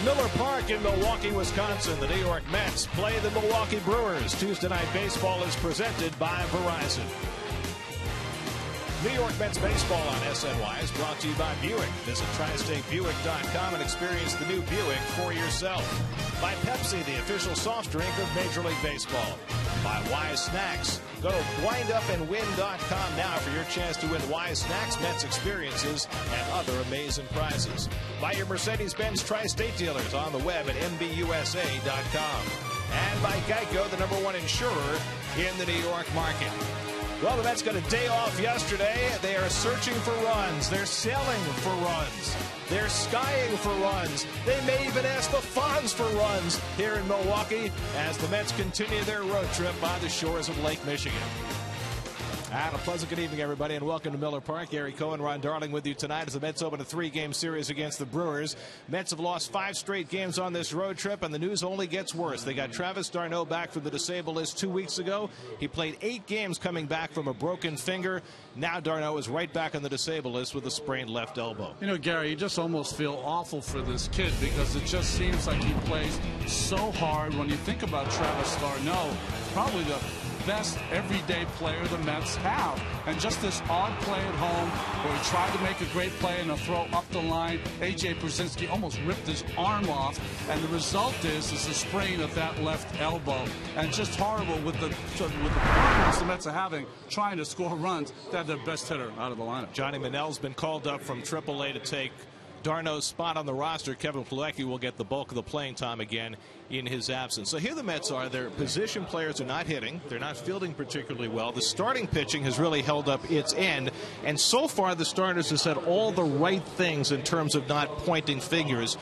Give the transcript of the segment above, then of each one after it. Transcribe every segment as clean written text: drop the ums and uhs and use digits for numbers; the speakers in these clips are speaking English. At Miller Park in Milwaukee, Wisconsin, the New York Mets play the Milwaukee Brewers. Tuesday Night Baseball is presented by Verizon. New York Mets baseball on SNY is brought to you by Buick. Visit tristatebuick.com and experience the new Buick for yourself. By Pepsi, the official soft drink of Major League Baseball. By Wise Snacks. Go to windupandwin.com now for your chance to win Wise Snacks, Mets experiences, and other amazing prizes. By your Mercedes-Benz Tri-State dealers on the web at mbusa.com. And by Geico, the #1 insurer in the New York market. Well, the Mets got a day off yesterday. They are searching for runs. They're selling for runs. They're skying for runs. They may even ask the Fonz for runs here in Milwaukee as the Mets continue their road trip by the shores of Lake Michigan. And a pleasant good evening, everybody, and welcome to Miller Park. Gary Cohen, Ron Darling with you tonight as the Mets open a 3-game series against the Brewers. Mets have lost 5 straight games on this road trip, and the news only gets worse. They got Travis D'Arnaud back from the disabled list 2 weeks ago. He played 8 games coming back from a broken finger. Now D'Arnaud is right back on the disabled list with a sprained left elbow. You know, Gary, you just almost feel awful for this kid because it just seems like he plays so hard. When you think about Travis D'Arnaud, probably the best everyday player the Mets have, and just this odd play at home where he tried to make a great play and a throw up the line. A.J. Pierzynski almost ripped his arm off, and the result is a sprain of that left elbow, and just horrible with the problems the Mets are having trying to score runs to have their best hitter out of the lineup. Johnny Manziel's been called up from AAA to take D'Arnaud's spot on the roster. Kevin Plawecki will get the bulk of the playing time again in his absence. So here the Mets are. Their position players are not hitting. They're not fielding particularly well. The starting pitching has really held up its end. And so far, the starters have said all the right things in terms of not pointing fingers.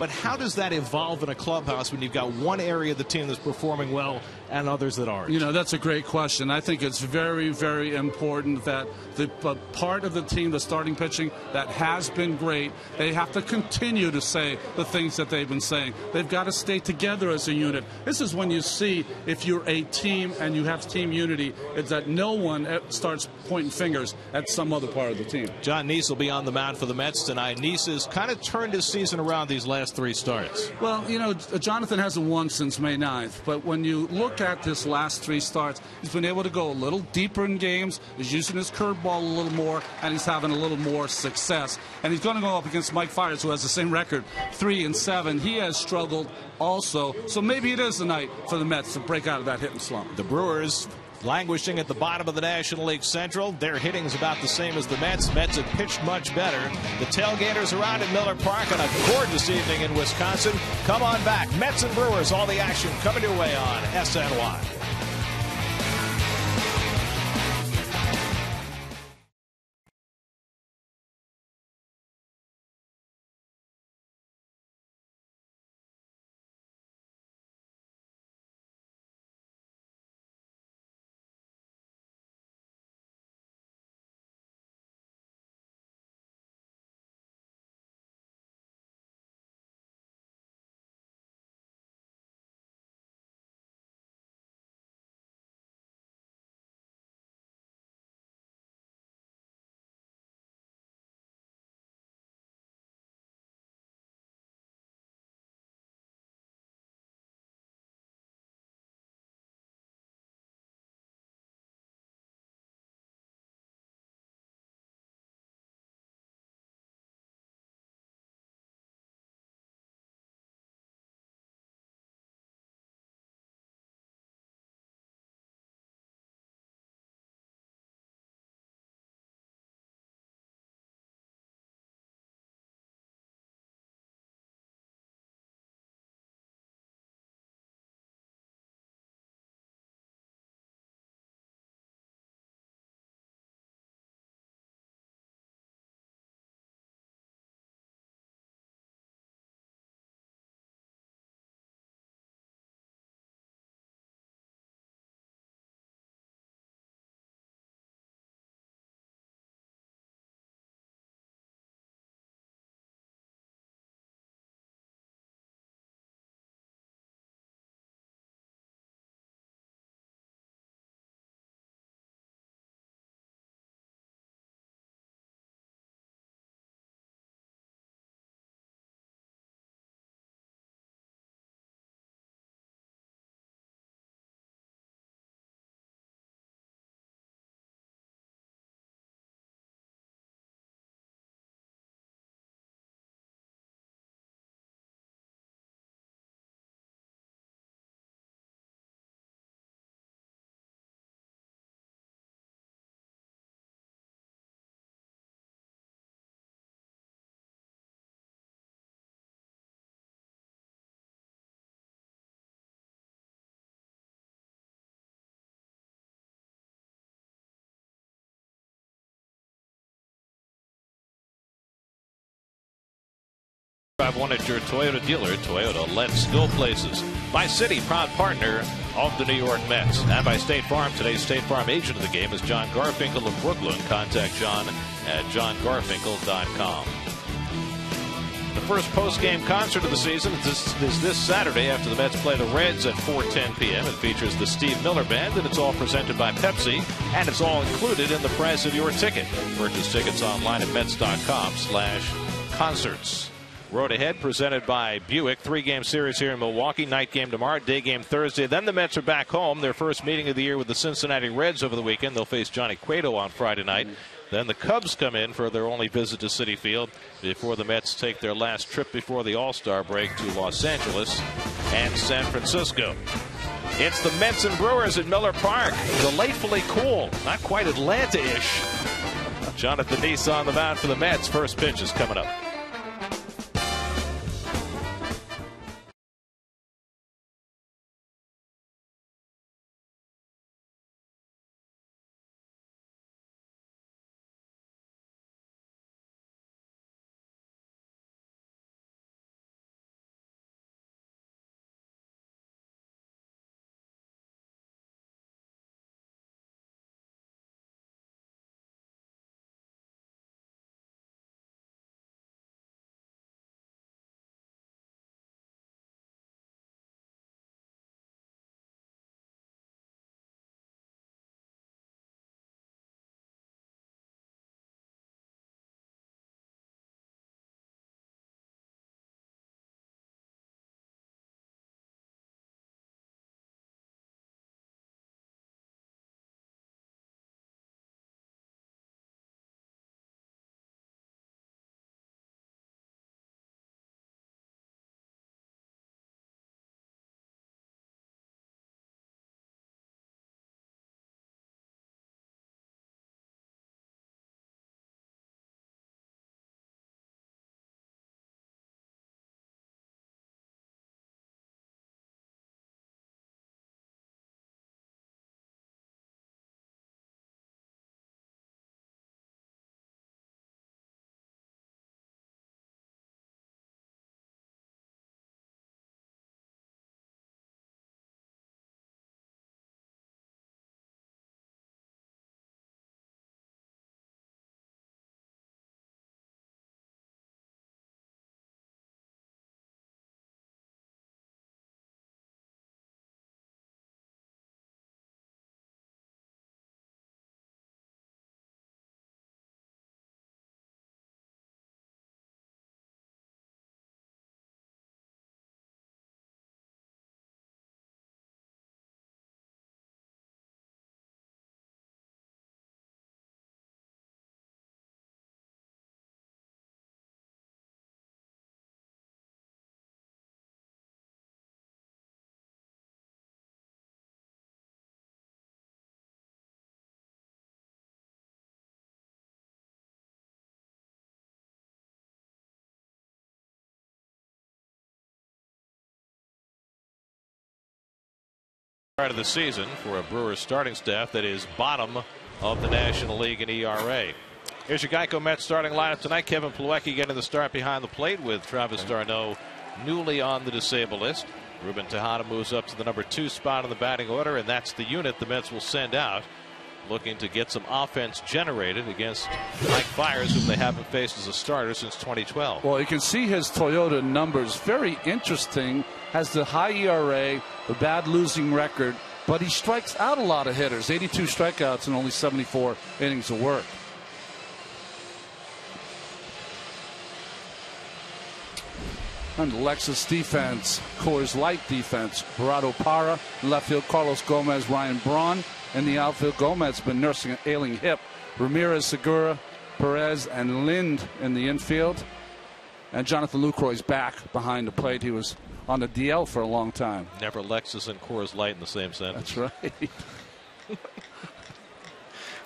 But how does that evolve in a clubhouse when you've got one area of the team that's performing well and others that aren't? You know, that's a great question. I think it's very, very important that the part of the team, the starting pitching, that has been great, they have to continue to say the things that they've been saying. They've got to stay together as a unit. This is when you see if you're a team and you have team unity, is that no one starts pointing fingers at some other part of the team. Jon Niese will be on the mound for the Mets tonight. Niese has kind of turned his season around these last 3 starts. Well, you know, Jonathan hasn't won since May 9th, but when you look at his last 3 starts, he's been able to go a little deeper in games. He's using his curveball a little more, and he's having a little more success. And he's going to go up against Mike Fiers, who has the same record, 3-7. He has struggled also, so maybe it is the night for the Mets to break out of that hitting slump. The Brewers languishing at the bottom of the National League Central. Their hitting is about the same as the Mets. Mets have pitched much better. The tailgaters are out at Miller Park on a gorgeous evening in Wisconsin. Come on back. Mets and Brewers, all the action coming your way on SNY. 5-1 at your Toyota dealer. Toyota, let's go places. By City, proud partner of the New York Mets. And by State Farm, today's State Farm agent of the game is John Garfinkel of Brooklyn. Contact John at johngarfinkel.com. The first post-game concert of the season is this Saturday after the Mets play the Reds at 4:10 p.m. It features the Steve Miller Band, and it's all presented by Pepsi, and it's all included in the price of your ticket. Purchase tickets online at Mets.com/concerts. Road ahead presented by Buick. Three-game series here in Milwaukee. Night game tomorrow, day game Thursday. Then the Mets are back home. Their first meeting of the year with the Cincinnati Reds over the weekend. They'll face Johnny Cueto on Friday night. Then the Cubs come in for their only visit to Citi Field before the Mets take their last trip before the All-Star break to Los Angeles and San Francisco. It's the Mets and Brewers at Miller Park. Delightfully cool. Not quite Atlanta-ish. Jonathan Niese on the mound for the Mets. First pitch is coming up. Start of the season for a Brewers starting staff that is bottom of the National League in ERA. Here's your Geico Mets starting lineup tonight. Kevin Plawecki getting the start behind the plate with Travis D'Arnaud newly on the disabled list. Ruben Tejada moves up to the number 2 spot in the batting order, and that's the unit the Mets will send out looking to get some offense generated against Mike Fiers, whom they haven't faced as a starter since 2012. Well, you can see his Toyota numbers. Very interesting. Has the high ERA, the bad losing record, but he strikes out a lot of hitters. 82 strikeouts and only 74 innings of work. And Lexus defense, Coors Light defense, Gerardo Parra, left field Carlos Gomez, Ryan Braun. In the outfield, Gomez's been nursing an ailing hip. Ramirez, Segura, Perez, and Lind in the infield. And Jonathan Lucroy's back behind the plate. He was on the DL for a long time. Never Lexus and Coors Light in the same sentence. That's right.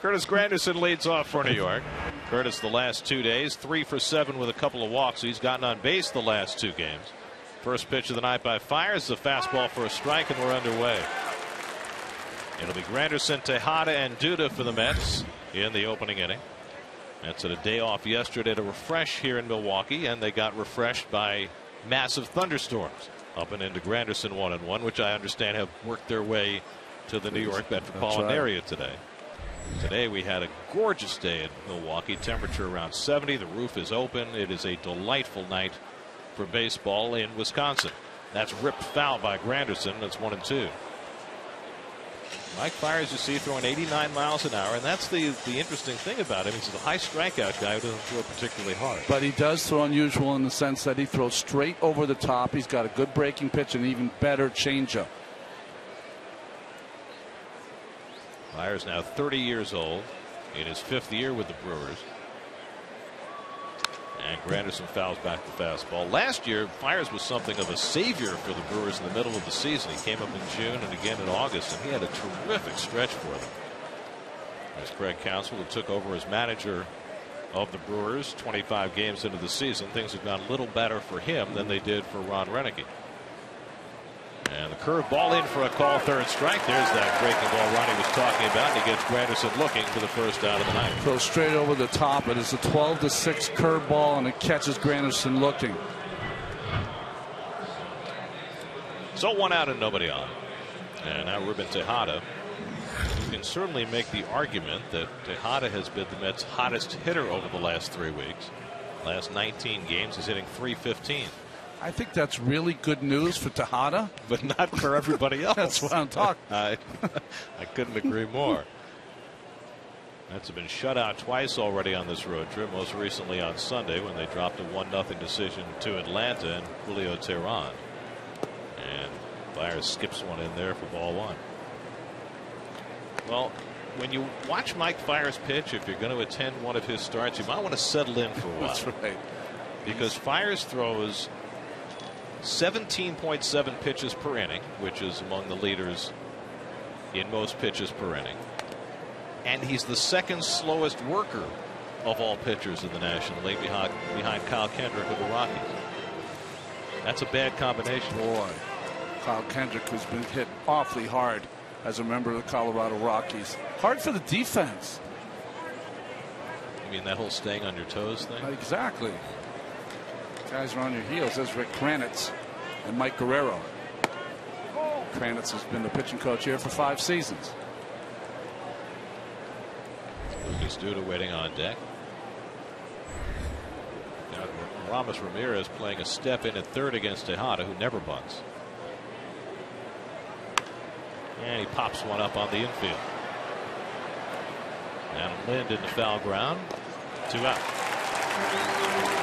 Curtis Granderson leads off for New York. Curtis the last 2 days, 3 for 7 with a couple of walks. He's gotten on base the last 2 games. First pitch of the night by Fiers, the fastball for a strike, and we're underway. It'll be Granderson, Tejada, and Duda for the Mets in the opening inning. Mets had a day off yesterday to refresh here in Milwaukee, and they got refreshed by massive thunderstorms up and into Granderson 1-1, which I understand have worked their way to the New York metropolitan area today. Today we had a gorgeous day in Milwaukee, temperature around 70. The roof is open. It is a delightful night for baseball in Wisconsin. That's ripped foul by Granderson. That's 1-2. Mike Fiers, you see, throwing 89 miles an hour, and that's the interesting thing about him. He's a high strikeout guy who doesn't throw particularly hard. But he does throw unusual in the sense that he throws straight over the top. He's got a good breaking pitch and even better changeup. Fiers now 30 years old, in his 5th year with the Brewers. And Granderson fouls back the fastball. Last year, Fiers was something of a savior for the Brewers in the middle of the season. He came up in June and again in August, and he had a terrific stretch for them. There's Craig Counsell, who took over as manager of the Brewers 25 games into the season. Things have gone a little better for him than they did for Ron Reneke. And the curveball in for a call, third strike. There's that breaking ball Ronnie was talking about. And he gets Granderson looking for the first out of the night. Throws straight over the top. It is a 12-6 curveball, and it catches Granderson looking. So one out and nobody on. And now Ruben Tejada. You can certainly make the argument that Tejada has been the Mets' hottest hitter over the last 3 weeks. Last 19 games, he's hitting .315. I think that's really good news for Tejada, but not for everybody else. That's what I'm talking. I couldn't agree more. Mets have been shut out twice already on this road trip, most recently on Sunday when they dropped a 1-0 decision to Atlanta and Julio Teheran. And Fiers skips one in there for ball one. Well, when you watch Mike Fiers pitch, if you're going to attend one of his starts, you might want to settle in for a while. That's right. Because Fiers throws 17.7 pitches per inning, which is among the leaders in most pitches per inning, and he's the second slowest worker of all pitchers in the National League behind Kyle Kendrick of the Rockies. That's a bad combination. Boy, Kyle Kendrick has been hit awfully hard as a member of the Colorado Rockies. Hard for the defense. I mean, that whole staying on your toes thing. Exactly. Guys are on your heels. There's Rick Kranitz and Mike Guerrero. Kranitz has been the pitching coach here for 5 seasons. Lucas Duda waiting on deck. Now Aramis Ramirez playing a step in at third against Tejada, who never bunts. And he pops one up on the infield. Adam Lind in the foul ground. 2 out.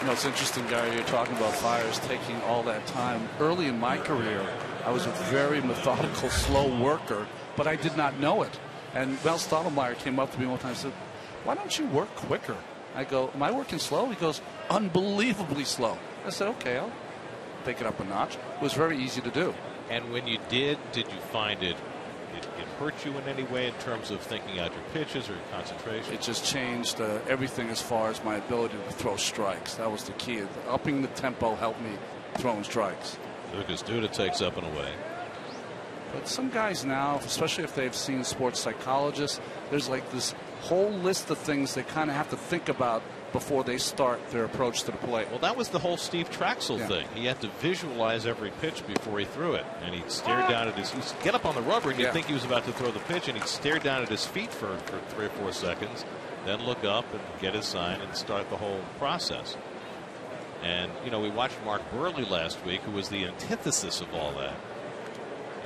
You know, it's interesting, Gary, you're talking about Fiers taking all that time. Early in my career, I was a very methodical, slow worker, but I did not know it. And Mel Stottlemyre came up to me one time and said, "Why don't you work quicker?" I go, "Am I working slow?" He goes, "Unbelievably slow." I said, "Okay, I'll take it up a notch." It was very easy to do. And when you did you find it hurt you in any way in terms of thinking out your pitches or concentration? It just changed everything as far as my ability to throw strikes. That was the key. Upping the tempo helped me throwing strikes. Lucas Duda takes up and away. But some guys now, especially if they've seen sports psychologists, there's like this whole list of things they kind of have to think about before they start their approach to the plate. Well, that was the whole Steve Traxel thing. He had to visualize every pitch before he threw it, and he stared down at his. He'd get up on the rubber, and you'd think he was about to throw the pitch, and he'd stare down at his feet for 3 or 4 seconds, then look up and get his sign and start the whole process. And you know, we watched Mark Burley last week, who was the antithesis of all that.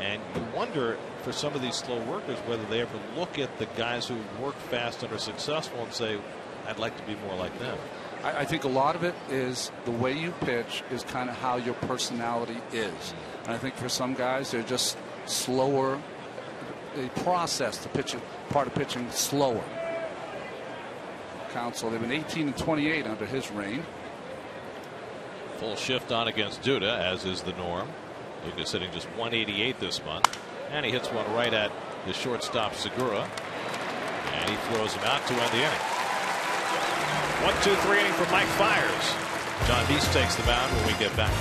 And you wonder, for some of these slow workers, whether they ever look at the guys who work fast and are successful and say, "I'd like to be more like them." I think a lot of it is the way you pitch is kind of how your personality is. And I think for some guys, they're just slower. They process the pitching part of pitching slower. Counsell, they've been 18 and 28 under his reign. Full shift on against Duda, as is the norm. Lucas hitting just .188 this month, and he hits one right at the shortstop Segura, and he throws him out to end the inning. 1-2-3 inning for Mike Fiers. Jon Niese takes the mound when we get back.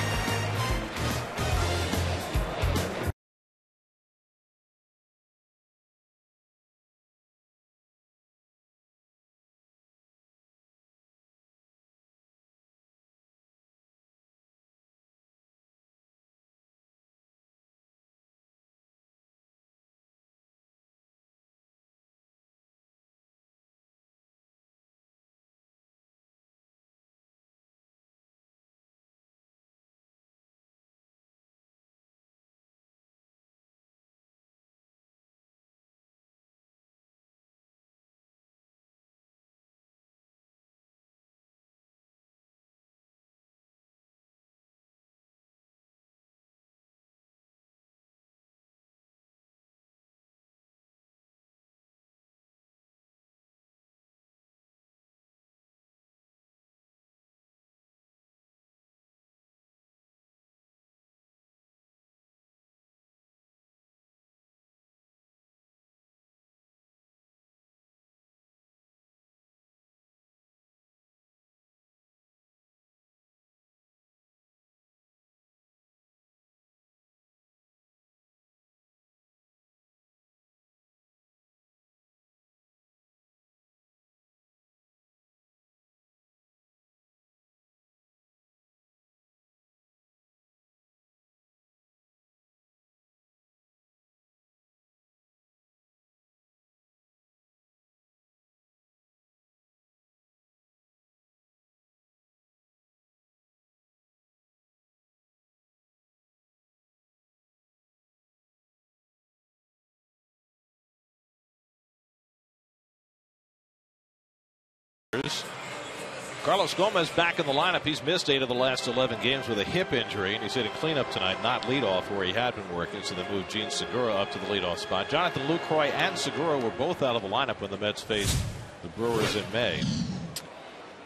Carlos Gomez back in the lineup. He's missed 8 of the last 11 games with a hip injury, and he's hitting cleanup tonight, not leadoff, where he had been working. So they moved Jean Segura up to the leadoff spot. Jonathan Lucroy and Segura were both out of the lineup when the Mets faced the Brewers in May.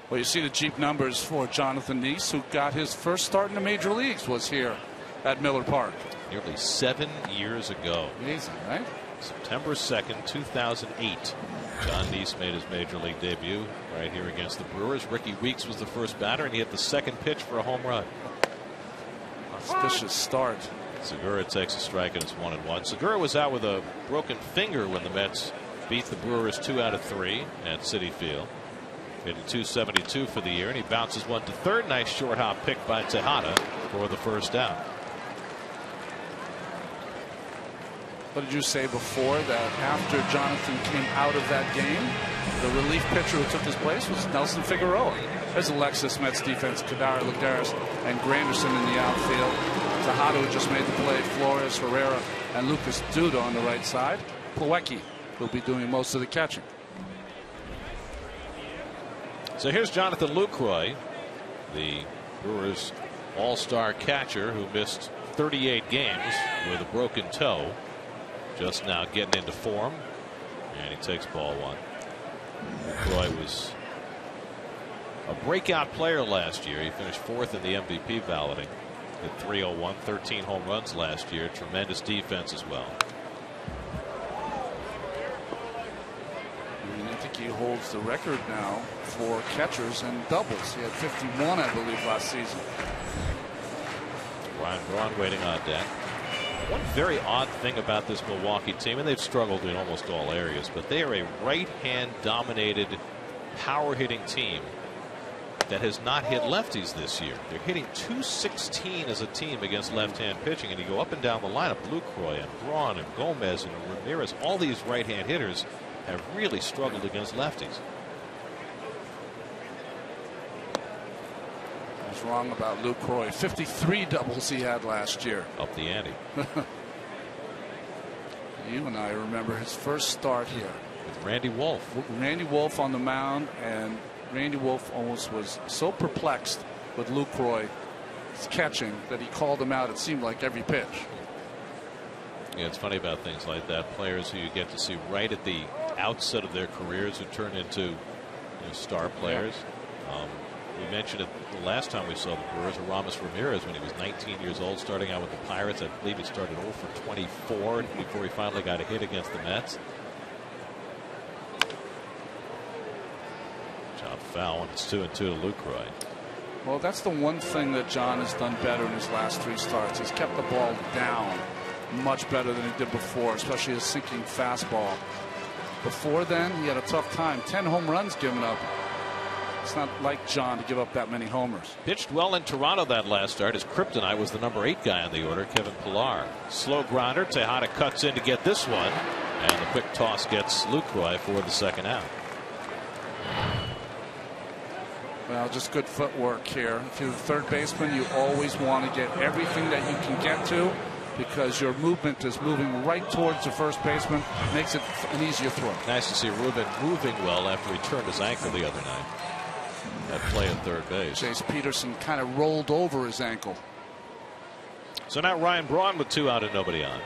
Well, you see the cheap numbers for Jonathan Niese, who got his first start in the major leagues was here at Miller Park nearly 7 years ago. Amazing, right? September 2nd, 2008. Jon Niese made his major league debut right here against the Brewers. Ricky Weeks was the first batter, and he hit the second pitch for a home run. Auspicious start. Segura takes a strike, and it's 1-1. Segura was out with a broken finger when the Mets beat the Brewers 2 out of 3 at Citi Field. Hitting .272 for the year, and he bounces one to third. Nice short hop pick by Tejada for the first out. What did you say before that after Jonathan came out of that game, the relief pitcher who took his place was Nelson Figueroa. There's Alexis Mets defense, Cuddyer, Lagares, and Granderson in the outfield. Tejada, who just made the play, Flores, Herrera, and Lucas Duda on the right side. Plawecki will be doing most of the catching. So here's Jonathan Lucroy, the Brewers all-star catcher who missed 38 games with a broken toe. Just now getting into form, and he takes ball one. Lucroy was a breakout player last year. He finished 4th in the MVP balloting. Hit .301, 13 home runs last year. Tremendous defense as well. I think he holds the record now for catchers and doubles. He had 51, I believe, last season. Ryan Braun waiting on deck. One very odd thing about this Milwaukee team, and they've struggled in almost all areas, but they are a right-hand dominated power hitting team that has not hit lefties this year. They're hitting .216 as a team against left-hand pitching, and you go up and down the lineup. Lucroy and Braun and Gomez and Ramirez, all these right-hand hitters have really struggled against lefties. I was wrong about Lucroy. 53 doubles he had last year. Up the ante. You and I remember his first start here with Randy Wolf. Randy Wolf on the mound, and Randy Wolf almost was so perplexed with Lucroy's catching that he called him out, it seemed like, every pitch. Yeah, it's funny about things like that. Players who you get to see right at the outset of their careers who turn into star players. Yeah. We mentioned it the last time we saw the Brewers, Aramis Ramirez, when he was 19 years old, starting out with the Pirates. I believe he started 0 for 24 before he finally got a hit against the Mets. Job foul, and it's 2-2 to Lucroy. Well, that's the one thing that Jon has done better in his last 3 starts. He's kept the ball down much better than he did before, especially his sinking fastball. Before then, he had a tough time. 10 home runs given up. It's not like Jon to give up that many homers. Pitched well in Toronto that last start. His kryptonite was the number 8 guy on the order, Kevin Pillar. Slow grounder. Tejada cuts in to get this one, and the quick toss gets Lucroy for the second out. Well, just good footwork here. If you're the third baseman, you always want to get everything that you can get to, because your movement is moving right towards the first baseman, makes it an easier throw. Nice to see Ruben moving well after he turned his ankle the other night. That play at third base. Chase Peterson kind of rolled over his ankle. So now Ryan Braun with 2 out and nobody on.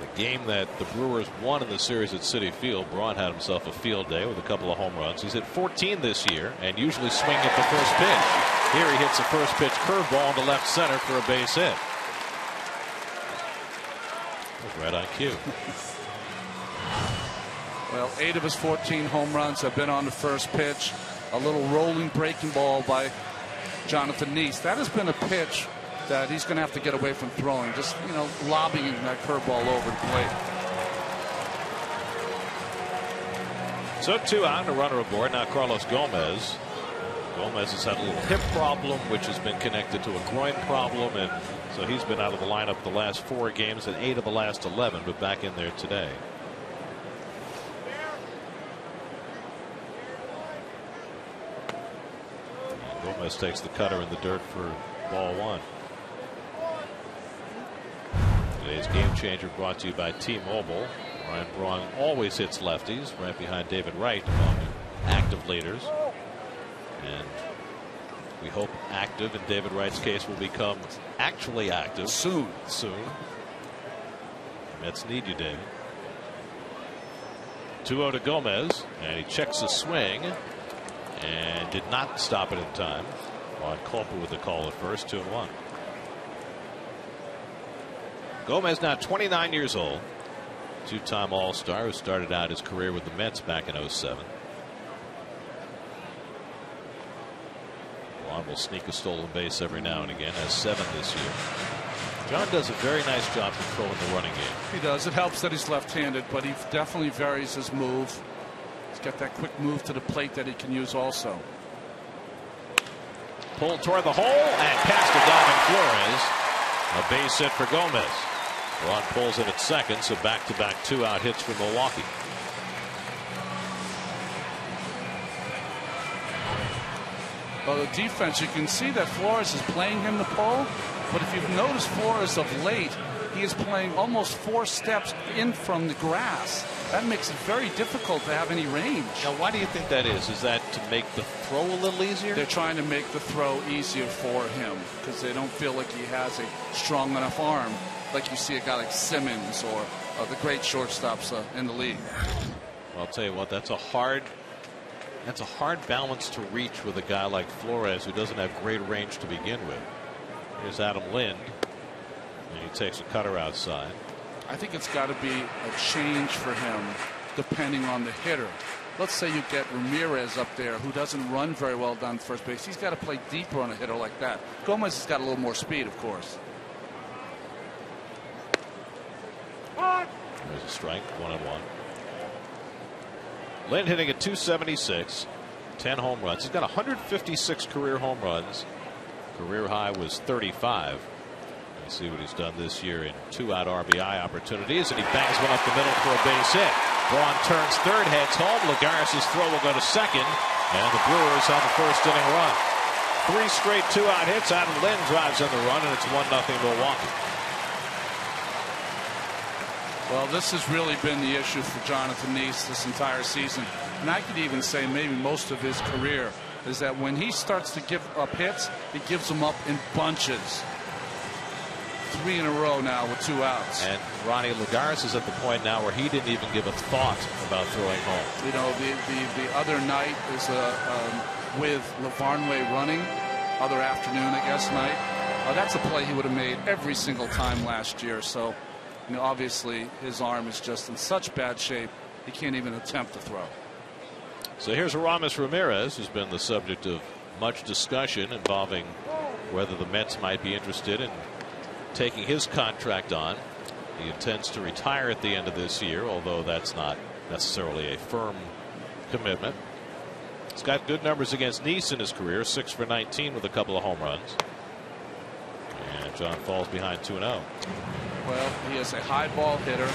The game that the Brewers won in the series at Citi Field, Braun had himself a field day with a couple of home runs. He's hit 14 this year and usually swings at the first pitch. Here he hits a first pitch curveball to left center for a base hit. Right on cue. Well, 8 of his 14 home runs have been on the first pitch. A little rolling breaking ball by Jonathan Niese. That has been a pitch that he's going to have to get away from throwing. Just, lobbing that curveball over the plate. So 2 out, a runner aboard. Now Carlos Gomez. Gomez has had a little hip problem, which has been connected to a groin problem, and so he's been out of the lineup the last 4 games and 8 of the last 11, but back in there today. And Gomez takes the cutter in the dirt for ball 1. Today's Game Changer brought to you by T-Mobile. Ryan Braun always hits lefties, right behind David Wright among active leaders. And we hope active in David Wright's case will become actually active soon. Mets need you, David. 2-0 to Gomez, and he checks the swing and did not stop it in time. Juan Culper with the call at first. 2-1. Gomez now 29 years old. Two-time All-Star who started out his career with the Mets back in 07. Juan will sneak a stolen base every now and again. Has 7 this year. John does a very nice job controlling the running game. He does. It helps that he's left-handed, but he definitely varies his move. He's got that quick move to the plate that he can use also. Pulled toward the hole and past to Dilson Flores. A base hit for Gomez. Braun pulls it at second, so back-to-back two-out hits for Milwaukee. Well, the defense, you can see that Flores is playing him the pole. But if you've noticed Flores of late, he is playing almost 4 steps in from the grass. That makes it very difficult to have any range. Now, why do you think that is? Is that to make the throw a little easier? They're trying to make the throw easier for him because they don't feel like he has a strong enough arm like you see a guy like Simmons or the great shortstops in the league. Well, I'll tell you what, that's a hard balance to reach with a guy like Flores who doesn't have great range to begin with. Here's Adam Lind, and he takes a cutter outside. I think it's got to be a change for him depending on the hitter. Let's say you get Ramirez up there who doesn't run very well down first base. He's got to play deeper on a hitter like that. Gomez has got a little more speed, of course. There's a strike, 1-1. Lind hitting at 276, 10 home runs. He's got 156 career home runs. Career high was 35. You see what he's done this year in two-out RBI opportunities, and he bangs one up the middle for a base hit. Braun turns third, heads home. Lagares' throw will go to second, and the Brewers have a first-inning run. 3 straight two-out hits. Adam Lind drives in the run, and it's 1-0 Milwaukee. Well, this has really been the issue for Jonathan Niese this entire season, and I could even say maybe most of his career. Is that when he starts to give up hits, he gives them up in bunches. 3 in a row now with 2 outs. And Ronnie Lagares is at the point now where he didn't even give a thought about throwing home. You know, the other night is with LaVarnway running, other afternoon, I guess, night. That's a play he would have made every single time last year. So, you know, obviously his arm is just in such bad shape, he can't even attempt to throw. So here's Aramis Ramirez, who's been the subject of much discussion involving whether the Mets might be interested in taking his contract on. He intends to retire at the end of this year, although that's not necessarily a firm commitment. He's got good numbers against Niese in his career, 6 for 19 with a couple of home runs. And John falls behind 2-0. Well, he is a high ball hitter.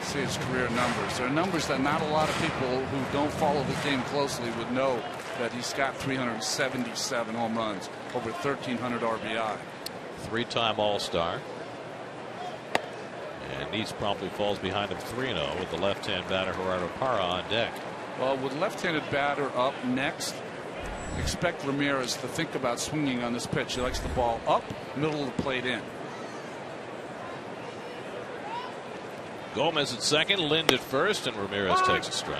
See his career numbers. There are numbers that not a lot of people who don't follow the game closely would know that he's got 377 home runs, over 1,300 RBI. 3-time All-Star. And Niese promptly falls behind him 3-0 with the left-hand batter Gerardo Parra on deck. Well, with left-handed batter up next, expect Ramirez to think about swinging on this pitch. He likes the ball up, middle of the plate in. Gomez at second, Lind at first, and Ramirez takes a strike.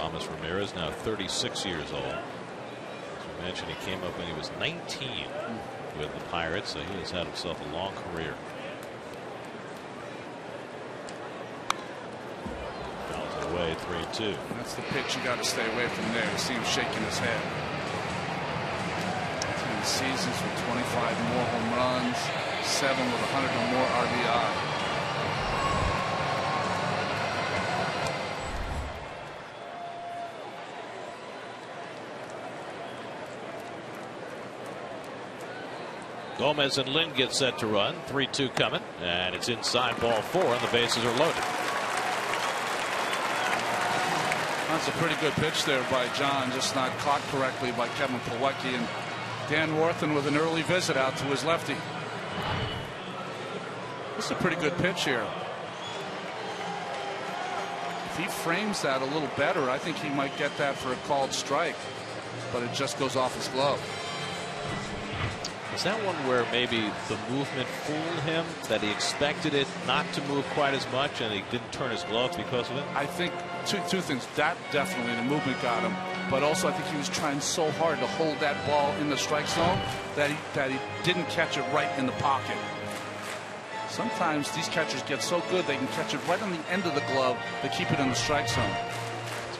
Aramis Ramirez now 36 years old. As we mentioned, he came up when he was 19 with the Pirates, so he has had himself a long career. Fouls it away, 3-2. That's the pitch you got to stay away from there. You see him shaking his head. 10 seasons with 25 more home runs. 7 with 100 or more RBI. Gomez and Lind get set to run. 3-2 coming, and it's inside, ball 4, and the bases are loaded. That's a pretty good pitch there by John, just not caught correctly by Kevin Plawecki, and Dan Worthen with an early visit out to his lefty. This is a pretty good pitch here. If he frames that a little better, I think he might get that for a called strike, but it just goes off his glove. Is that one where maybe the movement fooled him, that he expected it not to move quite as much and he didn't turn his gloves because of it? I think two things. That definitely, the movement got him, but also I think he was trying so hard to hold that ball in the strike zone that he didn't catch it right in the pocket. Sometimes these catchers get so good they can catch it right on the end of the glove. They keep it in the strike zone.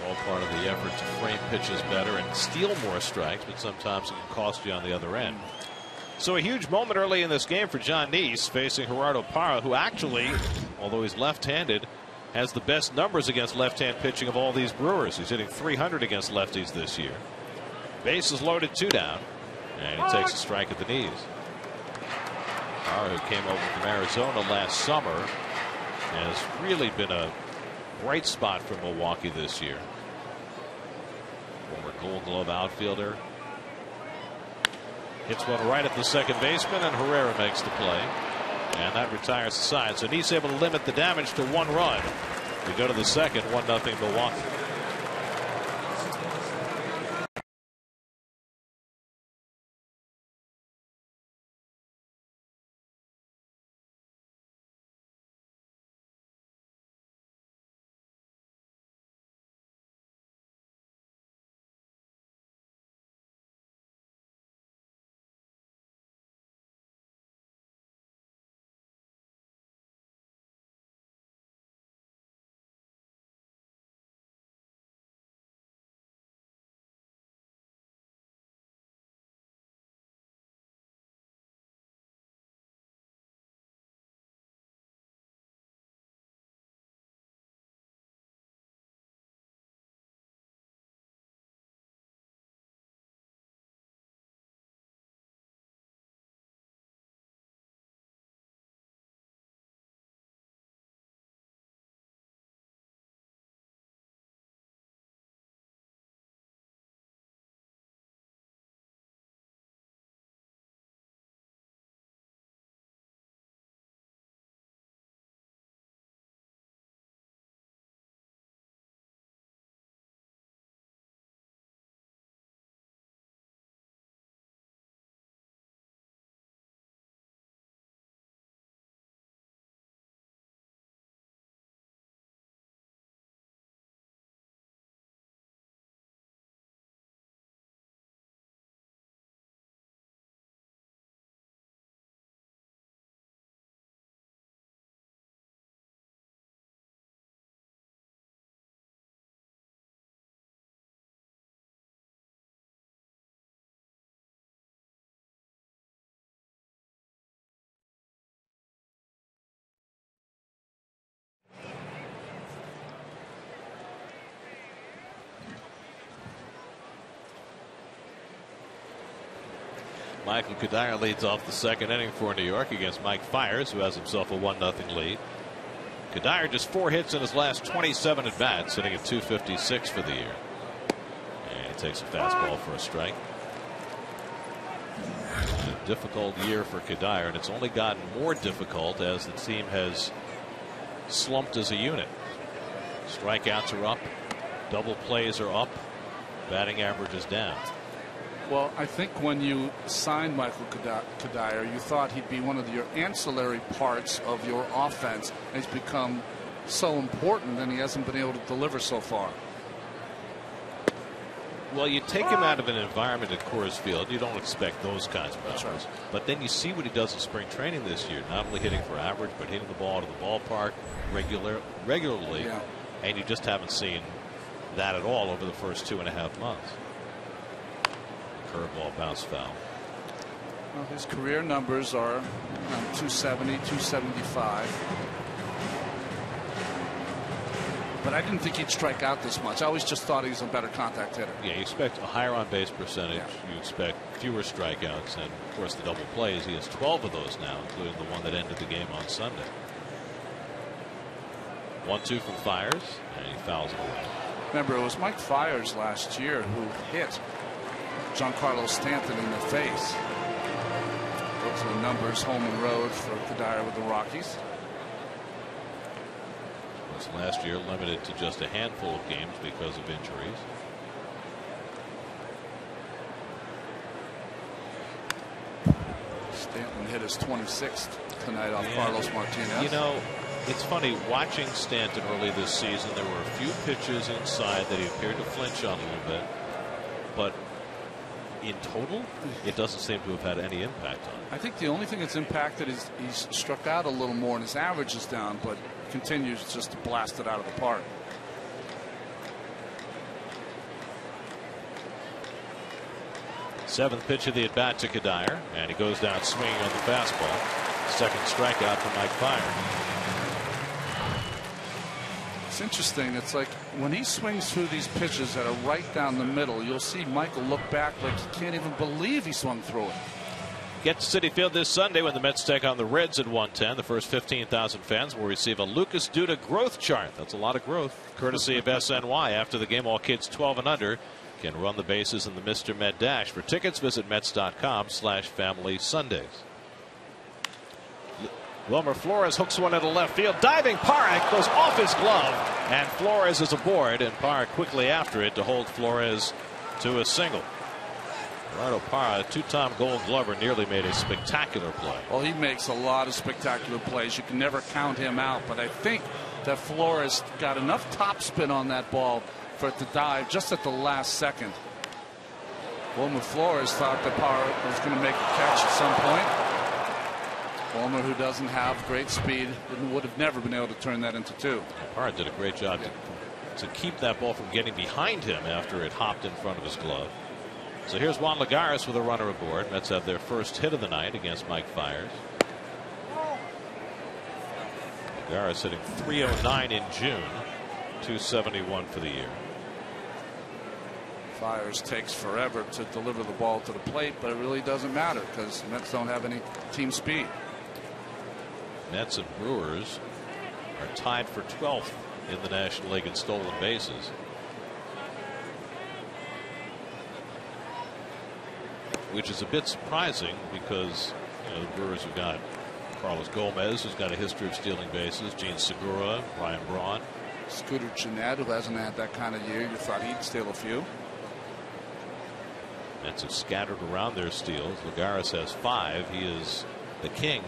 All part of the effort to frame pitches better and steal more strikes, but sometimes it can cost you on the other end. So a huge moment early in this game for Jon Niese, facing Gerardo Parra, who actually, although he's left-handed, has the best numbers against left-hand pitching of all these Brewers. He's hitting .300 against lefties this year. Bases loaded, 2 down, and he takes a strike at the knees. Parra, who came over from Arizona last summer, has really been a bright spot for Milwaukee this year. Former Gold Glove outfielder. Hits one right at the second baseman, and Herrera makes the play. And that retires the side. So Niese able to limit the damage to 1 run. We go to the second, 1-0 Milwaukee. Michael Cuddyer leads off the second inning for New York against Mike Fiers, who has himself a 1-0 lead. Cuddyer just 4 hits in his last 27 at-bats, sitting at .256 for the year. And he takes a fastball for a strike. A difficult year for Cuddyer, and it's only gotten more difficult as the team has slumped as a unit. Strikeouts are up. Double plays are up. Batting average is down. Well, I think when you signed Michael Cuddyer, you thought he'd be one of your ancillary parts of your offense. He's become so important, and he hasn't been able to deliver so far. Well, you take him out of an environment at Coors Field. You don't expect those kinds of numbers. Right. But then you see what he does in spring training this year, not only hitting for average, but hitting the ball out of the ballpark regularly. Yeah. And you just haven't seen that at all over the first 2.5 months. Curveball bounce foul. Well, his career numbers are around 270, 275. But I didn't think he'd strike out this much. I always just thought he was a better contact hitter. Yeah, you expect a higher on base percentage. Yeah. You expect fewer strikeouts, and of course the double plays. He has 12 of those now, including the one that ended the game on Sunday. 1-2 from Fiers, and he fouls it away. Remember, it was Mike Fiers last year who hit Giancarlo Stanton in the face. So numbers home and road for Cuddyer with the Rockies. Was last year limited to just a handful of games because of injuries. Stanton hit his 26th tonight on Carlos Martinez. You know, it's funny watching Stanton early this season. There were a few pitches inside that he appeared to flinch on a little bit, but in total, it doesn't seem to have had any impact on him. I think the only thing that's impacted is he's struck out a little more and his average is down, but continues just to blast it out of the park. Seventh pitch of the at bat to Cuddyer, and he goes down swinging on the fastball. Second strikeout for Mike Fiers. It's interesting. It's like when he swings through these pitches that are right down the middle, you'll see Michael look back like he can't even believe he swung through it. Get to Citi Field this Sunday when the Mets take on the Reds at 1:10. The first 15,000 fans will receive a Lucas Duda growth chart. That's a lot of growth, courtesy of SNY. After the game, all kids 12 and under can run the bases in the Mr. Met Dash. For tickets, visit Mets.com/Family Sundays. Wilmer Flores hooks one into left field. Diving Parra goes off his glove, and Flores is aboard, and Parra quickly after it to hold Flores to a single. Gerardo Parra, a two-time Gold Glover, nearly made a spectacular play. Well, he makes a lot of spectacular plays. You can never count him out, but I think that Flores got enough topspin on that ball for it to dive just at the last second. Wilmer Flores thought that Parra was going to make a catch at some point. Wilmer, who doesn't have great speed, would have never been able to turn that into two. Parra did a great job to keep that ball from getting behind him after it hopped in front of his glove. So here's Juan Lagares with a runner aboard. Mets have their first hit of the night against Mike Fiers. Lagares hitting .309 in June, .271 for the year. Fiers takes forever to deliver the ball to the plate, but it really doesn't matter because Mets don't have any team speed. Mets and Brewers are tied for 12th in the National League in stolen bases. Which is a bit surprising because, you know, the Brewers have got Carlos Gomez, who's got a history of stealing bases, Jean Segura, Ryan Braun. Scooter Gennett, who hasn't had that kind of year. You thought he'd steal a few. Mets have scattered around their steals. Lagares has 5. He is the king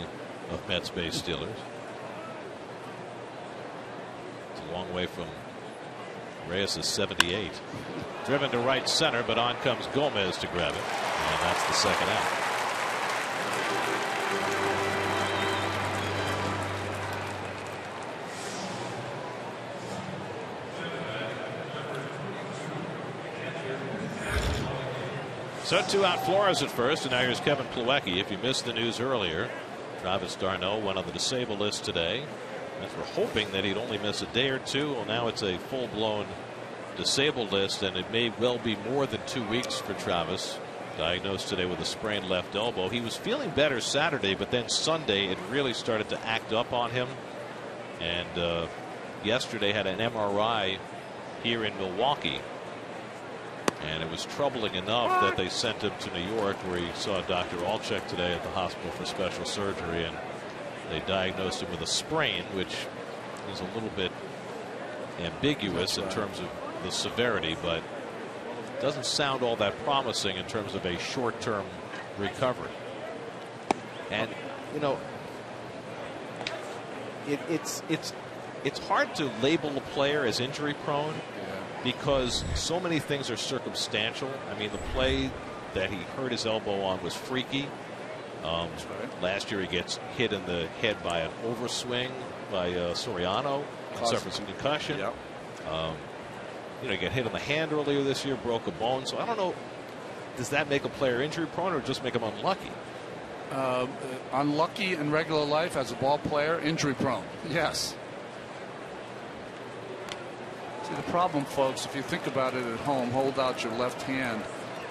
of Mets-based stealers. It's a long way from Reyes is 78. Driven to right center, but on comes Gomez to grab it, and that's the second out. So two out Flores at first, and now here's Kevin Plawecki. If you missed the news earlier, Travis D'Arnaud went on the disabled list today. Mets were hoping that he'd only miss a day or two. Well, now it's a full-blown disabled list, and it may well be more than 2 weeks for Travis. Diagnosed today with a sprained left elbow. He was feeling better Saturday, but then Sunday it really started to act up on him. And yesterday had an MRI here in Milwaukee. And it was troubling enough that they sent him to New York, where he saw Dr. Alchek today at the hospital for special surgery. And they diagnosed him with a sprain, which is a little bit ambiguous in terms of the severity, but doesn't sound all that promising in terms of a short-term recovery. And you know, it's hard to label a player as injury-prone because so many things are circumstantial. I mean, the play that he hurt his elbow on was freaky. Last year he gets hit in the head by an overswing by Soriano, suffers some concussion. You know, he got hit on the hand earlier this year, broke a bone. So I don't know, does that make a player injury prone or just make him unlucky? Unlucky in regular life as a ball player, injury prone. Yes. See, the problem, folks, if you think about it at home, hold out your left hand.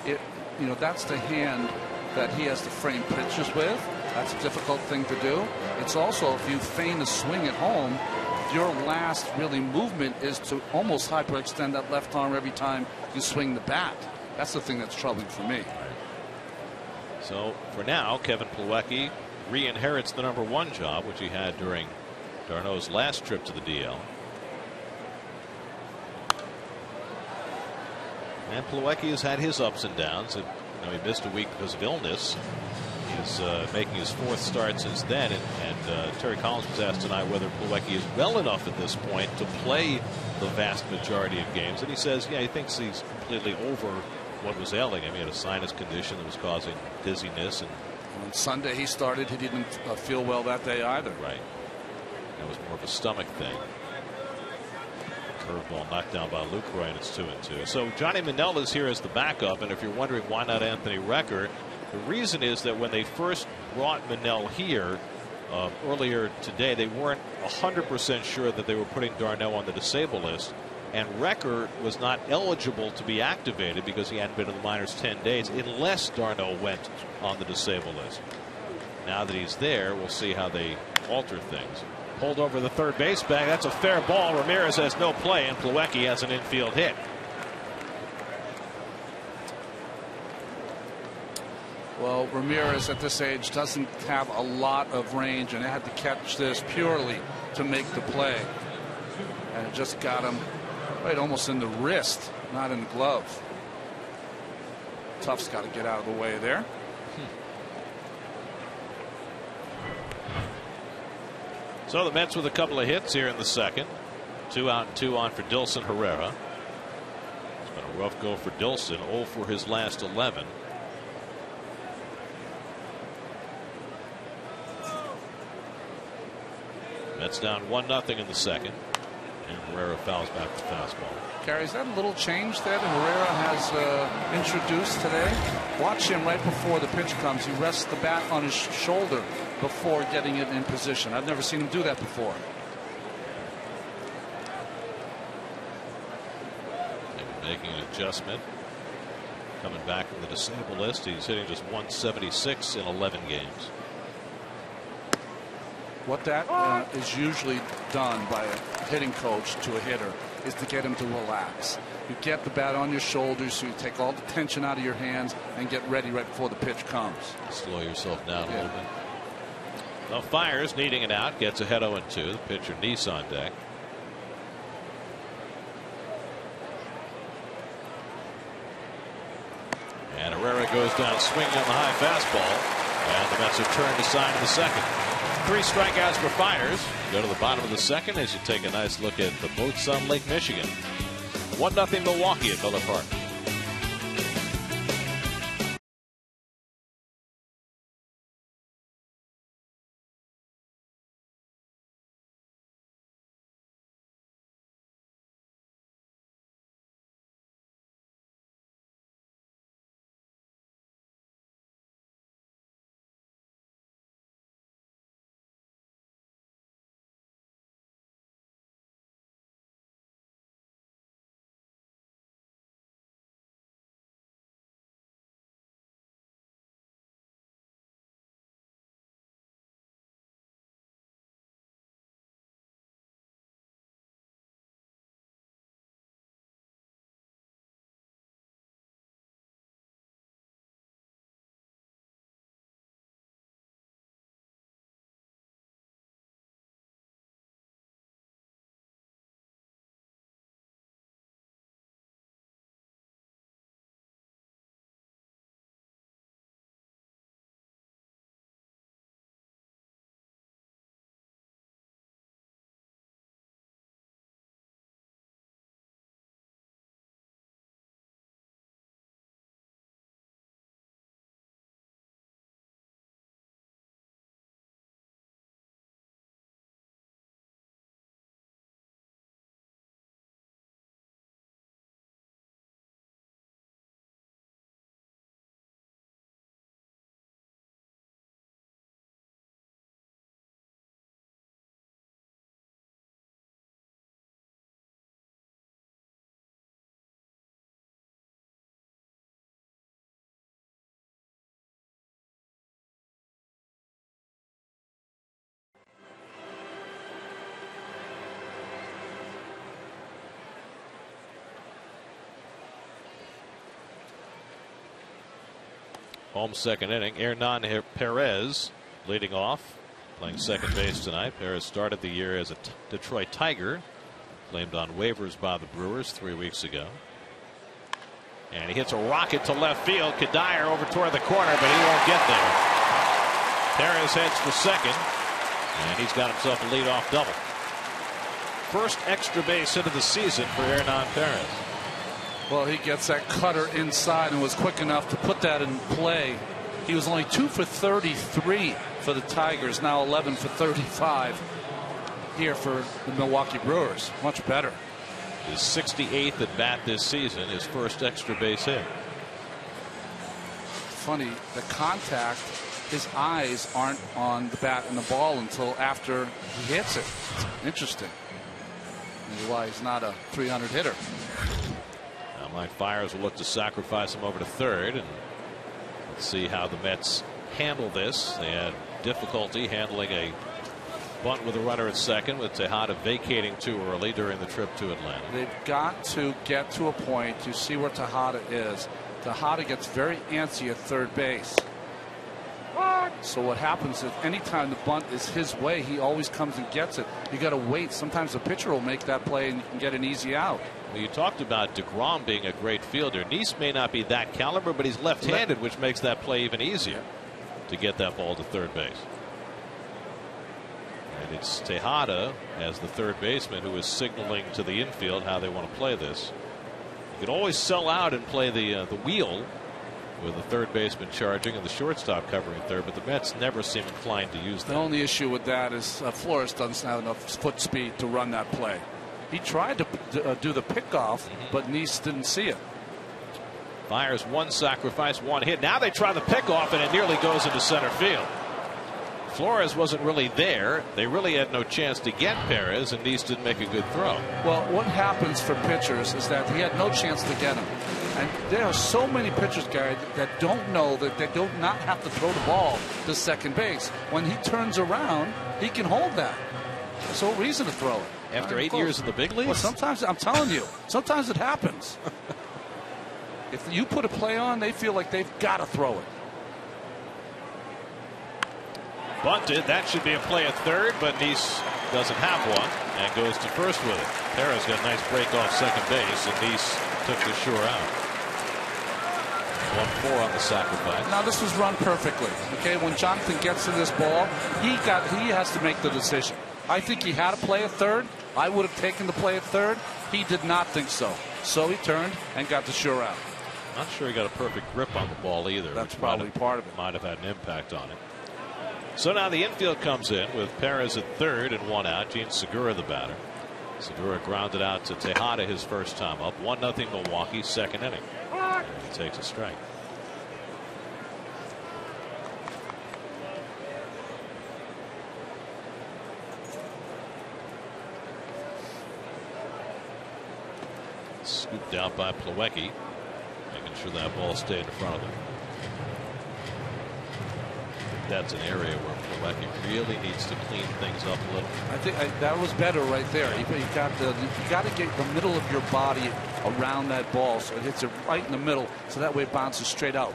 You know, that's the hand that he has to frame pitches with. That's a difficult thing to do. It's also, if you feign a swing at home, your last really movement is to almost hyperextend that left arm every time you swing the bat. That's the thing that's troubling for me. So for now, Kevin Plawecki re-inherits the #1 job, which he had during D'Arnaud's last trip to the DL. And Plawecki has had his ups and downs. And, you know, he missed a week because of illness. He's making his 4th start since then. And Terry Collins was asked tonight whether Plawecki is well enough at this point to play the vast majority of games. And he says, yeah, he thinks he's completely over what was ailing him. He had a sinus condition that was causing dizziness. And on Sunday he started. He didn't feel well that day either. Right. That was more of a stomach thing. Curveball knocked down by Lucroy, and it's 2-2. So Johnny Manziel is here as the backup, and if you're wondering why not Anthony Recker, the reason is that when they first brought Manziel here earlier today, they weren't 100% sure that they were putting D'Arnaud on the disabled list, and Recker was not eligible to be activated because he hadn't been in the minors 10 days unless D'Arnaud went on the disabled list. Now that he's there, we'll see how they alter things. Pulled over the third base bag. That's a fair ball. Ramirez has no play, and Plawecki has an infield hit. Well, Ramirez at this age doesn't have a lot of range, and had to catch this purely to make the play. And it just got him right almost in the wrist, not in the glove. Tough's got to get out of the way there. So the Mets with a couple of hits here in the second. 2 out and 2 on for Dilson Herrera. It's been a rough go for Dilson. 0 for his last 11. Mets down 1-0 in the second. And Herrera fouls back the fastball. Gary, is that a little change there that Herrera has introduced today? Watch him right before the pitch comes. He rests the bat on his shoulder before getting it in position. I've never seen him do that before. Maybe making an adjustment. Coming back from the disabled list, he's hitting just 176 in 11 games. What that is usually done by a hitting coach to a hitter is to get him to relax. You get the bat on your shoulders, so you take all the tension out of your hands and get ready right before the pitch comes. Slow yourself down a little bit. Well, Fiers needing it out, gets ahead 0-2. The pitcher Niese on deck. And Herrera goes down swinging on the high fastball, and the Mets have turned aside in the second. 3 strikeouts for Fiers. Go to the bottom of the second as you take a nice look at the boats on Lake Michigan. 1-0 Milwaukee at Miller Park. home second inning. Hernan Perez leading off, playing second base tonight. Perez started the year as a Detroit Tiger, claimed on waivers by the Brewers 3 weeks ago. And he hits a rocket to left field. Cueto over toward the corner, but he won't get there. Perez heads for second, and he's got himself a leadoff double. First extra base hit of the season for Hernan Perez. Well, he gets that cutter inside and was quick enough to put that in play. He was only 2 for 33 for the Tigers, now 11 for 35 here for the Milwaukee Brewers. Much better. His 68th at bat this season, his first extra base hit. Funny, the contact, his eyes aren't on the bat and the ball until after he hits it. Interesting. That's why he's not a 300 hitter. Now Mike Fiers will look to sacrifice him over to third, and let's see how the Mets handle this. They had difficulty handling a bunt with a runner at second, with Tejada vacating too early during the trip to Atlanta. They've got to get to a point to see where Tejada is. Tejada gets very antsy at third base. So what happens is anytime the bunt is his way, he always comes and gets it. You got to wait. Sometimes the pitcher will make that play and you can get an easy out. Well, you talked about DeGrom being a great fielder. Niese may not be that caliber, but he's left-handed, which makes that play even easier to get that ball to third base. And it's Tejada as the third baseman who is signaling to the infield how they want to play this. You can always sell out and play the wheel with the third baseman charging and the shortstop covering third, but the Mets never seem inclined to use that. The only issue with that is Flores doesn't have enough foot speed to run that play. He tried to do the pickoff, but Niese didn't see it. Fiers one sacrifice, one hit. Now they try the pickoff, and it nearly goes into center field. Flores wasn't really there. They really had no chance to get Perez, and Niese didn't make a good throw. Well, what happens for pitchers is that he had no chance to get him. And there are so many pitchers, guys, that don't know that they do not have to throw the ball to second base. When he turns around, he can hold that. There's no reason to throw it. After 8 years in the big leagues? Well, sometimes, I'm telling you, sometimes it happens. If you put a play on, they feel like they've got to throw it. Bunted. That should be a play at third, but Niese doesn't have one and goes to first with it. Perez got a nice break off second base, and Niese took the sure out. 1-4 on the sacrifice. Now this was run perfectly. Okay, when Jonathan gets to this ball, he has to make the decision. I think he had a play at third. I would have taken the play at third. He did not think so. So he turned and got the sure out. Not sure he got a perfect grip on the ball either. That's probably part of it. Might have had an impact on it. So now the infield comes in with Perez at third and one out. Jean Segura the batter. Segura grounded out to Tejada his first time up. 1-0 Milwaukee, second inning. And he takes a strike. Scooped out by Plawecki, making sure that ball stayed in front of him. That's an area where Plawecki really needs to clean things up a little. I think that was better right there. You got to get the middle of your body around that ball, so it hits it right in the middle, so that way it bounces straight out.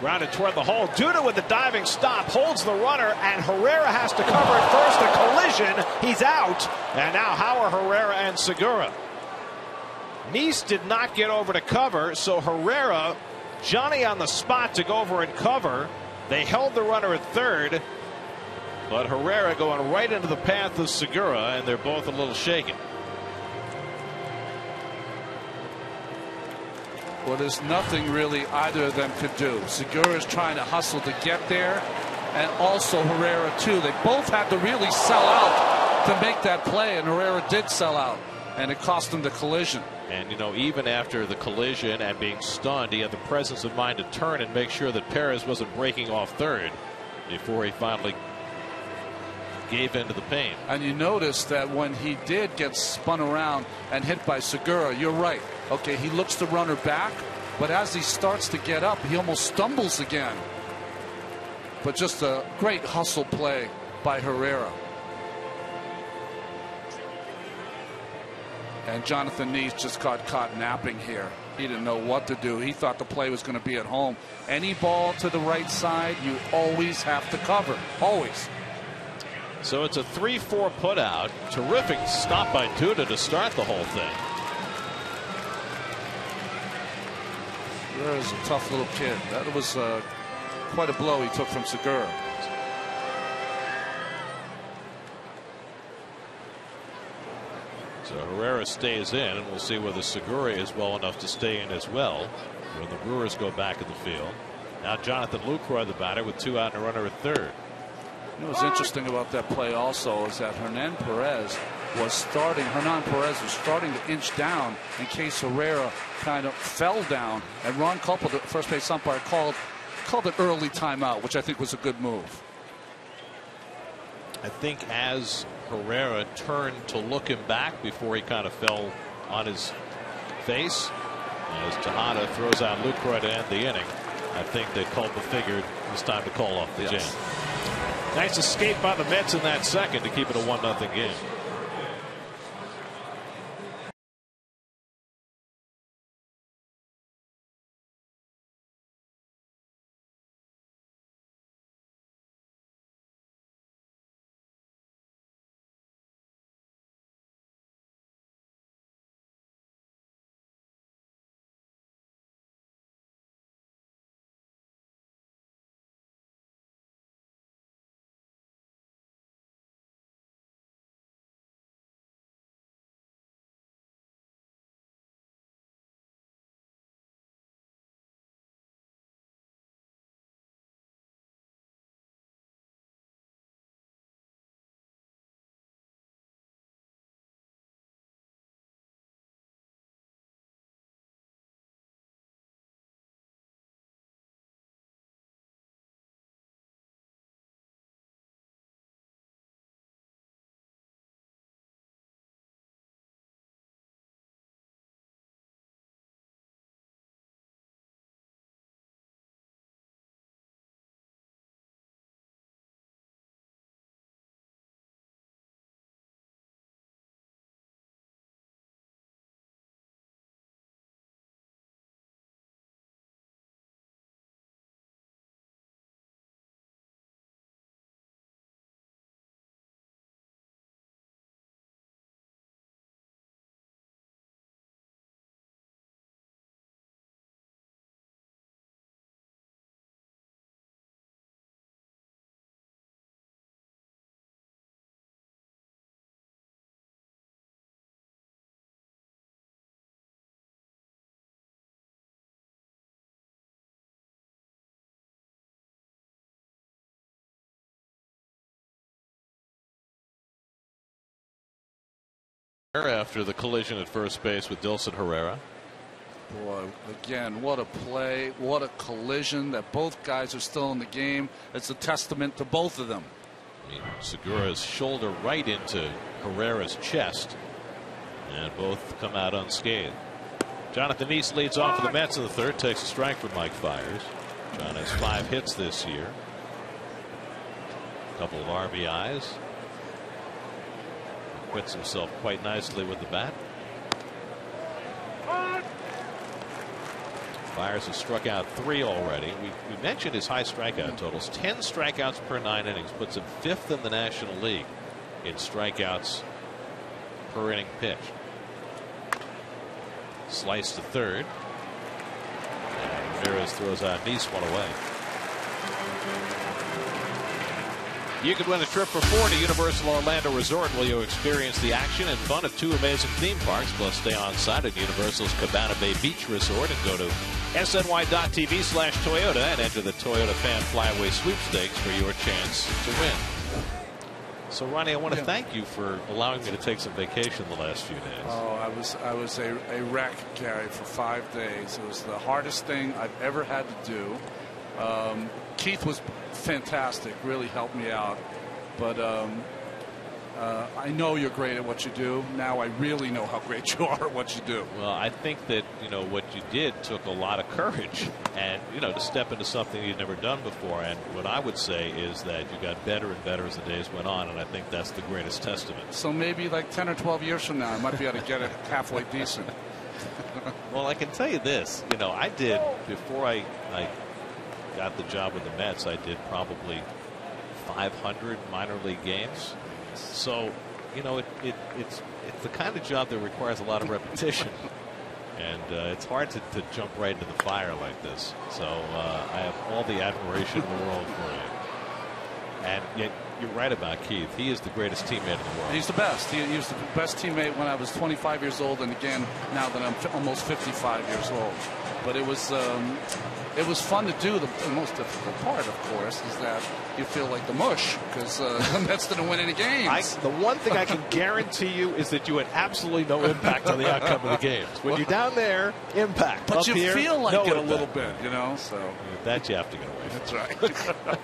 Grounded toward the hole. Duda with the diving stop holds the runner, and Herrera has to cover it first. A collision. He's out. And now Hauer, Herrera, and Segura. Niese did not get over to cover, so Herrera, Johnny on the spot to go over and cover. They held the runner at third, but Herrera going right into the path of Segura, and they're both a little shaken. Well, there's nothing really either of them could do. Segura is trying to hustle to get there, and also Herrera too. They both had to really sell out to make that play, and Herrera did sell out, and it cost him the collision. And, you know, even after the collision and being stunned, he had the presence of mind to turn and make sure that Perez wasn't breaking off third before he finally gave in to the pain. And you notice that when he did get spun around and hit by Segura, you're right. Okay, he looks the runner back, but as he starts to get up, he almost stumbles again. But just a great hustle play by Herrera. And Jonathan Niese just got caught napping here. He didn't know what to do. He thought the play was going to be at home. Any ball to the right side, you always have to cover. Always. So it's a 3-4 put out. Terrific stop by Duda to start the whole thing. There is a tough little kid. That was quite a blow he took from Segura. So Herrera stays in, and we'll see whether Segura is well enough to stay in as well when the Brewers go back in the field. Now Jonathan Lucroy, the batter, with two out and a runner at third. You know what's interesting about that play also is that Hernan Perez was starting to inch down in case Herrera kind of fell down, and Ron Kupel, the first base umpire, called an early timeout, which I think was a good move. I think as Herrera turned to look him back before he kind of fell on his face, as Tejada throws out Lucroy to end the inning, I think that Culpa figured it's time to call off the jam. Nice escape by the Mets in that second to keep it a 1-0 game. After the collision at first base with Dilson Herrera. Boy, again, what a play, what a collision, that both guys are still in the game. It's a testament to both of them. I mean, Segura's shoulder right into Herrera's chest, and both come out unscathed. Jonathan Niese leads off for the Mets in the third, takes a strike from Mike Fiers. John has 5 hits this year, a couple of RBIs. Quits himself quite nicely with the bat. Fiers has struck out 3 already. We mentioned his high strikeout totals. 10 strikeouts per 9 innings. Puts him 5th in the National League in strikeouts per inning pitch. Slice to third. And Ramirez throws out Niese, one away. You could win a trip for 4 to Universal Orlando Resort, where you'll experience the action and fun of 2 amazing theme parks, plus stay on site at Universal's Cabana Bay Beach Resort, and go to SNY.TV/Toyota and enter the Toyota Fan Flyaway Sweepstakes for your chance to win. So, Ronnie, I want to thank you for allowing me to take some vacation the last few days. Oh, I was a wreck, Gary, for 5 days. It was the hardest thing I've ever had to do. Keith was fantastic, really helped me out, but I know you're great at what you do. Now I really know how great you are at what you do. Well, I think that, you know, what you did took a lot of courage, and, you know, to step into something you'd never done before. And what I would say is that you got better and better as the days went on, and I think that's the greatest testament. So maybe like 10 or 12 years from now I might be able to get it halfway decent. Well, I can tell you this, you know, I did before I got the job with the Mets, I did probably 500 minor league games. So, you know, it's the kind of job that requires a lot of repetition. And it's hard to jump right into the fire like this. So I have all the admiration in the world for you. And yet you're right about Keith. He is the greatest teammate in the world. He's the best. He was the best teammate when I was 25 years old, and again now that I'm almost 55 years old. But it was fun to do. The most difficult part, of course, is that you feel like the mush because the Mets didn't win any games. The one thing I can guarantee you is that you had absolutely no impact on the outcome of the games. When you're down there, impact. But you feel like it a little bit, you know. So that you have to get away from. That's right.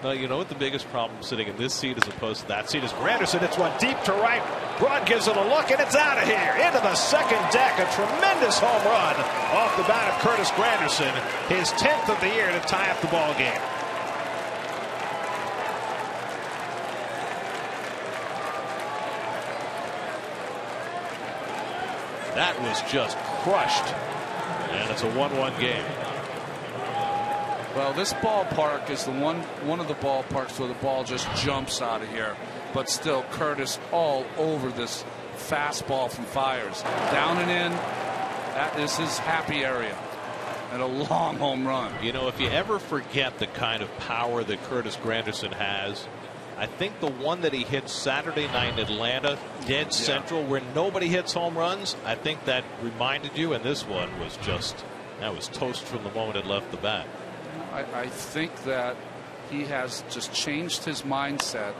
No, you know what the biggest problem sitting in this seat as opposed to that seat is Granderson. It's one deep to right. Braun gives it a look, and it's out of here. Into the second deck. A tremendous home run off the bat of Curtis Granderson. His 10th of the year to tie up the ball game. That was just crushed. And it's a 1-1 game. Well, this ballpark is the one of the ballparks where the ball just jumps out of here. But still, Curtis all over this fastball from Fiers. Down and in. That is his happy area. And a long home run. You know, if you ever forget the kind of power that Curtis Granderson has, I think the one that he hit Saturday night in Atlanta, dead central, where nobody hits home runs, I think that reminded you. And this one was just, that was toast from the moment it left the bat. I think that he has just changed his mindset,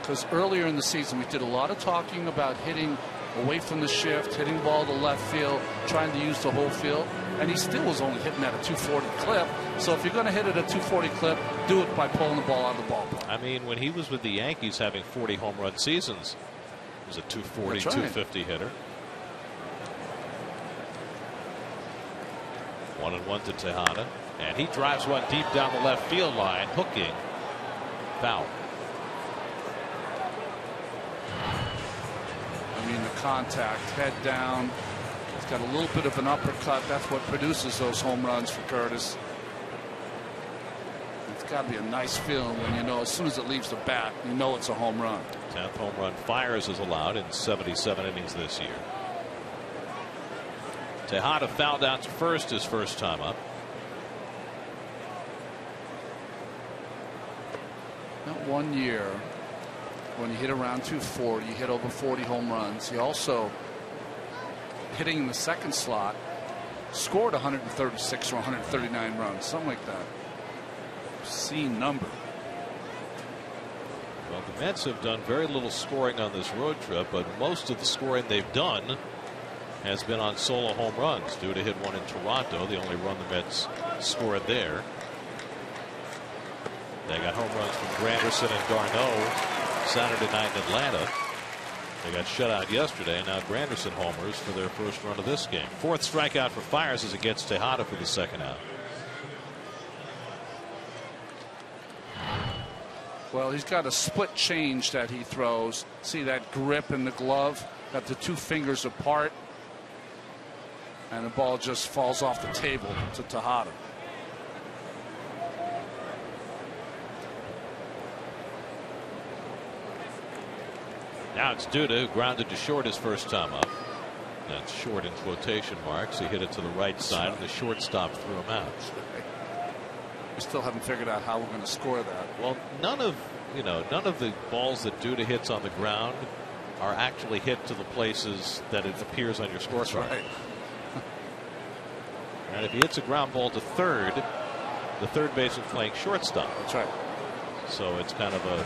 because earlier in the season we did a lot of talking about hitting away from the shift, hitting ball to left field, trying to use the whole field, and he still was only hitting at a 240 clip. So if you're going to hit it at a 240 clip, do it by pulling the ball out of the ballpark. I mean, when he was with the Yankees having 40 home run seasons, he was a 240, 250 hitter. 1-1 to Tejada, and he drives one deep down the left field line, hooking, foul. I mean, the contact, head down. He's got a little bit of an uppercut. That's what produces those home runs for Curtis. It's got to be a nice feeling when you know as soon as it leaves the bat, you know it's a home run. 10th home run Fiers is allowed in 77 innings this year. Tejada fouled out to first his first time up. Not one year when you hit around 240, you hit over 40 home runs. He also, hitting in the second slot, scored 136 or 139 runs, something like that. Obscene number. Well, the Mets have done very little scoring on this road trip, but most of the scoring they've done has been on solo home runs. Duda hit one in Toronto, the only run the Mets scored there. They got home runs from Granderson and D'Arnaud Saturday night in Atlanta. They got shut out yesterday, and now Granderson homers for their first run of this game. Fourth strikeout for Fiers as it gets Tejada for the second out. Well, he's got a split change that he throws. See that grip in the glove, got the two fingers apart. And the ball just falls off the table to Tejada. Now it's Duda, who grounded to short his first time up. That's short in quotation marks. He hit it to the right side, and the shortstop threw him out. We still haven't figured out how we're going to score that. Well, none of the balls that Duda hits on the ground are actually hit to the places that it appears on your scorecard. Right. And if he hits a ground ball to third, the third baseman playing shortstop. That's right. So it's kind of a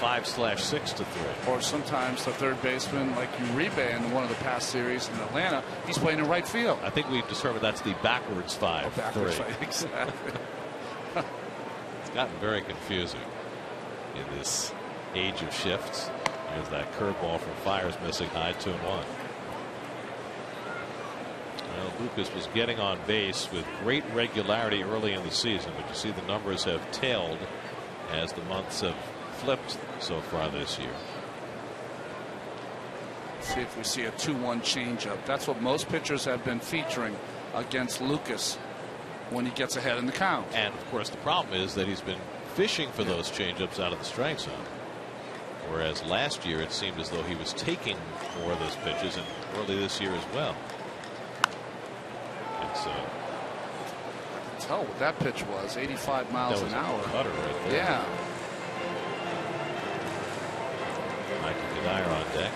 5/6 to three. Or sometimes the third baseman, like Uribe in one of the past series in Atlanta, he's playing in right field. I think we've determined that's the backwards five. Oh, backwards three. Five, exactly. It's gotten very confusing in this age of shifts. There's that curveball from Fiers missing high, 2-1. Well, Lucas was getting on base with great regularity early in the season, but you see the numbers have tailed as the months have flipped so far this year. see if we see a 2-1 changeup. That's what most pitchers have been featuring against Lucas when he gets ahead in the count. And of course the problem is that he's been fishing for those changeups out of the strike zone. Whereas last year it seemed as though he was taking more of those pitches, and early this year as well. And so I can tell what that pitch was, 85 miles an hour. Cutter right there. Yeah. Michael Cuddyer on deck.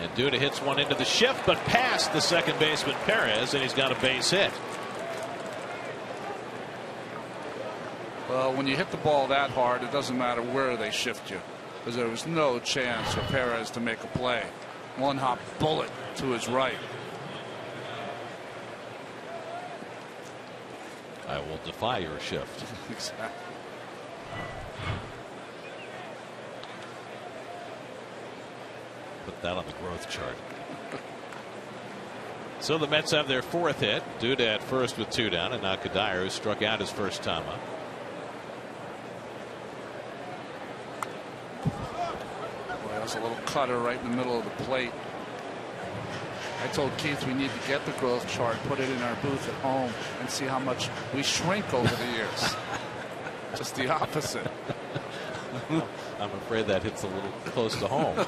And Duda hits one into the shift, but past the second baseman Perez, and he's got a base hit. Well, when you hit the ball that hard, it doesn't matter where they shift you, because there was no chance for Perez to make a play. One hop bullet to his right. I will defy your shift. Exactly. Put that on the growth chart. So the Mets have their fourth hit. Duda at first with two down, and now Cuddyer, who struck out his first time up. Boy, that was a little cutter right in the middle of the plate. I told Keith we need to get the growth chart, put it in our booth at home, and see how much we shrink over the years. Just the opposite. I'm afraid that hits a little close to home.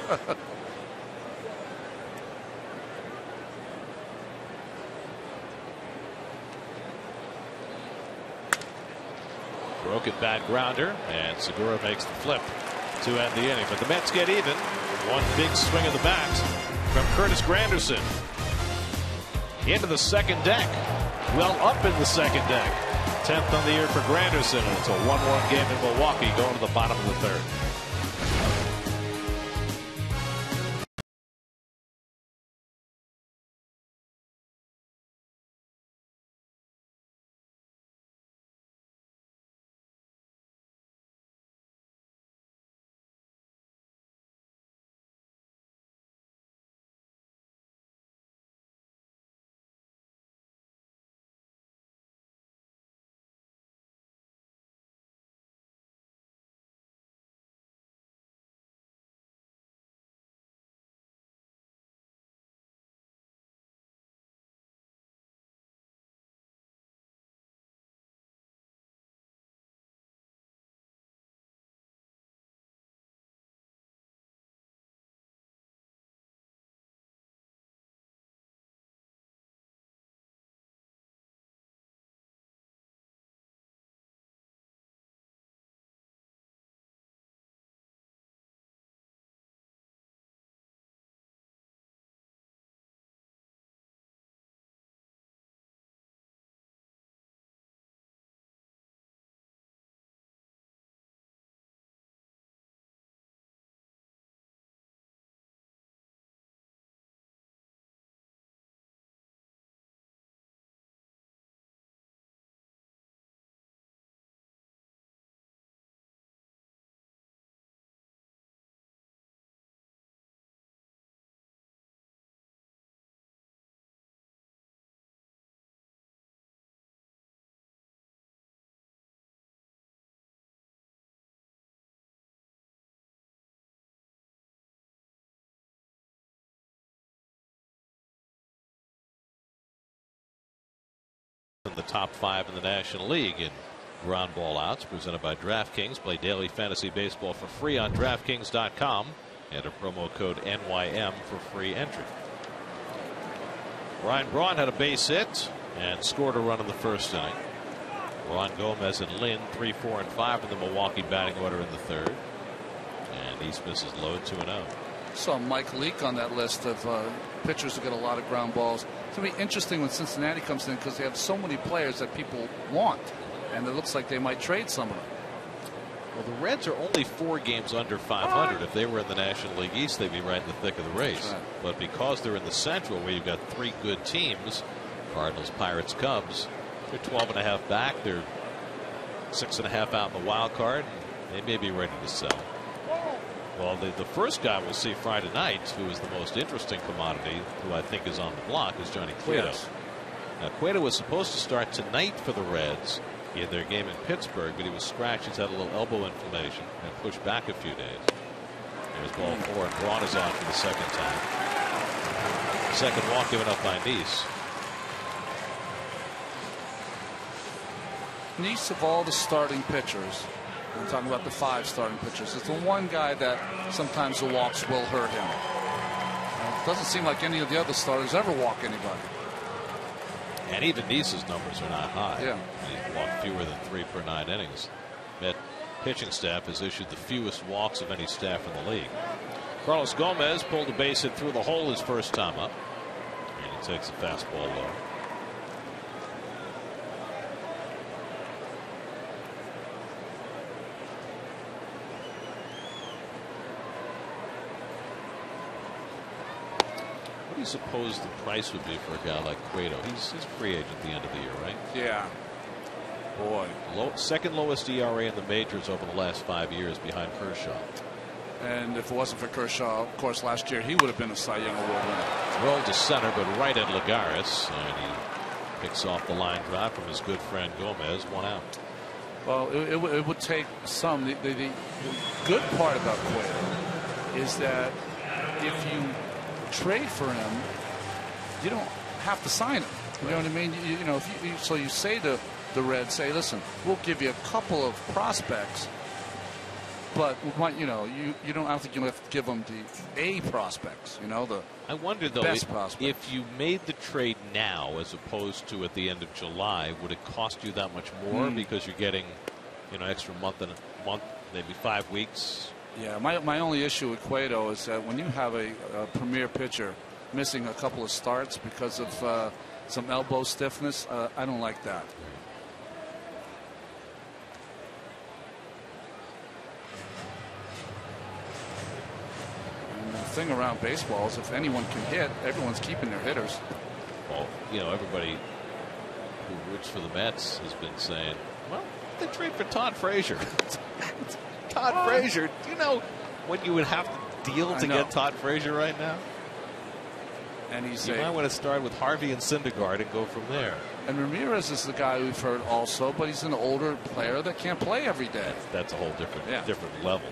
Broken bat grounder, and Segura makes the flip to end the inning. But the Mets get even. One big swing of the bat from Curtis Granderson into the second deck. Well, up in the second deck. 10th on the year for Granderson. It's a 1-1 game in Milwaukee going to the bottom of the third. The top five in the National League in ground ball outs, presented by DraftKings. Play daily fantasy baseball for free on DraftKings.com. Enter promo code NYM for free entry. Ryan Braun had a base hit and scored a run in the first inning. Ron Gomez and Lind 3, 4, and 5 in the Milwaukee batting order in the third. And Niese misses low, 2-0. Saw Mike Leake on that list of pitchers who get a lot of ground balls. It's going to be interesting when Cincinnati comes in, because they have so many players that people want, and it looks like they might trade some of them. Well, the Reds are only 4 games under 500. If they were in the National League East, they'd be right in the thick of the race. Right. But because they're in the Central, where you've got 3 good teams, Cardinals, Pirates, Cubs, they're 12.5 back. They're 6.5 out in the wild card. They may be ready to sell. Well, the first guy we'll see Friday night, who is the most interesting commodity, who I think is on the block, is Johnny Cueto. Yes. Now, Cueto was supposed to start tonight for the Reds in their game in Pittsburgh, but he was scratched. He's had a little elbow inflammation and pushed back a few days. There's ball four, and Braun is on for the second time. Second walk given up by Niese. Niese, of all the starting pitchers, I'm talking about the five starting pitchers, it's the one guy that sometimes the walks will hurt him. It doesn't seem like any of the other starters ever walk anybody. And even Niese's numbers are not high. Yeah. He's walked fewer than 3 per 9 innings. Met pitching staff has issued the fewest walks of any staff in the league. Carlos Gomez pulled a base hit through the hole his first time up, and he takes a fastball low. What do you suppose the price would be for a guy like Cueto? He's free agent at the end of the year, right? Yeah. Boy, second lowest ERA in the majors over the last 5 years behind Kershaw. And if it wasn't for Kershaw, of course, last year he would have been a Cy Young Award winner. Rolled to center, but right at Lagares, and he picks off the line drive from his good friend Gomez. One out. Well, it would take some. The good part about Cueto is that if you trade for him, you don't have to sign him. You know what I mean? You know, if you, so you say to the Reds, say, listen, we'll give you a couple of prospects, but we want, you know, you don't. I don't think you have to give them the A prospects. You know, the I wonder though best prospects. If you made the trade now as opposed to at the end of July, would it cost you that much more because you're getting, you know, extra month, maybe 5 weeks? Yeah, my only issue with Cueto is that when you have a premier pitcher missing a couple of starts because of some elbow stiffness, I don't like that. And the thing around baseball is if anyone can hit, everyone's keeping their hitters. Well, you know, everybody who roots for the Mets has been saying, well, they trade for Todd Frazier. Todd Frazier, do you know what you would have to deal to get Todd Frazier right now? And you might want to start with Harvey and Syndergaard and go from there. And Ramirez is the guy we've heard also, but he's an older player that can't play every day. That's a whole different level.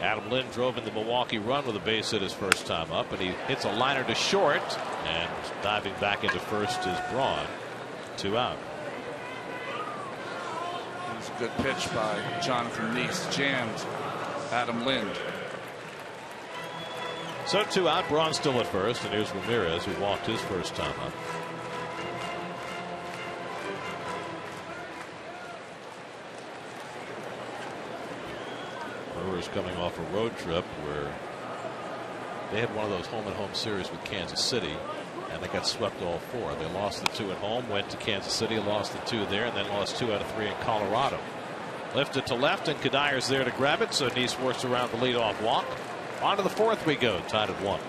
Adam Lind drove in the Milwaukee run with a base hit his first time up, and he hits a liner to short, and diving back into first is Braun. 2 out. It was a good pitch by Jonathan Niese, jammed Adam Lind. So 2 out, Braun still at first, and here's Ramirez, who walked his first time up. Brewers coming off a road trip where they had one of those home-and-home series with Kansas City, and they got swept all four. They lost the 2 at home, went to Kansas City, lost the 2 there, and then lost 2 out of 3 in Colorado. Lifted to left, and Cuddier's there to grab it, so Niese works around the leadoff walk. On to the fourth we go, tied at 1.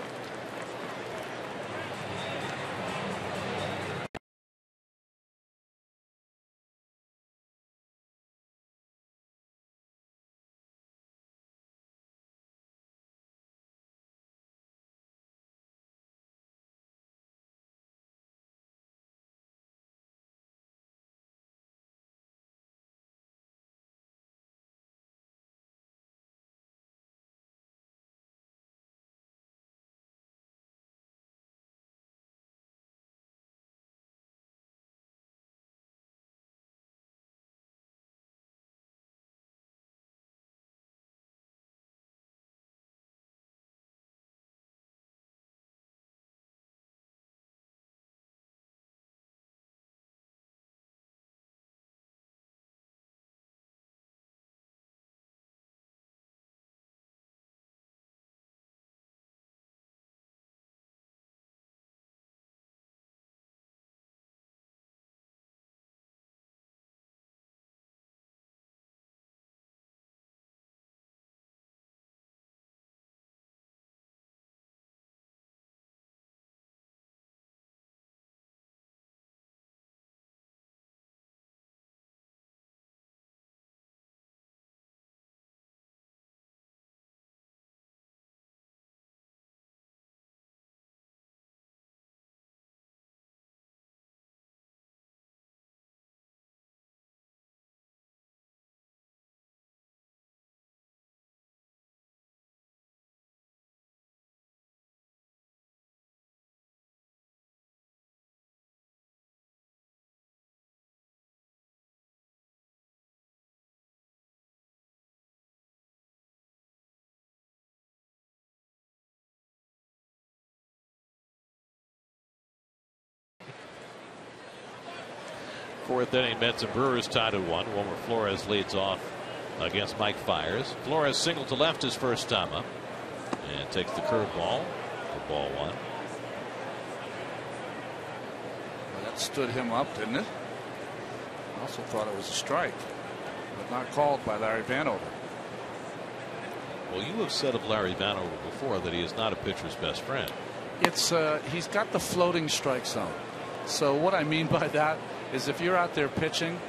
fourth inning, Mets and Brewers tied at 1. Wilmer Flores leads off against Mike Fiers. Flores singled to left his first time up and takes the curveball for ball 1. Well, that stood him up, didn't it? I also thought it was a strike, but not called by Larry Vanover. Well, you have said of Larry Vanover before that he is not a pitcher's best friend. It's he's got the floating strike zone. So what I mean by that is if you're out there pitching,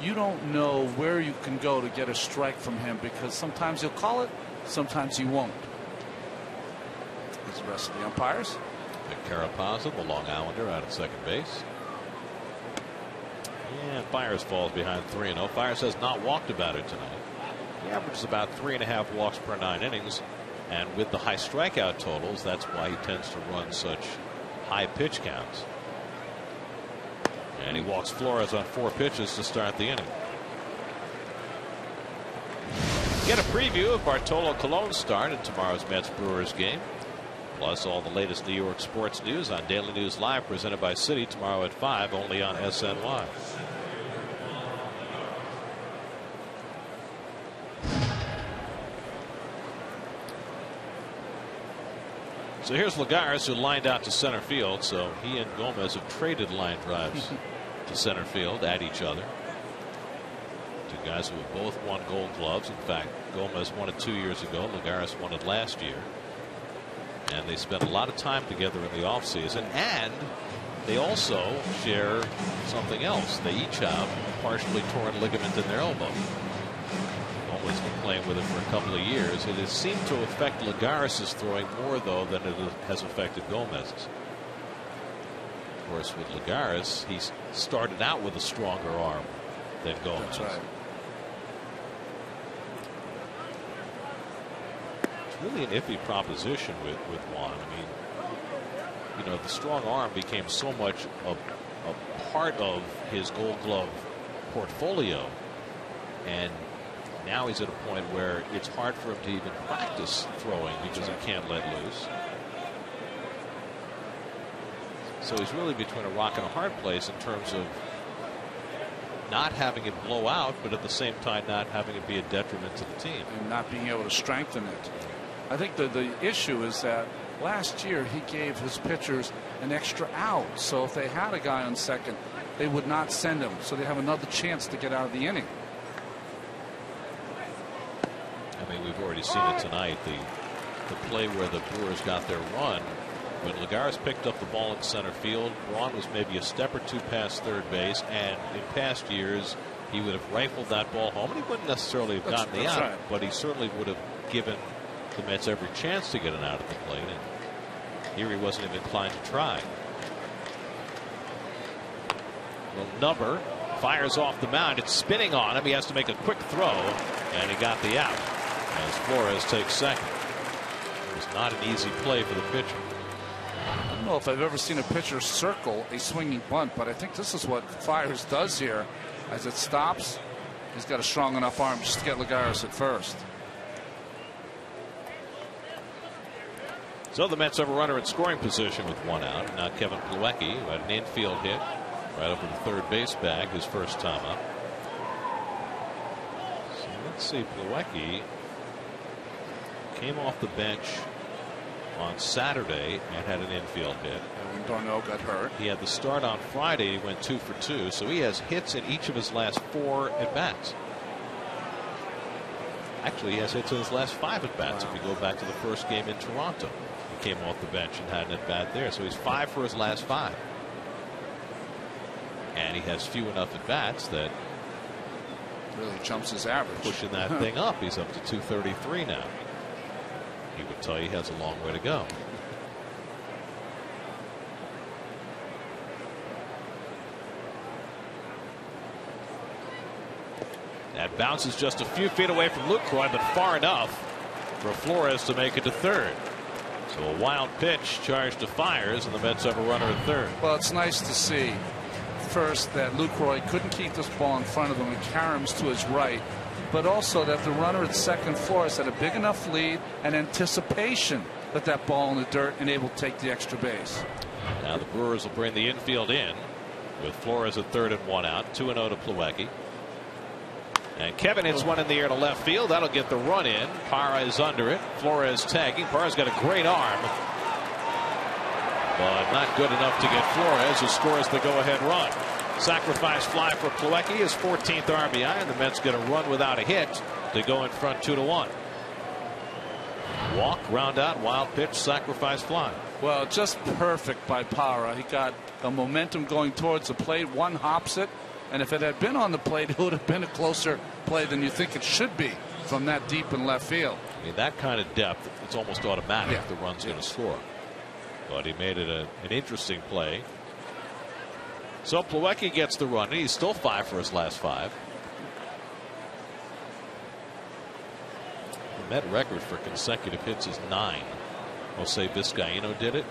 you don't know where you can go to get a strike from him, because sometimes he'll call it, sometimes he won't. That's the rest of the umpires. Vic Carapazzo, the Long Islander, out at second base. Yeah, Fiers falls behind 3-0. Fiers has not walked a batter tonight. He averages about 3.5 walks per 9 innings, and with the high strikeout totals, that's why he tends to run such high pitch counts. And he walks Flores on 4 pitches to start the inning. Get a preview of Bartolo Colon's start at tomorrow's Mets-Brewers game. Plus all the latest New York sports news on Daily News Live, presented by Citi, tomorrow at 5, only on SNY. So here's Lagares, who lined out to center field. So he and Gomez have traded line drives to center field at each other. Two guys who have both won Gold Gloves. In fact, Gomez won it 2 years ago. Lagares won it last year. And they spent a lot of time together in the offseason. And they also share something else. They each have a partially torn ligament in their elbow. Has been playing with it for a couple of years. It has seemed to affect Lagares' throwing more, though, than it has affected Gomez's. Of course, with Lagares, he started out with a stronger arm than Gomez. That's right. It's really an iffy proposition with Juan. I mean, you know, the strong arm became so much a part of his Gold Glove portfolio, and now he's at a point where it's hard for him to even practice throwing because he can't let loose. So he's really between a rock and a hard place in terms of not having it blow out, but at the same time not having it be a detriment to the team. And not being able to strengthen it. I think the issue is that last year he gave his pitchers an extra out. So if they had a guy on second, they would not send him. So they have another chance to get out of the inning. I mean, we've already seen it tonight. The play where the Brewers got their run, when Lagares picked up the ball in center field, Braun was maybe a step or two past third base, and in past years he would have rifled that ball home, and he wouldn't necessarily have gotten the out, but he certainly would have given the Mets every chance to get an out at the plate, and here he wasn't even inclined to try. Well, Nubber fires off the mound. It's spinning on him. He has to make a quick throw, and he got the out as Flores takes second. It was not an easy play for the pitcher. I don't know if I've ever seen a pitcher circle a swinging bunt, but I think this is what Fiers does here. As it stops, he's got a strong enough arm just to get Lagares at first. So the Mets have a runner in scoring position with 1 out. Now Kevin Plawecki, who had an infield hit right over the third base bag his first time up. So let's see, Plawecki came off the bench on Saturday and had an infield hit. And when D'Arnaud got hurt. He had the start on Friday. He went 2 for 2. So he has hits in each of his last 4 at-bats. Actually, he has hits in his last 5 at-bats. Wow. If you go back to the first game in Toronto, he came off the bench and had an at-bat there. So he's 5 for his last 5. And he has few enough at-bats that really jumps his average. Pushing that thing up. He's up to 233 now. He would tell you he has a long way to go. That bounce is just a few feet away from Lucroy, but far enough for Flores to make it to third. So a wild pitch charged to Fiers, and the Mets have a runner at third. Well, it's nice to see first that Lucroy couldn't keep this ball in front of him and Karam's to his right, but also that the runner at second, Flores, had a big enough lead and anticipation that that ball in the dirt and able to take the extra base. Now the Brewers will bring the infield in. with Flores at third and one out. 2-0 to Plawecki. And Kevin hits one in the air to left field. That'll get the run in. Parra is under it. Flores tagging. Parra's got a great arm, but not good enough to get Flores, who scores the go-ahead run. Sacrifice fly for Plawecki, his 14th RBI, and the Mets get a run without a hit to go in front 2-1. Walk, ground out, wild pitch, sacrifice fly. Well, just perfect by Parra. He got the momentum going towards the plate. One hops it, and if it had been on the plate, it would have been a closer play than you think it should be from that deep in left field. I mean, that kind of depth, it's almost automatic the run's going to score. But he made it an interesting play. So Plawecki gets the run, and he's still 5 for his last 5. The Met record for consecutive hits is 9. Jose Vizcaino did it.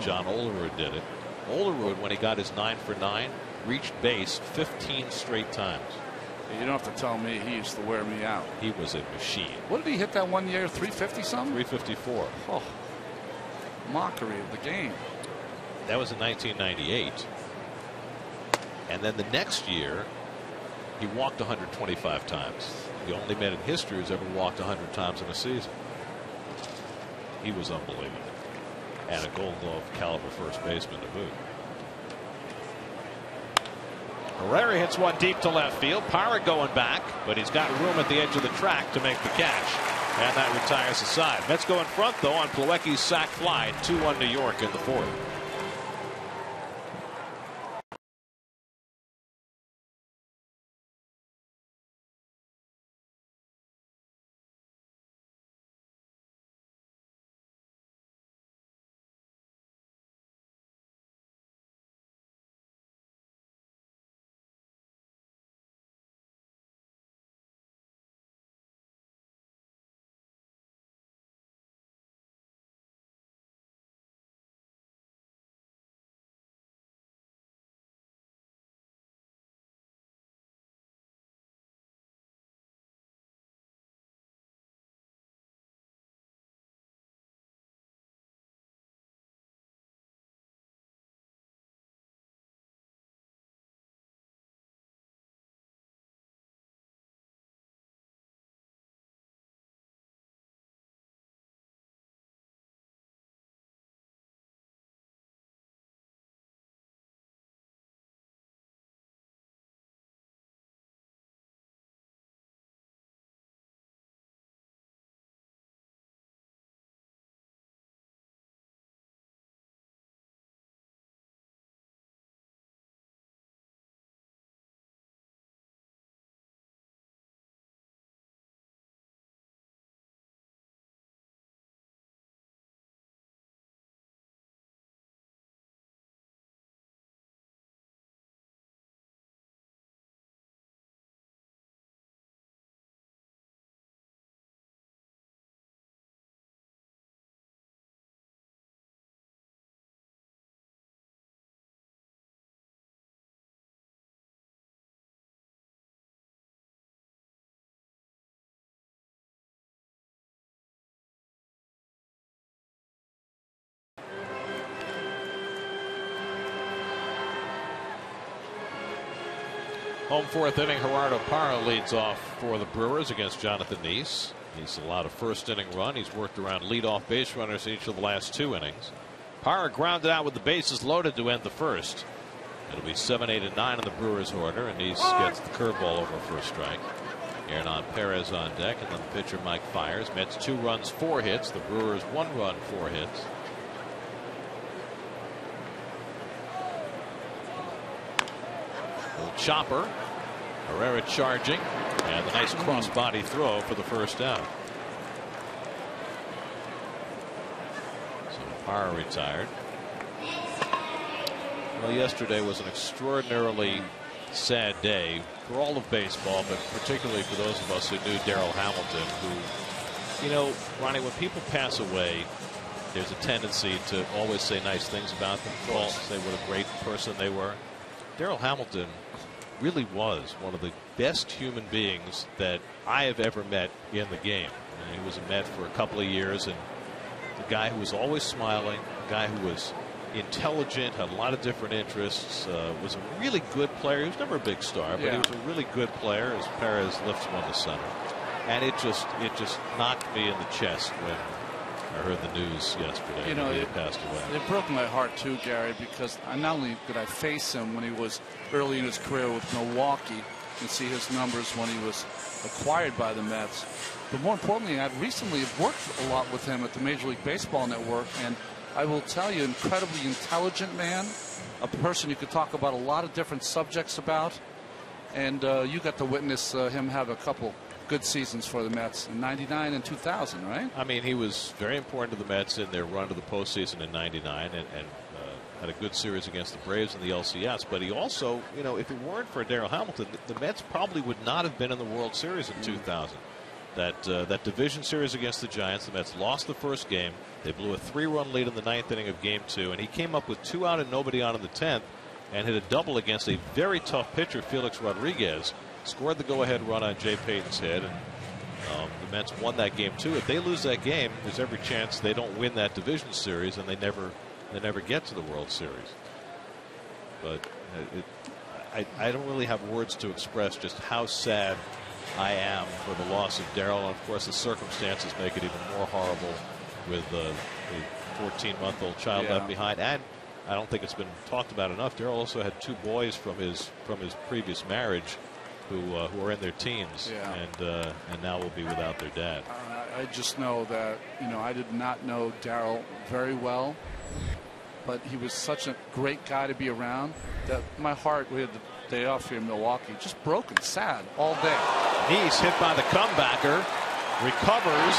John Olerud did it. Olerud, when he got his 9 for 9, reached base 15 straight times. You don't have to tell me, he used to wear me out. He was a machine. What did he hit that one year? 350 something? 354. Oh, mockery of the game. That was in 1998. And then the next year, he walked 125 times. The only man in history who's ever walked 100 times in a season. He was unbelievable. And a Gold Glove caliber first baseman to boot. Herrera hits one deep to left field. Parra going back, but he's got room at the edge of the track to make the catch. And that retires the side. Mets go in front, though, on Plawecki's sac fly. 2-1 New York in the fourth. Home fourth inning, Gerardo Parra leads off for the Brewers against Jonathan Niese. He's allowed a first inning run. He's worked around leadoff base runners each of the last 2 innings. Parra grounded out with the bases loaded to end the first. It'll be 7, 8, and 9 in the Brewers order, and Niese gets the curveball over first strike. Hernan Perez on deck, and then the pitcher Mike Fiers. Mets 2 runs, 4 hits. The Brewers 1 run, 4 hits. Chopper. Herrera charging, and a nice cross-body throw for the first out. So Parra retired. Well, yesterday was an extraordinarily sad day for all of baseball, but particularly for those of us who knew Daryl Hamilton, who, you know, Ronnie, when people pass away, there's a tendency to always say nice things about them, say what a great person they were. Daryl Hamilton really was one of the best human beings that I have ever met in the game. And he was a Met for a couple of years, and the guy who was always smiling, the guy who was intelligent, had a lot of different interests, was a really good player. He was never a big star, but he was a really good player as Perez lifts one to center. And it just knocked me in the chest when I heard the news yesterday. You know, he passed away. It broke my heart too, Gary, because not only did I face him when he was early in his career with Milwaukee and see his numbers when he was acquired by the Mets, but more importantly, I've recently worked a lot with him at the Major League Baseball Network, and I will tell you, incredibly intelligent man, a person you could talk about a lot of different subjects about, and you got to witness him have a couple good seasons for the Mets in '99 and 2000, right? I mean, he was very important to the Mets in their run to the postseason in '99, and had a good series against the Braves in the LCS. But he also, you know, if it weren't for Daryl Hamilton, the Mets probably would not have been in the World Series in 2000. That division series against the Giants, the Mets lost the first game. They blew a 3-run lead in the 9th inning of Game 2, and he came up with 2 out and nobody on in the 10th and hit a double against a very tough pitcher, Felix Rodriguez. Scored the go-ahead run on Jay Payton's head, and the Mets won that Game 2. If they lose that game, there's every chance they don't win that division series, and they never get to the World Series. But I don't really have words to express just how sad I am for the loss of Daryl, and of course the circumstances make it even more horrible with a 14-month-old child left behind. And I don't think it's been talked about enough, Daryl also had 2 boys from his previous marriage who are in their teens, and now will be without their dad. I just know that, you know, I did not know Daryl very well, but he was such a great guy to be around that my heart, we had the day off here in Milwaukee, just broken, sad all day. Niese hit by the comebacker, recovers,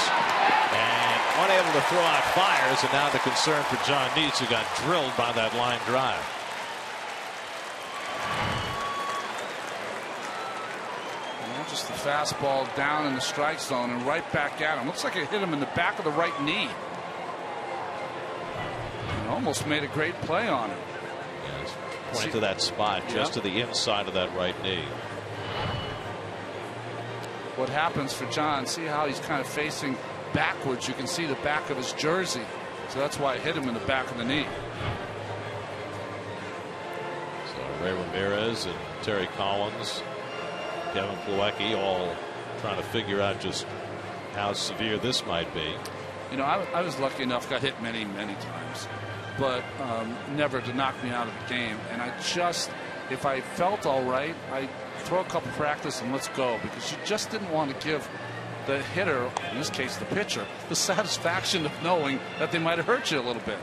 and unable to throw out fires, and now the concern for Jon Niese, who got drilled by that line drive. And just the fastball down in the strike zone and right back at him. Looks like it hit him in the back of the right knee. And almost made a great play on him. Yes. Point to that spot, just to the inside of that right knee. What happens for John, see how he's kind of facing backwards. You can see the back of his jersey. So that's why it hit him in the back of the knee. So Ray Ramirez and Terry Collins, Kevin Plawecki, all trying to figure out just how severe this might be. You know, I was lucky enough, got hit many, many times, but never to knock me out of the game. And I just, if I felt all right, I throw a couple practice and let's go, because you just didn't want to give the hitter, in this case the pitcher, the satisfaction of knowing that they might have hurt you a little bit.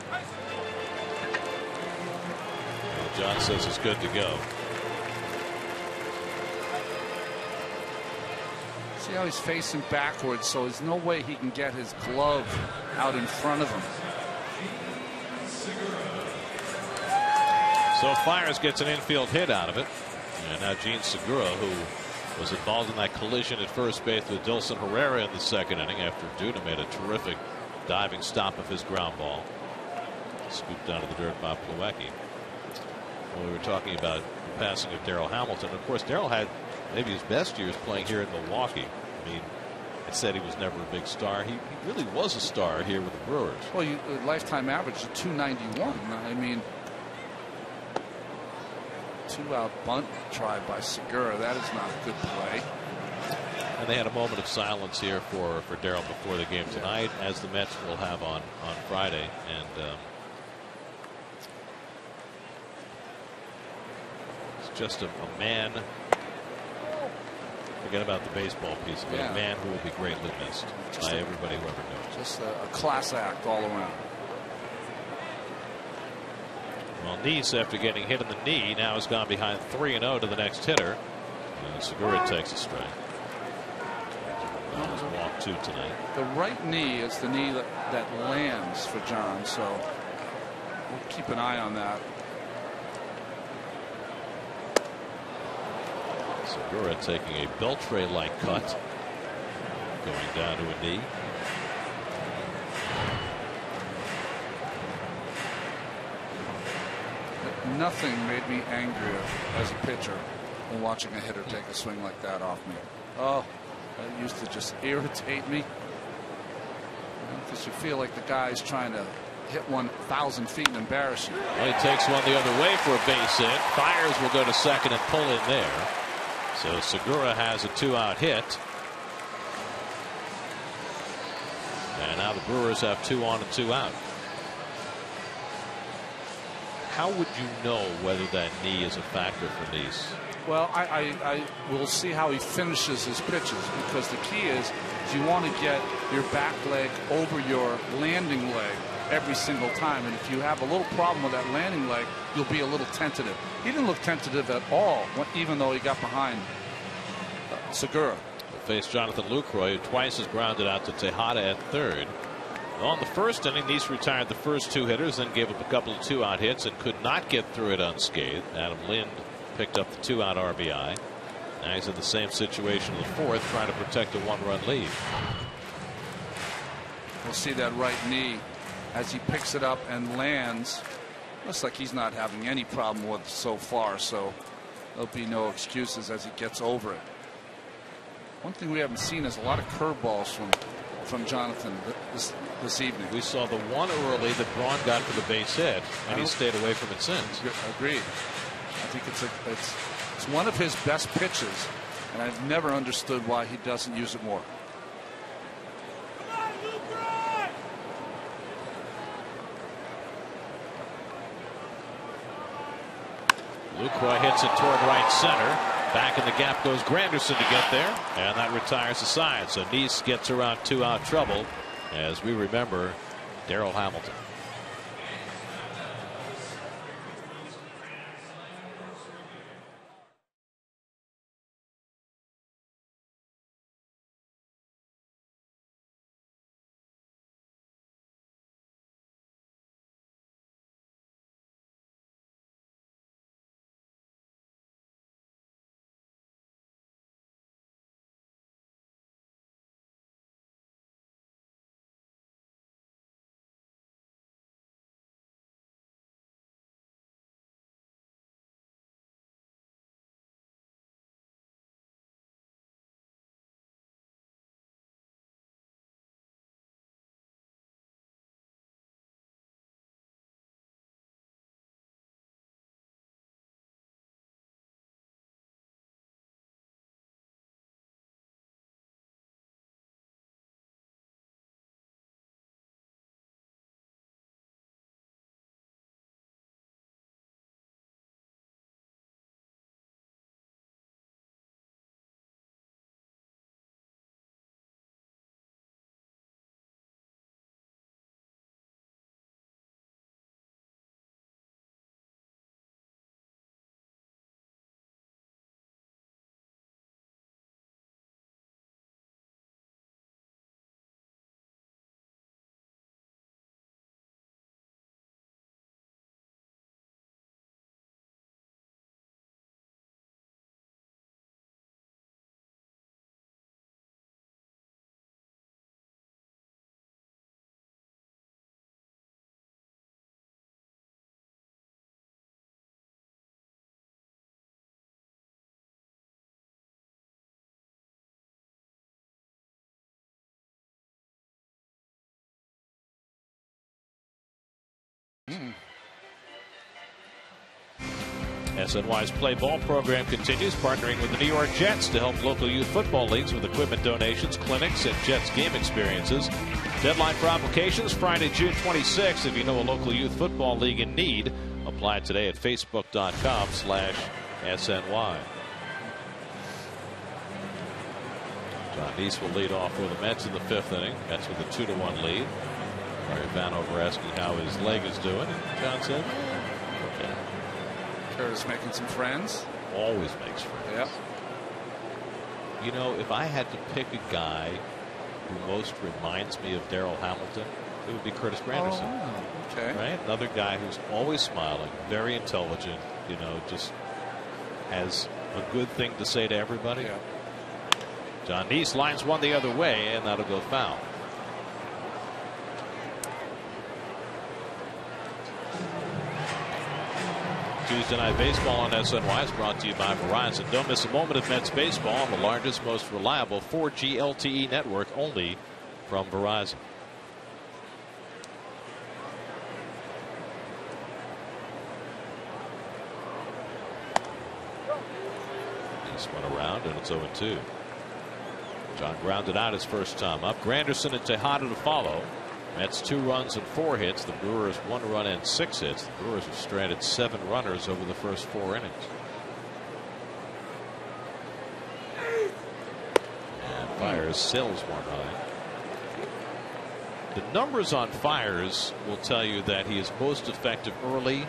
Well, John says it's good to go. See how he's facing backwards, so there's no way he can get his glove out in front of him. So Fiers gets an infield hit out of it. And now Jean Segura, who was involved in that collision at first base with Dilson Herrera in the 2nd inning after Duda made a terrific diving stop of his ground ball. Scooped out of the dirt by Plawecki. Well, we were talking about the passing of Daryl Hamilton. Of course, Daryl had maybe his best years playing here in Milwaukee. I mean, I said he was never a big star. He really was a star here with the Brewers. Well, the lifetime average of 291. I mean, 2-out bunt try by Segura. That is not a good play. And they had a moment of silence here for Daryl before the game tonight, as the Mets will have on Friday. And it's just a man. Forget about the baseball piece, but a man who will be greatly missed just by everybody who ever knows. Just a class act all around. Well, Niese, after getting hit in the knee, now has gone behind 3-0 to the next hitter. Segura takes a strike. Walk 2 tonight. The right knee is the knee that lands for John, so we'll keep an eye on that. Segura taking a Beltray-like cut, going down to a knee. Nothing made me angrier as a pitcher than watching a hitter take a swing like that off me. Oh, that used to just irritate me. Because you feel like the guy's trying to hit 1,000 feet and embarrass you. Well, he takes one the other way for a base hit. Fiers will go to second and pull in there. So Segura has a two-out hit. And now the Brewers have two on and two out. How would you know whether that knee is a factor for Niese? Well, I will see how he finishes his pitches, because the key is you want to get your back leg over your landing leg every single time. And if you have a little problem with that landing leg, you'll be a little tentative. He didn't look tentative at all, even though he got behind Segura. We'll face Jonathan Lucroy, who twice is grounded out to Tejada at third. On the first inning, Niese retired the first two hitters, then gave up a couple of two-out hits and could not get through it unscathed. Adam Lind picked up the two-out RBI. Now he's in the same situation in the fourth, trying to protect a one-run lead. We'll see that right knee as he picks it up and lands. Looks like he's not having any problem with it so far, so there'll be no excuses as he gets over it. One thing we haven't seen is a lot of curveballs from Jonathan this evening. We saw the one early that Braun got for the base hit, and he stayed away from it since. Agreed. I think it's one of his best pitches, and I've never understood why he doesn't use it more. Lucroy hits it toward right center. Back in the gap goes Granderson to get there, and that retires the side. So Niese gets around two-out trouble, as we remember Daryl Hamilton. SNY's Play Ball program continues, partnering with the New York Jets to help local youth football leagues with equipment donations, clinics, and Jets game experiences. Deadline for applications Friday, June 26th. If you know a local youth football league in need, apply today at facebook.com/SNY. Jon Niese will lead off for the Mets in the fifth inning. Mets with a 2-1 lead. Larry Vanover asking how his leg is doing. Jon said, okay. Curtis making some friends. Always makes friends. Yep. You know, if I had to pick a guy who most reminds me of Daryl Hamilton, it would be Curtis Granderson. Oh, okay. Right? Another guy who's always smiling, very intelligent, you know, just has a good thing to say to everybody. Yeah. Jon Niese lines one the other way, and that'll go foul. Tuesday Night Baseball on SNY is brought to you by Verizon. Don't miss a moment of Mets baseball on the largest, most reliable 4G LTE network, only from Verizon. Spun around, and it's 0-2. John grounded out his first time up. Granderson and Tejada to follow. That's 2 runs and 4 hits. The Brewers 1 run and 6 hits. The Brewers have stranded 7 runners over the first 4 innings. And Fiers sails one high. The numbers on Fiers will tell you that he is most effective early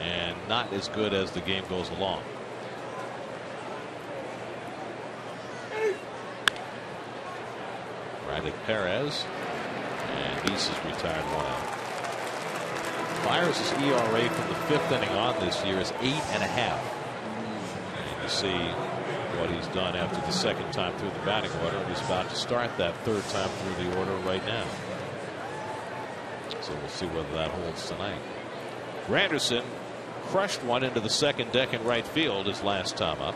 and not as good as the game goes along. Riley Perez. And Niese has retired one out. Fiers' ERA from the 5th inning on this year is 8.5. And you see what he's done after the 2nd time through the batting order. He's about to start that 3rd time through the order right now. So we'll see whether that holds tonight. Granderson crushed one into the 2nd deck in right field his last time up.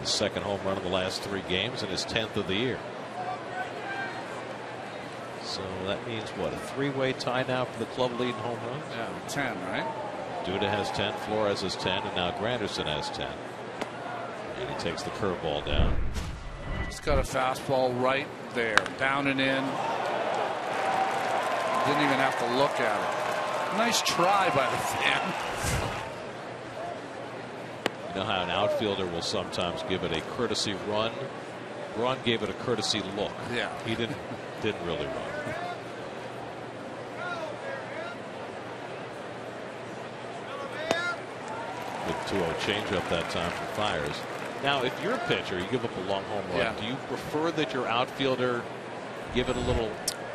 His 2nd home run of the last 3 games and his 10th of the year. So that means what, a 3-way tie now for the club lead home runs? Yeah, 10, right? Duda has 10, Flores has 10, and now Granderson has 10. And he takes the curveball down. He's got a fastball right there, down and in. Didn't even have to look at it. Nice try by the fan. You know how an outfielder will sometimes give it a courtesy run? Braun gave it a courtesy look. Yeah, he didn't really run. With 2-0 changeup that time for Fiers. Now, if you're a pitcher, you give up a long home run. Yeah. Do you prefer that your outfielder give it a little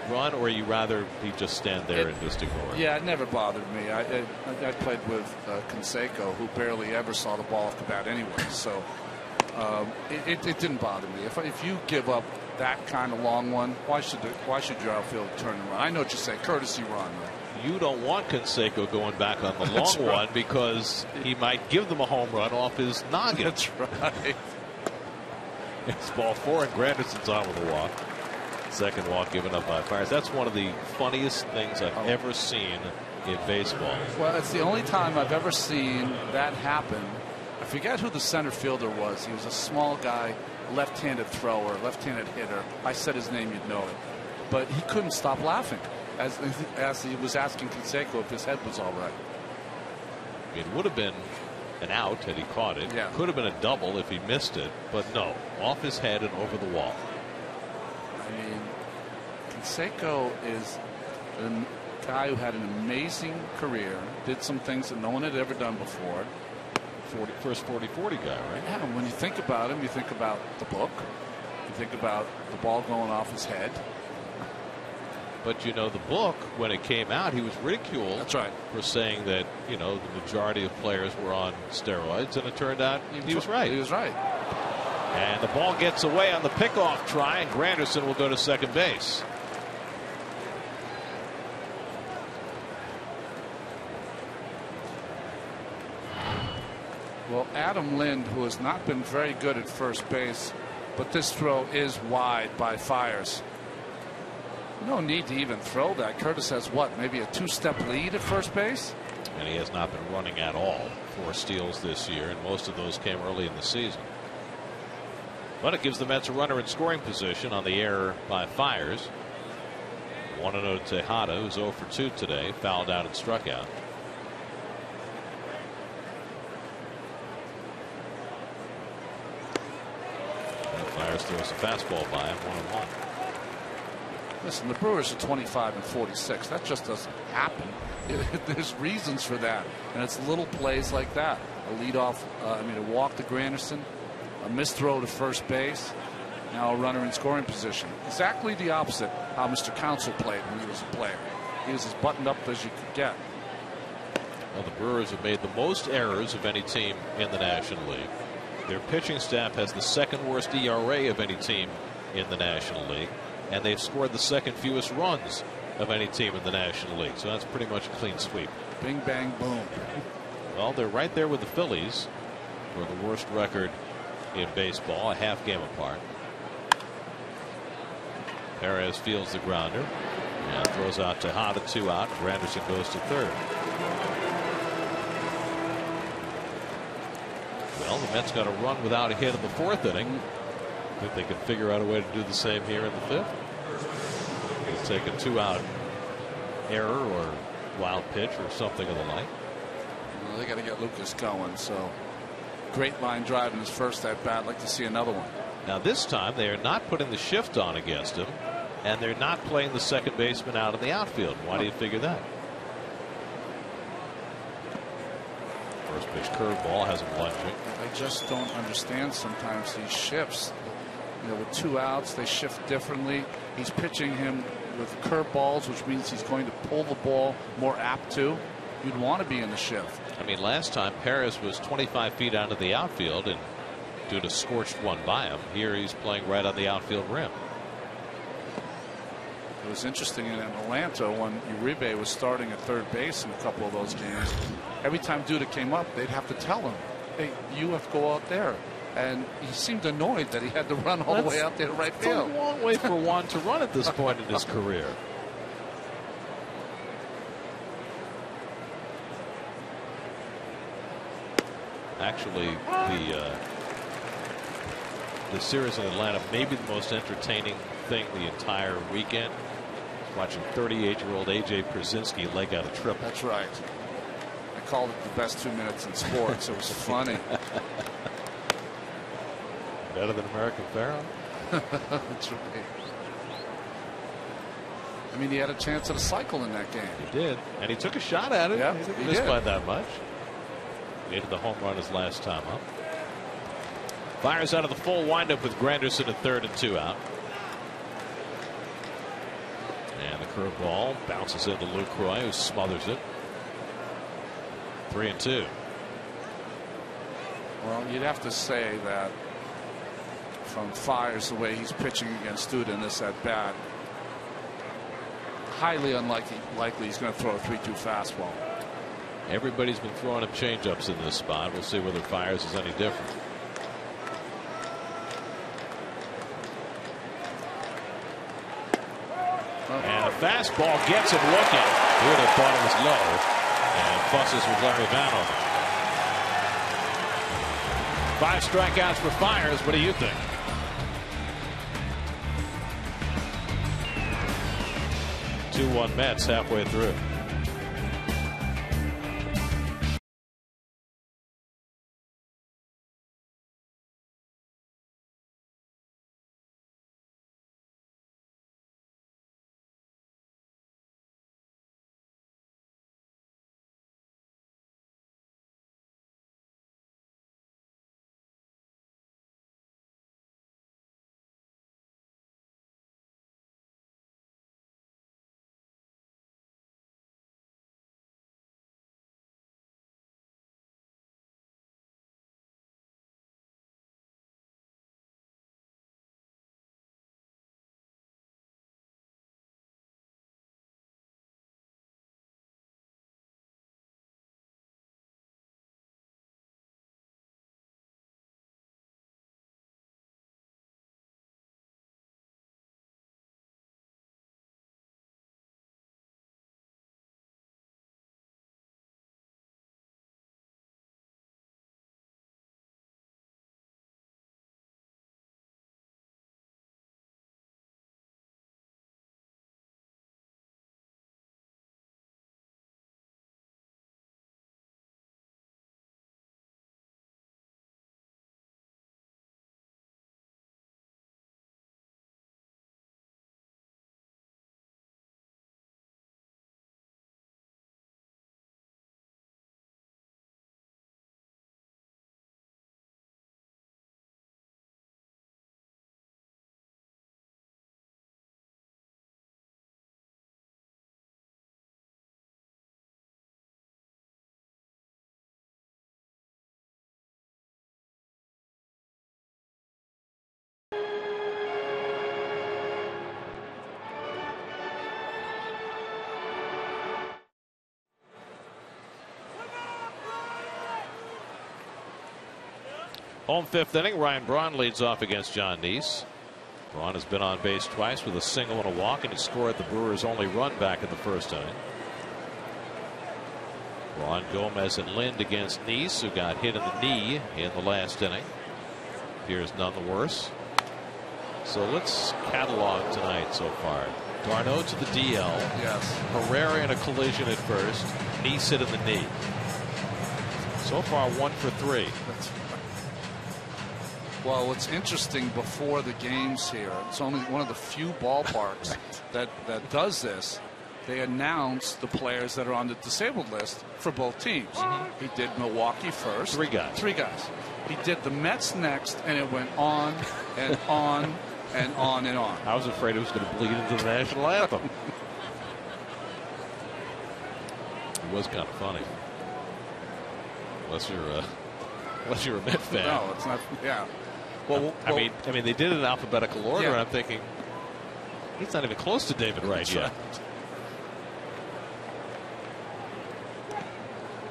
run, or you rather he just stand there and just ignore it? Yeah, it never bothered me. I played with Canseco, who barely ever saw the ball off the bat anyway, so it didn't bother me. If you give up that kind of long one, why should your outfield turn and run? I know what you say, courtesy run. You don't want Canseco going back on the long one because he might give them a home run off his noggin. That's right. It's ball 4 and Granderson's on with a walk. 2nd walk given up by Fiers. That's one of the funniest things I've ever seen in baseball. Well, it's the only time I've ever seen that happen. I forget who the center fielder was. He was a small guy, left-handed thrower, left-handed hitter. I said his name, you'd know it. But he couldn't stop laughing as he was asking Canseco if his head was all right. It would have been an out had he caught it. Yeah. Could have been a double if he missed it, but no, off his head and over the wall. I mean, Canseco is a guy who had an amazing career, did some things that no one had ever done before. First 40-40 guy, right? Yeah, when you think about him, you think about the book. You think about the ball going off his head. But, you know, the book, when it came out, he was ridiculed. That's right. For saying that, you know, the majority of players were on steroids, and it turned out he was right. He was right. And the ball gets away on the pickoff try, and Granderson will go to 2nd base. Well, Adam Lind, who has not been very good at first base, but this throw is wide by Fiers. No need to even throw that. Curtis has what, maybe a 2-step lead at first base? And he has not been running at all. 4 steals this year, and most of those came early in the season. But it gives the Mets a runner in scoring position on the error by Fiers. 1-0 Tejada, who's 0 for 2 today, fouled out and struck out. Fiers throws a fastball by him, 1-1. Listen, the Brewers are 25 and 46. That just doesn't happen. There's reasons for that, and it's little plays like that. A leadoff, a walk to Granderson, a missed throw to first base, now a runner in scoring position. Exactly the opposite how Mr. Counsell played when he was a player. He was as buttoned up as you could get. Well, the Brewers have made the most errors of any team in the National League. Their pitching staff has the 2nd worst ERA of any team in the National League, and they've scored the 2nd fewest runs of any team in the National League. So that's pretty much a clean sweep. Bing, bang, boom. Well, they're right there with the Phillies for the worst record in baseball, a half game apart. Perez fields the grounder and throws out Tejada, 2 out. Granderson goes to 3rd. Well, the Mets got a run without a hit in the fourth inning. I think they can figure out a way to do the same here in the fifth. He'll take a two-out error or wild pitch or something of the like. Well, they got to get Lucas going, so great line drive in his first at bat. I'd like to see another one. Now this time they are not putting the shift on against him, and they're not playing the second baseman out of the outfield. Why do you figure that? First pitch curveball has him lunging. I just don't understand sometimes these shifts. You know, with two outs, they shift differently. He's pitching him with curveballs, which means he's going to pull the ball more apt to. You'd want to be in the shift. I mean, last time Perez was 25 feet out of the outfield and Duda scorched one by him. Here he's playing right on the outfield rim. It was interesting in Atlanta when Uribe was starting at third base in a couple of those games. Every time Duda came up, they'd have to tell him, hey, you have to go out there. And he seemed annoyed that he had to run all the way out there to right field. It's a long way for Juan to run at this point in his career. Actually, the series in Atlanta may be the most entertaining thing the entire weekend. Watching 38-year-old A.J. Pierzynski leg out a triple. That's right. I called it the best 2 minutes in sports. It was funny. Better than American Pharaoh. That's right. I mean, he had a chance at a cycle in that game. He did, and he took a shot at it. Yeah, he missed by that much. He hit the home run his last time up. Fires out of the full windup with Granderson at third and two out. And the curveball bounces into Lucroy, who smothers it. 3-2. Well, you'd have to say that from Fiers, the way he's pitching against Duda in this at bat, highly unlikely he's going to throw a 3-2 fastball. Everybody's been throwing up changeups in this spot. We'll see whether Fiers is any different. And a fastball gets him looking. Would have thought it was low, and fusses with Larry Vanno. Five strikeouts for Fiers. What do you think? Two-1 Mets halfway through. Home fifth inning. Ryan Braun leads off against Jon Niese. Braun has been on base twice with a single and a walk, and he scored the Brewers' only run back in the first inning. Juan Gomez and Lind against Niese, who got hit in the knee in the last inning. Appears none the worse. So let's catalog tonight so far. D'Arnaud to the DL. Yes. Herrera in a collision at first. Niese hit in the knee. So far, 1 for 3. Well, what's interesting before the games here, it's only one of the few ballparks that does this. They announce the players that are on the disabled list for both teams. Mm-hmm. He did Milwaukee first. Three guys. He did the Mets next, and it went on and on and on and on. I was afraid it was going to bleed into the national anthem. It was kind of funny. Unless you're a Met fan. No, it's not. Yeah. Well, I mean, they did it in alphabetical order, yeah. And I'm thinking he's not even close to David Wright yet.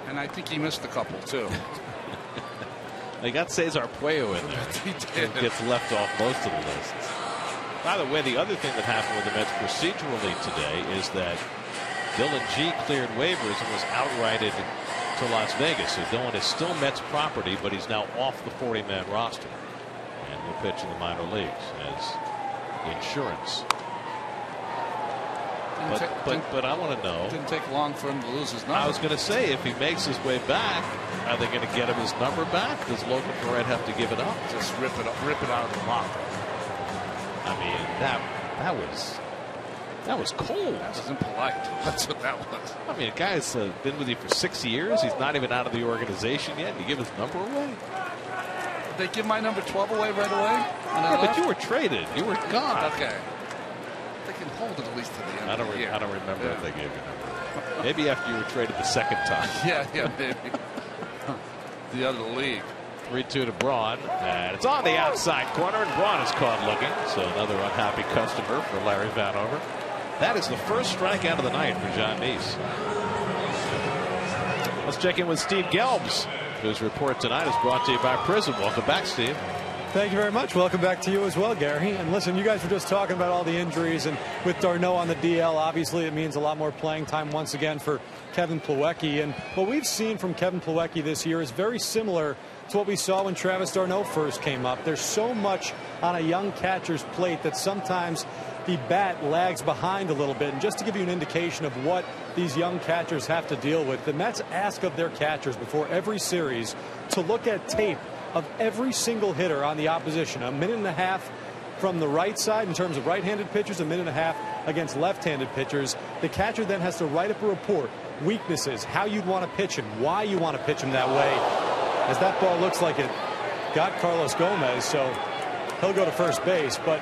And I think he missed a couple too. They got Cesar Pueyo in there. He did. And gets left off most of the lists. By the way, the other thing that happened with the Mets procedurally today is that Dillon G cleared waivers and was outrighted to Las Vegas. So Dillon is still Mets property, but he's now off the 40-man roster and will pitch in the minor leagues as insurance. But I want to know. It didn't take long for him to lose his number. I was going to say, if he makes his way back, are they going to get him his number back? Does Logan Perret have to give it up? Just rip it out of the locker. I mean, that was cold. That was impolite. That's what that was. I mean, a guy's been with you for 6 years. He's not even out of the organization yet. And you give his number away. Did they give my number 12 away right away? Yeah, but you were traded. You were gone. Okay. They can hold it at least to the end. I don't remember if they gave you number. Maybe after you were traded the second time. Yeah, maybe. The other league. 3-2 to Braun, and it's on the outside corner, and Braun is caught looking. So another unhappy customer for Larry Vanover. That is the first strikeout of the night for Jon Niese. Let's check in with Steve Gelbs, whose report tonight is brought to you by Prism. Welcome back, Steve. Thank you very much. Welcome back to you as well, Gary. And listen, you guys were just talking about all the injuries, and with D'Arnaud on the DL, obviously it means a lot more playing time once again for Kevin Plawecki. And what we've seen from Kevin Plawecki this year is very similar to what we saw when Travis D'Arnaud first came up. There's so much on a young catcher's plate that sometimes the bat lags behind a little bit. And just to give you an indication of what these young catchers have to deal with, the Mets ask of their catchers before every series to look at tape of every single hitter on the opposition. 1.5 minutes from the right side in terms of right-handed pitchers, 1.5 minutes against left-handed pitchers. The catcher then has to write up a report, weaknesses, how you'd want to pitch him, why you want to pitch him that way. As that ball looks like it got Carlos Gomez, so he'll go to first base. But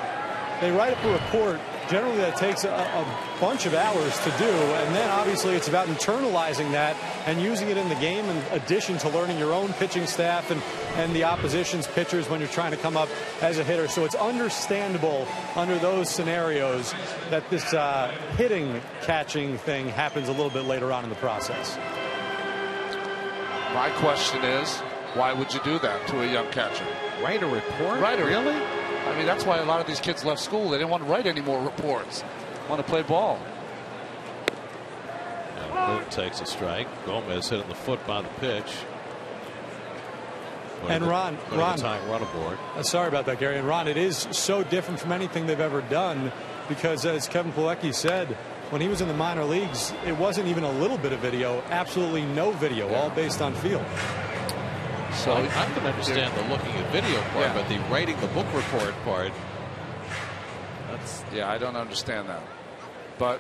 they write up a report. Generally, that takes a bunch of hours to do, and then obviously it's about internalizing that and using it in the game, in addition to learning your own pitching staff and the opposition's pitchers when you're trying to come up as a hitter. So it's understandable under those scenarios that this hitting, catching thing happens a little bit later on in the process. My question is, why would you do that to a young catcher? Write a report? Really? I mean, that's why a lot of these kids left school. They didn't want to write any more reports. Want to play ball. Now, Lind takes a strike. Gomez hit in the foot by the pitch. And Ron, run aboard. Sorry about that, Gary. And Ron, it is so different from anything they've ever done, because as Kevin Plawecki said, when he was in the minor leagues, it wasn't even a little bit of video. Absolutely no video. Yeah. All based on field. So I can understand the looking at video part, but the writing the book report part, that's, yeah, I don't understand that. But,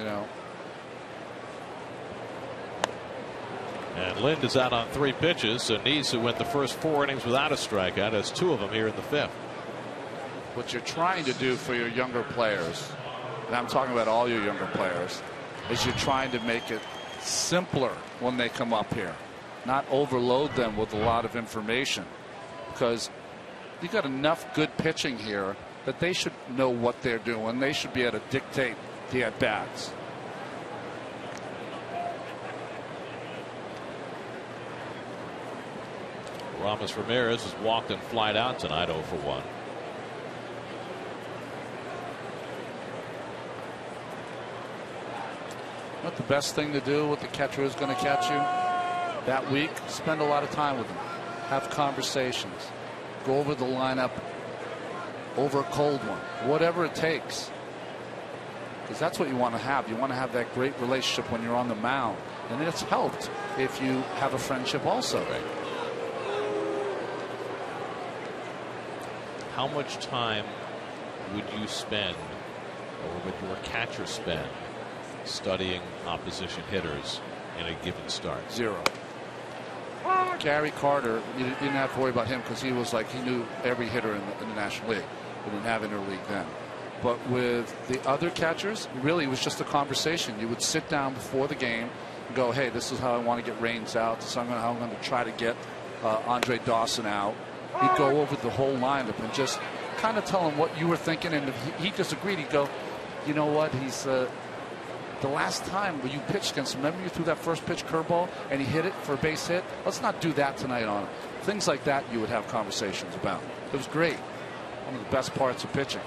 you know. And Lind is out on 3 pitches, so Niese, who went the first 4 innings without a strikeout, has 2 of them here in the 5th. What you're trying to do for your younger players, and I'm talking about all your younger players, is you're trying to make it simpler when they come up here. Not overload them with a lot of information, because you got enough good pitching here that they should know what they're doing. They should be able to dictate the at bats. Aramis Ramirez has walked and flied out tonight, 0 for 1. Not the best thing to do with the catcher who's going to catch you. that week. Spend a lot of time with them. Have conversations. Go over the lineup. Over a cold one. Whatever it takes. Because that's what you want to have. You want to have that great relationship when you're on the mound. And it's helped if you have a friendship also. Right. How much time would you spend, or would your catcher spend, studying opposition hitters in a given start? Zero. Gary Carter, you didn't have to worry about him because he was like, he knew every hitter in the National League. We didn't have interleague then. But with the other catchers, really it was just a conversation. You would sit down before the game and go, hey, this is how I want to get Rains out. This is how I'm going to try to get Andre Dawson out. He'd go over the whole lineup and just kind of tell him what you were thinking. And if he disagreed, he'd go, you know what, he's the last time you pitched against him, remember you threw that first pitch curveball and he hit it for a base hit? Let's not do that tonight on him. Things like that you would have conversations about. It was great. One of the best parts of pitching.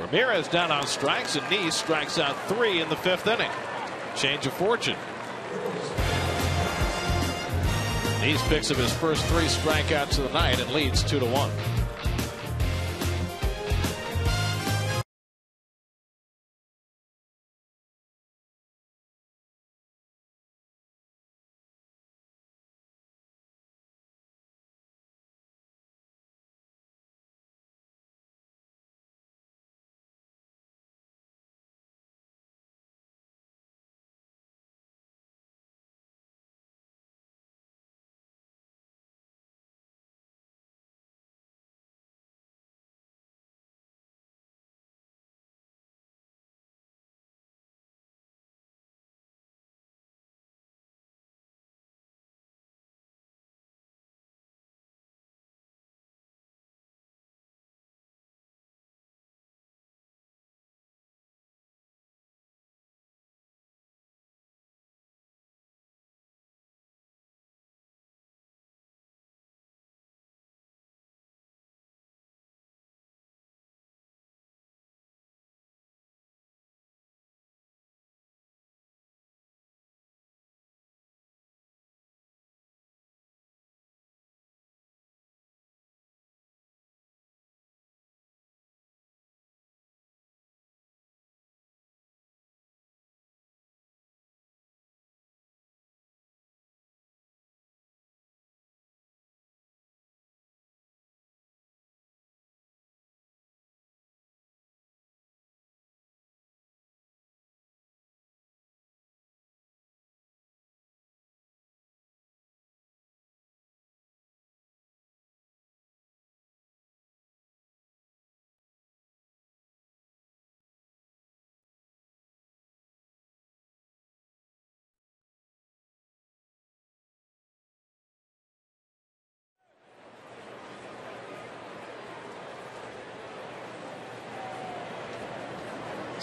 Ramirez down on strikes, and Niese strikes out 3 in the 5th inning. Change of fortune. Niese picks up his first 3 strikeouts of the night and leads 2-1.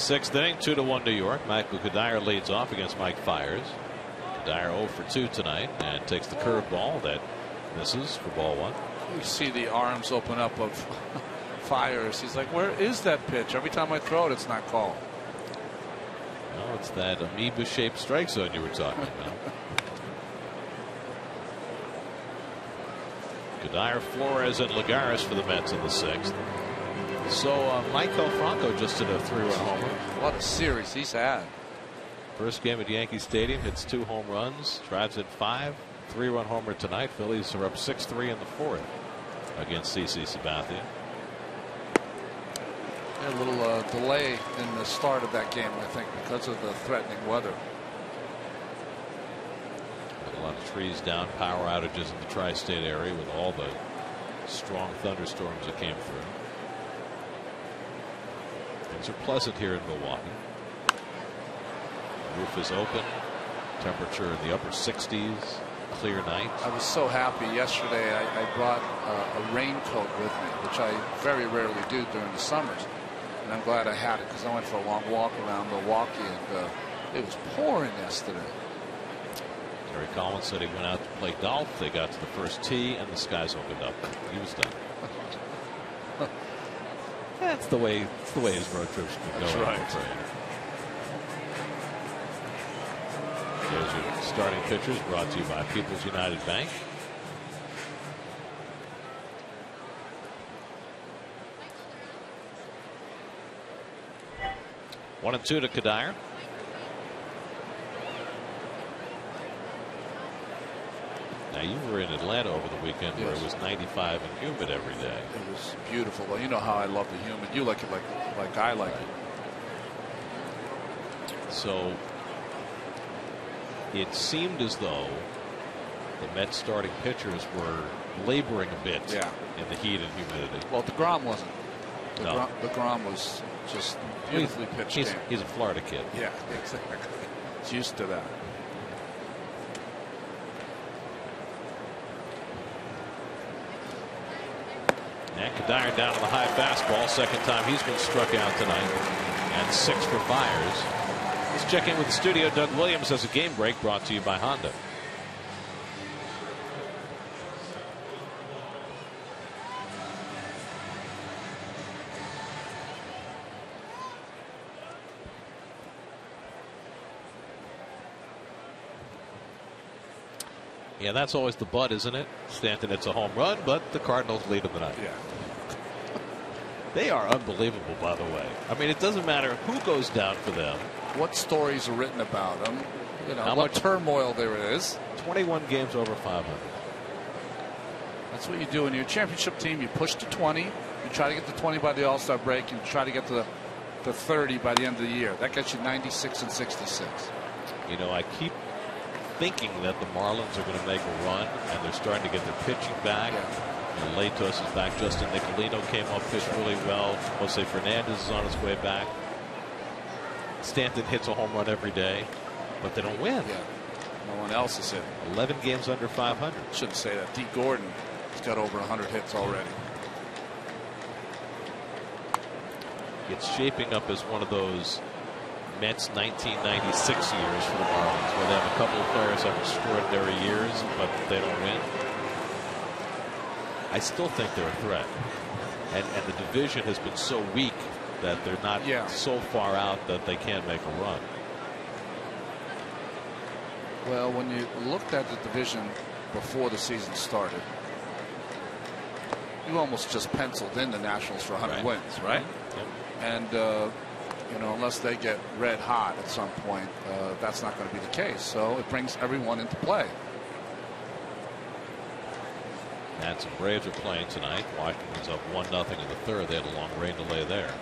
Sixth inning, 2-1 New York. Michael Cuddyer leads off against Mike Fiers. Cuddyer 0 for 2 tonight and takes the curveball that misses for ball 1. You see the arms open up of Fiers. He's like, where is that pitch? Every time I throw it, it's not called. Well, it's that amoeba-shaped strike zone you were talking about. Cuddyer, Flores, and Lagares for the Mets in the 6th. So Mike Franco just did a 3-run homer. What a series he's had. First game at Yankee Stadium, hits 2 home runs. Tribes at 5, 3-run homer tonight. Phillies are up 6-3 in the 4th against CC Sabathia. A little delay in the start of that game, I think, because of the threatening weather. Got a lot of trees down, power outages in the tri-state area with all the strong thunderstorms that came through. Things are pleasant here in Milwaukee. The roof is open. Temperature in the upper 60s. Clear night. I was so happy yesterday. I brought a raincoat with me, which I very rarely do during the summers. And I'm glad I had it because I went for a long walk around Milwaukee, and it was pouring yesterday. Terry Collins said he went out to play golf. They got to the first tee, and the skies opened up. He was done. That's the way his road trips can go. That's right. There's Those are starting pitchers brought to you by People's United Bank. One and two to Cuddyer. Now, you were in Atlanta over the weekend, yes, where it was 95 and humid every day. It was beautiful. Well, you know how I love the humid. You like it like I like it. So it seemed as though the Mets starting pitchers were laboring a bit, yeah, in the heat and humidity. Well, DeGrom wasn't. DeGrom was just beautifully pitched. He's a Florida kid. Yeah, exactly. He's used to that. And Cuddyer down to the high fastball. Second time he's been struck out tonight. And 6 for Fiers. Let's check in with the studio. Doug Williams has a game break brought to you by Honda. Yeah, that's always the butt, isn't it? Stanton, it's a home run, but the Cardinals lead in the night. Yeah. They are unbelievable, by the way. I mean, it doesn't matter who goes down for them. What stories are written about them? You know, how much turmoil there is. 21 games over 500. That's what you do in your championship team. You push to 20. You try to get to 20 by the All-Star break. You try to get to the 30 by the end of the year. That gets you 96 and 66. You know, I keep thinking that the Marlins are going to make a run, and they're starting to get their pitching back. Yeah. Latos is back. Justin Nicolino came off pitch really well. Jose Fernandez is on his way back. Stanton hits a home run every day, but they don't win. Yeah. No one else is hitting. 11 games under 500. Shouldn't say that. D. Gordon has got over 100 hits already. It's shaping up as one of those Mets 1996 years for the Marlins, where they have a couple of players have extraordinary years, but they don't win. I still think they're a threat, and the division has been so weak that they're not, yeah, so far out that they can't make a run. Well, when you looked at the division before the season started, you almost just penciled in the Nationals for 100 wins, right? Yep. And you know, unless they get red hot at some point, that's not going to be the case. So it brings everyone into play. Nats and Braves are playing tonight. Washington's up 1-0 in the third. They had a long rain delay there.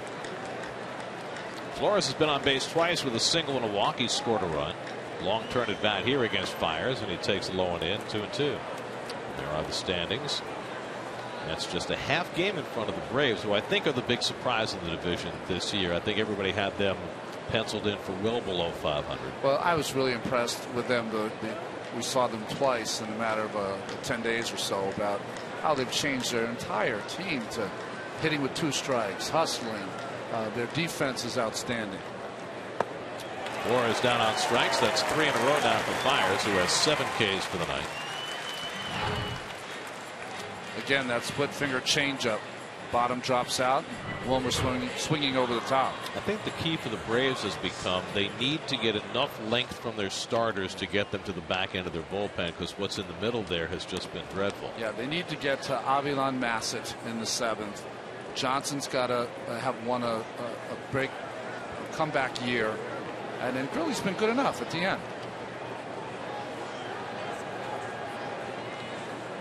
Flores has been on base twice with a single and a walk. He scored a run. Long turn at bat here against Fiers, and he takes low and in, 2-2. There are the standings. That's just a half game in front of the Braves, who I think are the big surprise in the division this year. I think everybody had them penciled in for well below 500. Well, I was really impressed with them. We saw them twice in a matter of 10 days or so, about how they've changed their entire team to hitting with 2 strikes, hustling. Their defense is outstanding. Flores down on strikes. That's 3 in a row now for Fiers, who has 7 Ks for the night. Again, that split finger changeup. Bottom drops out. Wilmer swinging over the top. I think the key for the Braves has become they need to get enough length from their starters to get them to the back end of their bullpen, because what's in the middle there has just been dreadful. Yeah, they need to get to Avilon Massett in the 7th. Johnson's got to have won a comeback year, and then Gurley's been good enough at the end.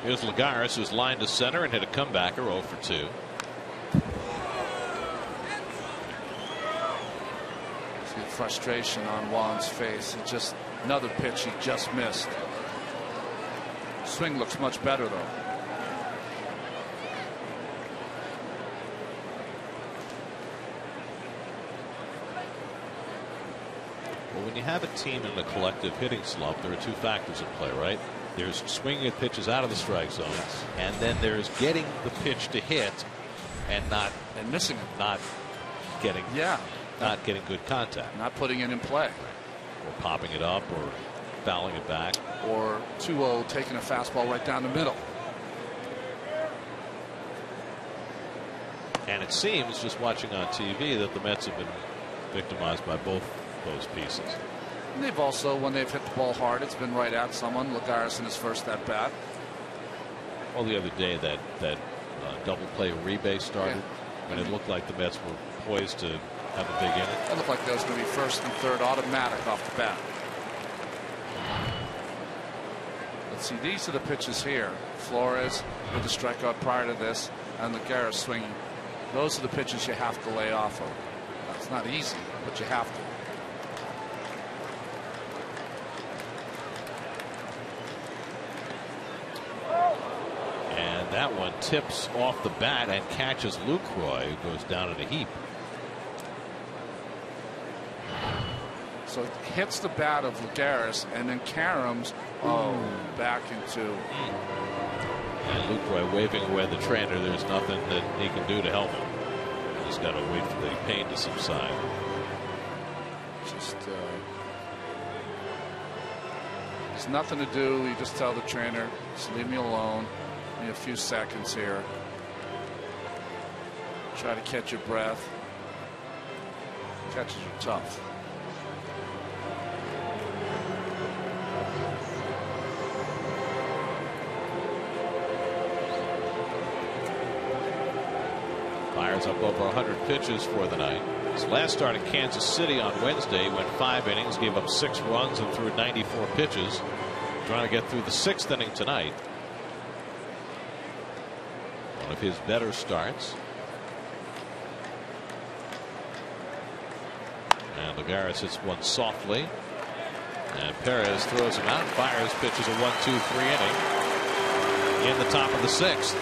Here's Lagares, who's lined to center and hit a comebacker, 0 for 2. See frustration on Juan's face. It's just another pitch he just missed. Swing looks much better, though. Well, when you have a team in a collective hitting slump, there are 2 factors at play, right? There's swinging at pitches out of the strike zone, yes, and then there's getting the pitch to hit and missing it, not getting good contact, not putting it in play, or popping it up, or fouling it back, or 2-0 taking a fastball right down the middle. And it seems, just watching on TV, that the Mets have been victimized by both those pieces. And they've also, when they've hit the ball hard, it's been right at someone. Lagares in his first at bat. Well, the other day that double play Uribe started, and it looked like the Mets were poised to have a big inning. It looked like there was going to be first and third automatic off the bat. Let's see, these are the pitches here. Flores with the strikeout prior to this, and Lagares swinging. Those are the pitches you have to lay off of. It's not easy, but you have to. And that one tips off the bat and catches Lucroy, who goes down in a heap. So it hits the bat of Lagares and then caroms back into. And Lucroy waving away the trainer. There's nothing that he can do to help him. He's got to wait for the pain to subside. Just there's nothing to do. You just tell the trainer, just leave me alone. Give me a few seconds here. Try to catch your breath. Catches are tough. Up over 100 pitches for the night. His last start in Kansas City on Wednesday went 5 innings, gave up 6 runs, and threw 94 pitches. Trying to get through the 6th inning tonight. One of his better starts. And Lagares hits one softly. And Perez throws him out. Fiers pitches a 1-2-3 inning in the top of the 6th.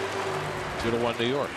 2-1 New York.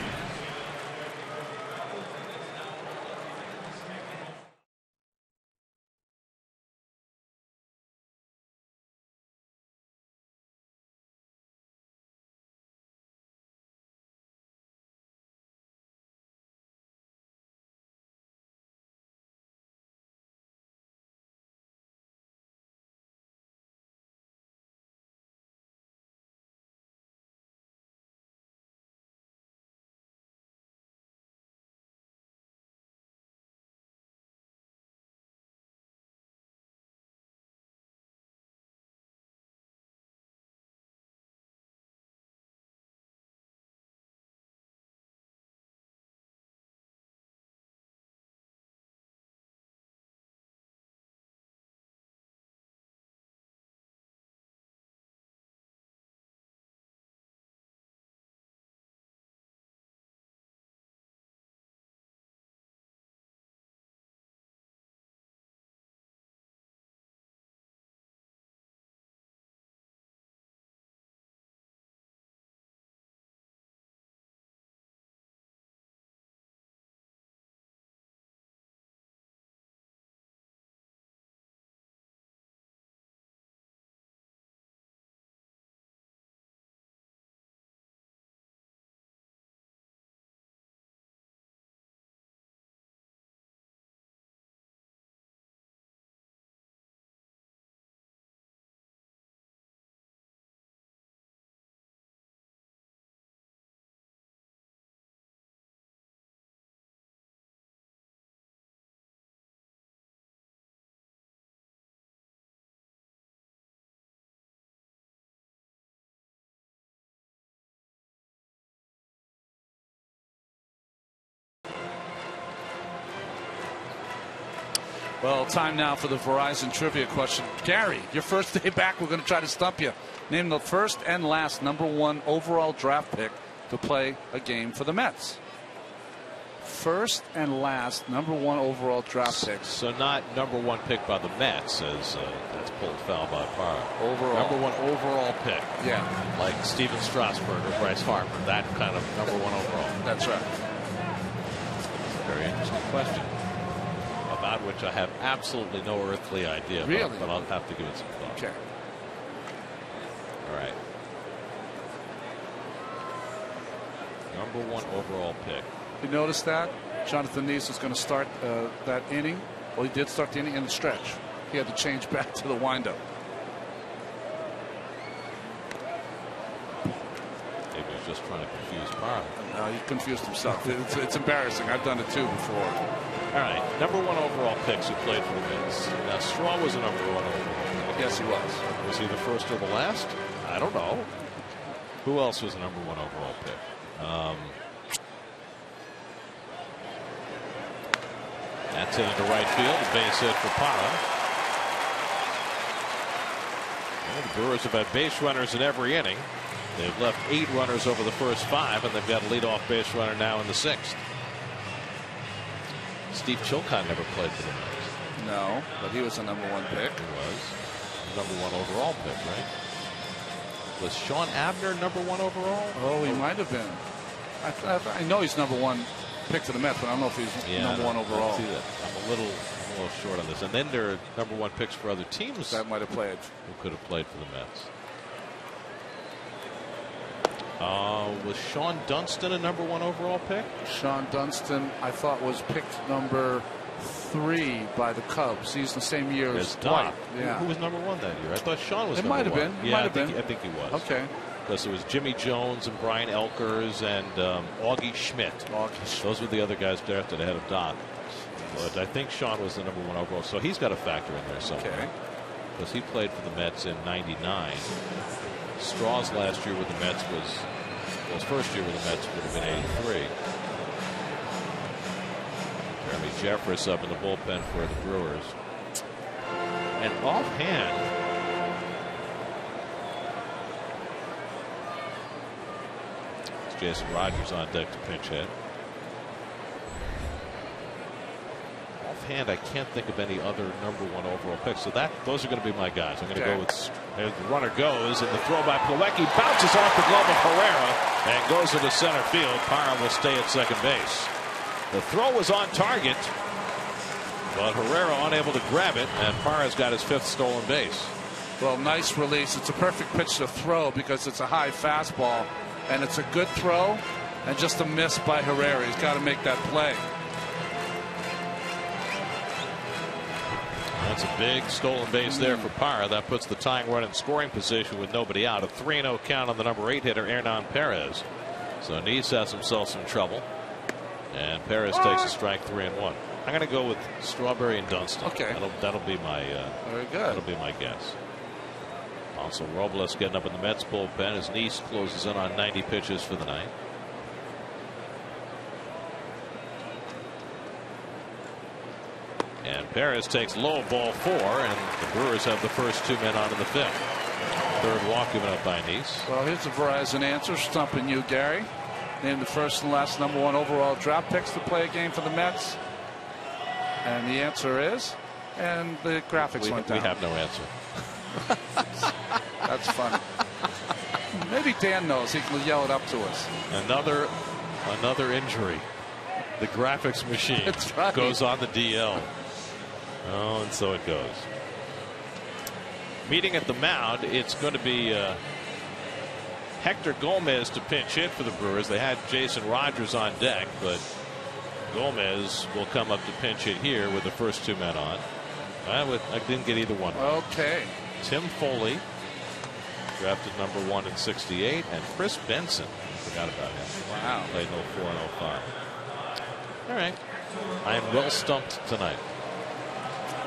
Well, time now for the Verizon trivia question. Gary, your first day back, we're going to try to stump you. Name the first and last #1 overall draft pick to play a game for the Mets. First and last #1 overall draft pick. So not #1 pick by the Mets, as that's pulled foul by Parra. Overall. #1 overall pick. Yeah. Like Steven Strasburg or Bryce Harper, that kind of #1 overall. That's right. Very interesting question, about which I have absolutely no earthly idea. Really? But I'll have to give it some thought. Okay. All right. #1 overall pick. You notice that Jonathan Niese was going to start that inning. Well, he did start the inning in the stretch. He had to change back to the windup. Maybe he was just trying to confuse Parra. No, he confused himself. It's embarrassing. I've done it too before. All right, number one overall picks who played for the Mets. Now, Straw was a number one overall pick. Yes, he was. Was he the first or the last? I don't know. Who else was a number one overall pick? That's headed to right field. A base hit for Parra. Well, the Brewers have had base runners in every inning. They've left 8 runners over the first 5, and they've got a leadoff base runner now in the 6th. Steve Chilcott never played for the Mets. No, but he was the number one pick. He was number one overall pick, right? Was Sean Abner number one overall? Oh, he might have been. I know he's number one pick for the Mets, but I don't know if he's number one overall. I see that. I'm a little short on this. And then there are number one picks for other teams that might have played. Who could have played for the Mets? Was Shawon Dunston a number one overall pick? Shawon Dunston, I thought, was picked number 3 by the Cubs. He's the same year as Doc. Yeah. Who was number 1 that year? I thought Sean was number 1. It might have been. Yeah, I think he was. Okay. Because it was Jimmy Jones and Brian Elkers and Augie Schmidt. Those were the other guys drafted ahead of Doc. But I think Sean was the number 1 overall, so he's got a factor in there somewhere. Okay. Because he played for the Mets in '99. Straw's last year with the Mets was, well, his first year with the Mets would have been '83. Jeremy Jeffress up in the bullpen for the Brewers. And offhand, it's Jason Rogers on deck to pinch hit. Offhand, I can't think of any other number one overall pick. So those are going to be my guys. I'm going to go with. As the runner goes, and the throw by Plawecki bounces off the glove of Herrera and goes into center field. Parra will stay at second base. The throw was on target, but Herrera unable to grab it, and Parra's got his 5th stolen base. Well, nice release. It's a perfect pitch to throw because it's a high fastball, and it's a good throw, and just a miss by Herrera. He's got to make that play. That's a big stolen base there for Parra. That puts the tying run in scoring position with nobody out. A 3-0 count on the number 8 hitter, Hernan Perez. So Niese has himself some trouble. And Perez takes a strike, 3-1. I'm going to go with Strawberry and Dunston. Okay. That'll be my very good. That'll be my guess. Also Robles getting up in the Mets bullpen as Niese closes in on 90 pitches for the night. And Perez takes low, ball 4, and the Brewers have the first 2 men on in the 5th. Third walk given up by Niese. Well, here's a Verizon answer, stumping you, Gary. Named the first and last number 1 overall draft picks to play a game for the Mets. And the answer is, and the graphics went down. We have no answer. That's funny. Maybe Dan knows. He can yell it up to us. Another injury. The graphics machine goes on the DL. Oh, and so it goes. Meeting at the mound, it's going to be Hector Gomez to pinch hit for the Brewers. They had Jason Rogers on deck, but Gomez will come up to pinch hit here with the first 2 men on. I didn't get either one. Okay. Tim Foli, drafted number 1 in '68, and Chris Benson. Forgot about him. Wow. Played 04 and 05. All right. I am well stumped tonight.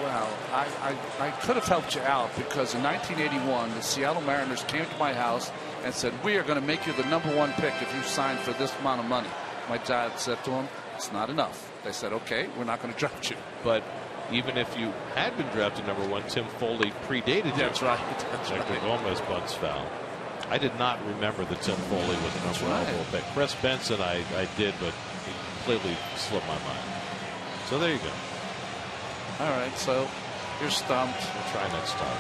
Well, I could have helped you out because in 1981, the Seattle Mariners came to my house and said, "We are going to make you the number 1 pick if you sign for this amount of money." My dad said to him, "It's not enough." They said, "Okay, we're not going to draft you." But even if you had been drafted number 1, Tim Foli predated you. That's right. Hector Gomez bunts foul. I did not remember that Tim Foli was the number 1 overall pick. Chris Benson, I did, but he completely slipped my mind. So there you go. All right, so you're stumped. We'll try next time.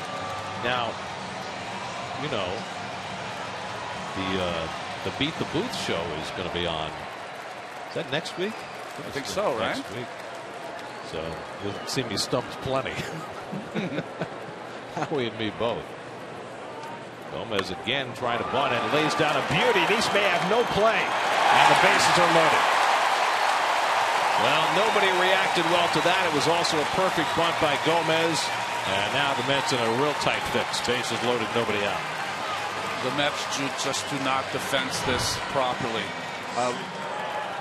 Now, you know, the Beat the Booth show is going to be on. Is that next week? I think so, right? Next week. So you'll see me stumped plenty. Howie and me both. Gomez again trying to bunt and lays down a beauty. Niese may have no play, and the bases are loaded. Well, nobody reacted well to that. It was also a perfect bunt by Gomez. And now the Mets in a real tight fix. Bases loaded, nobody out. The Mets just do not defend this properly.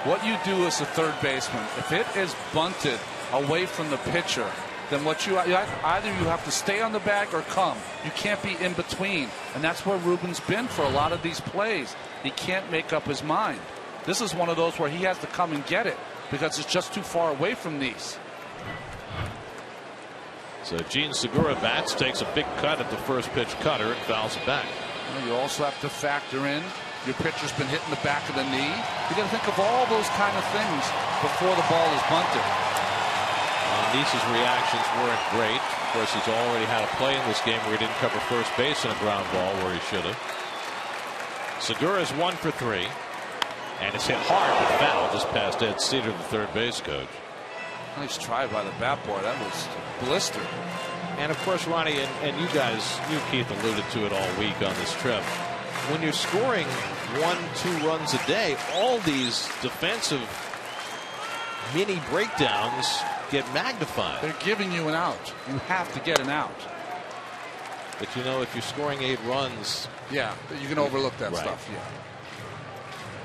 what you do as a third baseman, if it is bunted away from the pitcher, then what you have to stay on the bag or come. You can't be in between, and that's where Ruben's been for a lot of these plays. He can't make up his mind. This is one of those where he has to come and get it because it's just too far away from these. So Jean Segura bats, takes a big cut at the first pitch cutter and fouls it back. You also have to factor in your pitcher's been hitting the back of the knee. You got to think of all those kind of things before the ball is bunted. Niese's reactions weren't great. Of course, he's already had a play in this game where he didn't cover first base in a ground ball where he should have. Segura's 1 for 3, and it's hit hard but foul just past Ed Cedar, the third base coach. Nice try by the bat boy. That was blistered. And of course, Ronnie, and you guys, you Keith alluded to it all week on this trip. When you're scoring 1-2 runs a day, all these defensive mini breakdowns get magnified. They're giving you an out. You have to get an out. But you know, if you're scoring 8 runs, yeah, you can overlook that stuff. Yeah.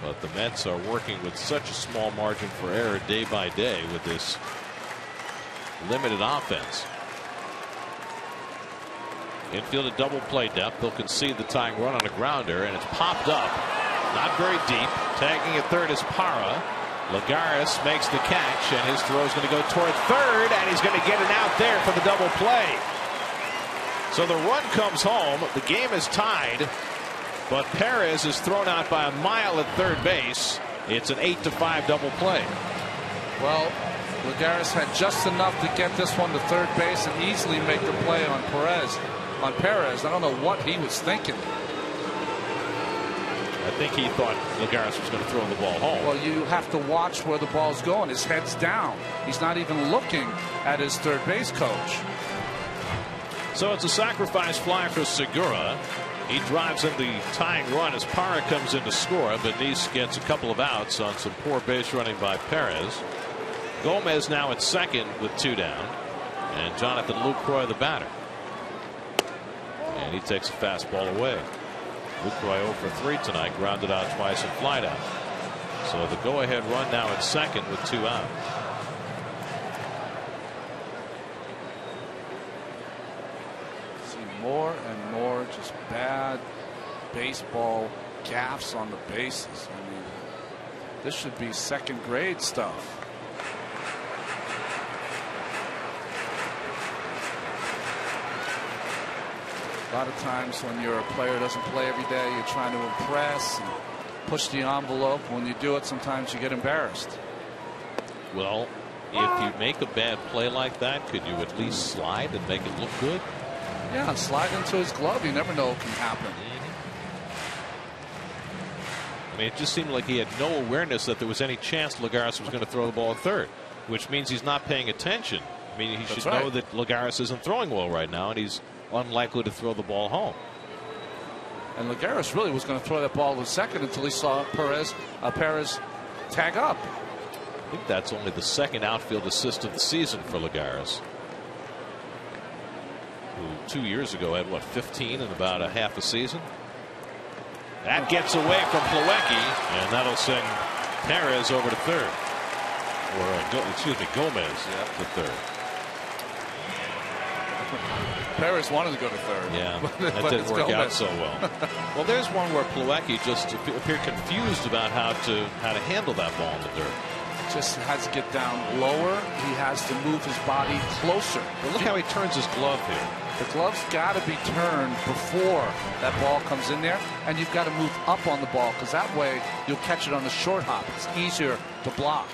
But the Mets are working with such a small margin for error day by day with this limited offense. Infield at double play depth. They'll concede the tying run on a grounder, and it's popped up. Not very deep. Tagging at third is Parra. Lagares makes the catch, and his throw is going to go toward third, and he's going to get it out there for the double play. So the run comes home. The game is tied, but Perez is thrown out by a mile at third base. It's an 8-5 double play. Well, Lagares had just enough to get this one to third base and easily make the play on Perez. I don't know what he was thinking. I think he thought Lagares was going to throw the ball home. Well, you have to watch where the ball's going. His head's down. He's not even looking at his third base coach. So it's a sacrifice fly for Segura. He drives in the tying run as Parra comes in to score, but Niese gets a couple of outs on some poor base running by Perez. Gomez now at second with 2 down, and Jonathan Lucroy the batter. And he takes a fastball away. Lucroy 0 for 3 tonight, grounded out twice and flied out. So the go-ahead run now at second with 2 out. More and more just bad baseball gaffes on the bases. I mean, this should be second grade stuff. A lot of times when you're a player who doesn't play every day, you're trying to impress and push the envelope. When you do it, sometimes you get embarrassed. Well, if you make a bad play like that, could you at least slide and make it look good? Yeah, slide into his glove. You never know what can happen. I mean, it just seemed like he had no awareness that there was any chance Lagares was going to throw the ball at third, which means he's not paying attention. I mean, he should know that Lagares isn't throwing well right now, and he's unlikely to throw the ball home. And Lagares really was going to throw that ball to second until he saw Perez tag up. I think that's only the second outfield assist of the season for Lagares, who 2 years ago had, what, 15 in about a half a season? That gets away from Plawecki, and that'll send Perez over to third. Or, excuse me, Gomez to third. Perez wanted to go to third. Yeah, that didn't work out so well. Well, there's one where Plawecki just appeared confused about how to handle that ball in the dirt. Just has to get down lower. He has to move his body closer. But look how he turns his glove here. The glove's got to be turned before that ball comes in there, and you've got to move up on the ball because that way you'll catch it on the short hop. It's easier to block.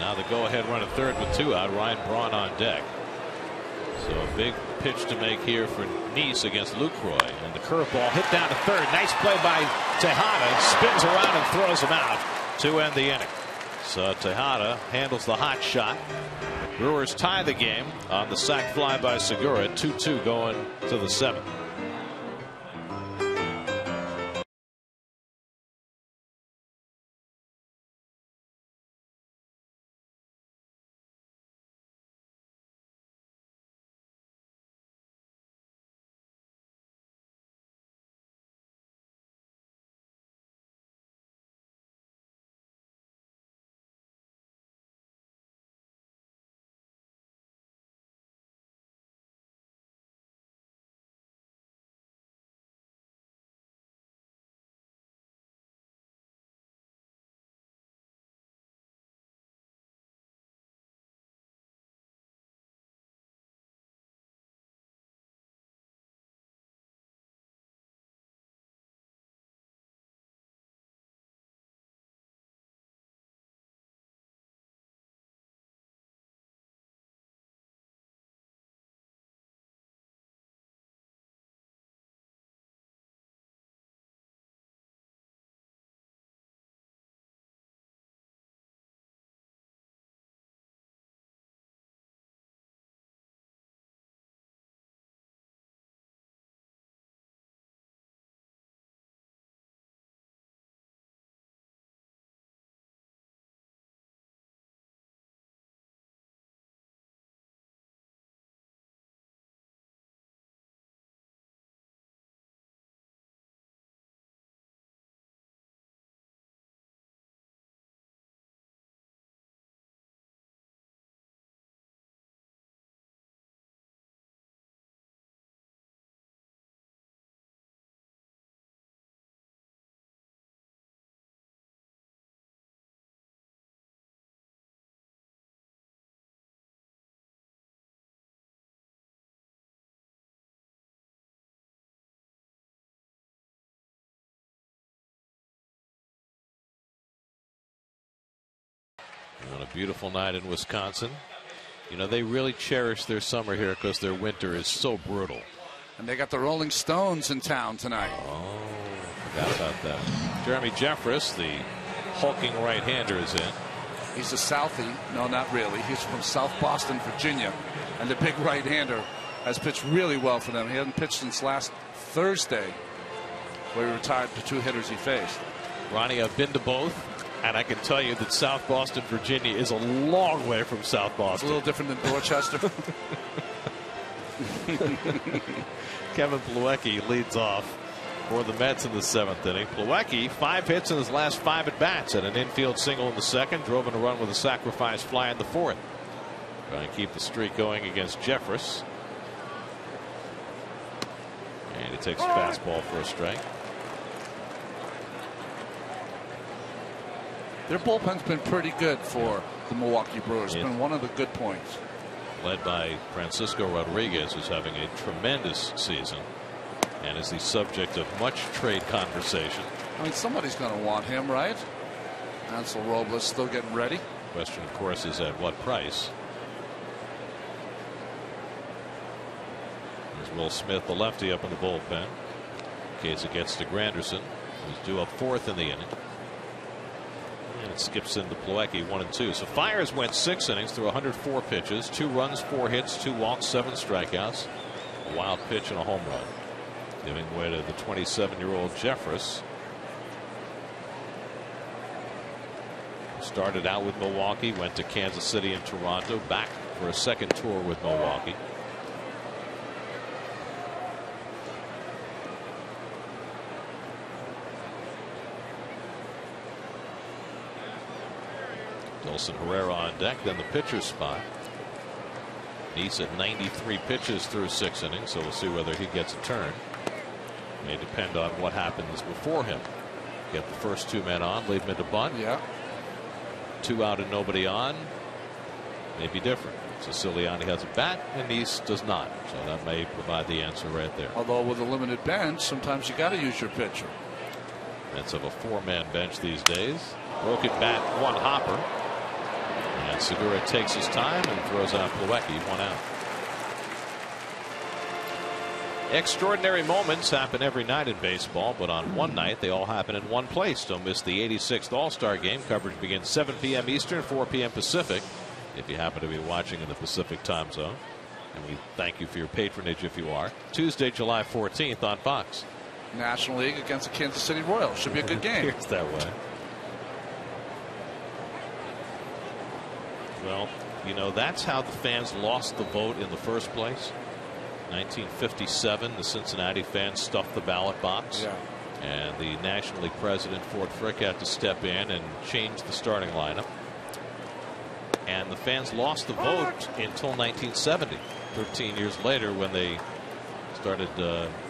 Now the go-ahead run at third with 2 out. Ryan Braun on deck. So a big pitch to make here for Niese against Lucroy, and the curveball hit down to third. Nice play by Tejada. Spins around and throws him out to end the inning. So Tejada handles the hot shot. Brewers tie the game on the sac fly by Segura. 2-2 going to the 7th. on a beautiful night in Wisconsin. You know, they really cherish their summer here because their winter is so brutal. And they got the Rolling Stones in town tonight. Oh, forgot about that. Jeremy Jeffress, the hulking right-hander, is in. He's a Southie. No, not really. He's from South Boston, Virginia. And the big right-hander has pitched really well for them. He hasn't pitched since last Thursday, where he retired the two hitters he faced. Ronnie, I've been to both, and I can tell you that South Boston, Virginia is a long way from South Boston. It's a little different than Dorchester. Kevin Plawecki leads off for the Mets in the seventh inning. Plawecki, 5 hits in his last 5 at-bats, and an infield single in the second, drove in a run with a sacrifice fly in the fourth. Trying to keep the streak going against Jeffress. And he takes a fastball for a strike. Their bullpen's been pretty good for the Milwaukee Brewers. It's been one of the good points. Led by Francisco Rodriguez, who's having a tremendous season and is the subject of much trade conversation. I mean, somebody's going to want him, right? Ansel Robles still getting ready. Question, of course, is at what price? There's Will Smith, the lefty, up in the bullpen. In case it gets to Granderson, who's due up fourth in the inning. And it skips into Plawecki, 1-2. So Fiers went 6 innings through 104 pitches, 2 runs, 4 hits, 2 walks, 7 strikeouts. A wild pitch and a home run, giving way to the 27-year-old Jeffress. Started out with Milwaukee, went to Kansas City and Toronto, back for a second tour with Milwaukee. Dilson Herrera on deck, then the pitcher's spot. Niese at 93 pitches through 6 innings, so we'll see whether he gets a turn. May depend on what happens before him. Get the first 2 men on, leave him to bunt. Yeah. 2 out and nobody on. May be different. Siciliani has a bat, and Niese does not. So that may provide the answer right there. Although with a limited bench, sometimes you got to use your pitcher. That's of a 4-man bench these days. Broken bat, one hopper. And Segura takes his time and throws out Plawecki, 1 out. Extraordinary moments happen every night in baseball, but on one night they all happen in one place. Don't miss the 86th All-Star Game. Coverage begins 7 p.m. Eastern, 4 p.m. Pacific, if you happen to be watching in the Pacific time zone. And we thank you for your patronage if you are. Tuesday, July 14th on Fox. National League against the Kansas City Royals. Should be a good game. It's that way. Well, you know, that's how the fans lost the vote in the first place. 1957, the Cincinnati fans stuffed the ballot box. Yeah. And the National League president, Ford Frick, had to step in and change the starting lineup. And the fans lost the vote until 1970, 13 years later, when they started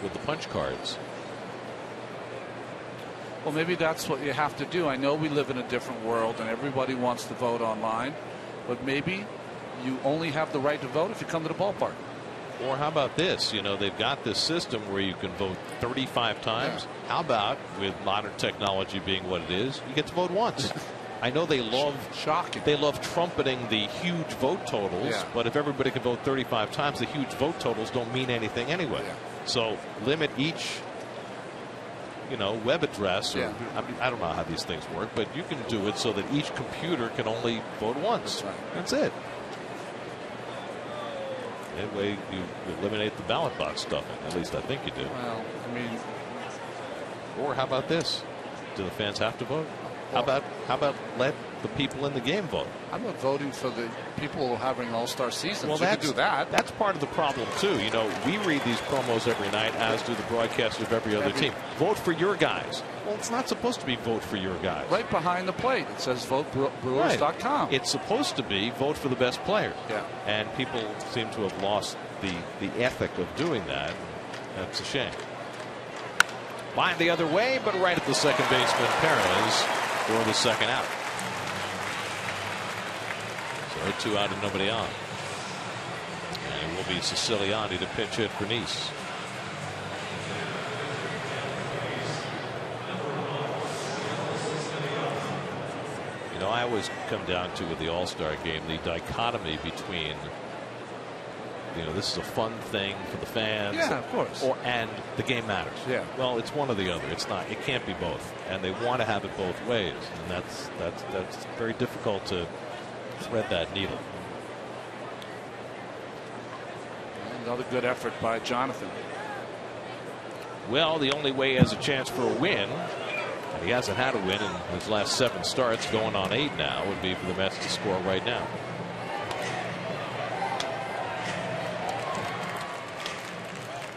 with the punch cards. Well, maybe that's what you have to do. I know we live in a different world and everybody wants to vote online, but maybe you only have the right to vote if you come to the ballpark. Or how about this? You know, they've got this system where you can vote 35 times. Yeah. How about, with modern technology being what it is, you get to vote once. I know they love shocking. They love trumpeting the huge vote totals, yeah, but if everybody can vote 35 times, the huge vote totals don't mean anything anyway. Yeah. So limit each, you know, web address. Or, yeah. I don't know how these things work, but you can do it so that each computer can only vote once. That's it. That way you eliminate the ballot box stuffing. At least I think you do. Well, I mean, or how about this? Do the fans have to vote? How about let the people in the game vote? I'm not voting for the people having all-star seasons. Well, you can do that. That's part of the problem too. You know, we read these promos every night, as do the broadcasters of every other team. Vote for your guys. Well, it's not supposed to be vote for your guys. Right behind the plate, it says votebrewers.com. Right. It's supposed to be vote for the best player. Yeah. And people seem to have lost the ethic of doing that. That's a shame. Line the other way, but right at the second baseman, Perez, for the second out. So 2 out and nobody on. And it will be Siciliani to pitch it for Niese. You know, know, I always come down to with the All-Star game the dichotomy between, you know, this is a fun thing for the fans, yeah, of course, and the game matters. Yeah. Well, it's one or the other. It's not. It can't be both. And they want to have it both ways, and that's very difficult to thread that needle. Another good effort by Jonathan. Well, the only way he has a chance for a win, and he hasn't had a win in his last 7 starts, going on 8 now, would be for the Mets to score right now.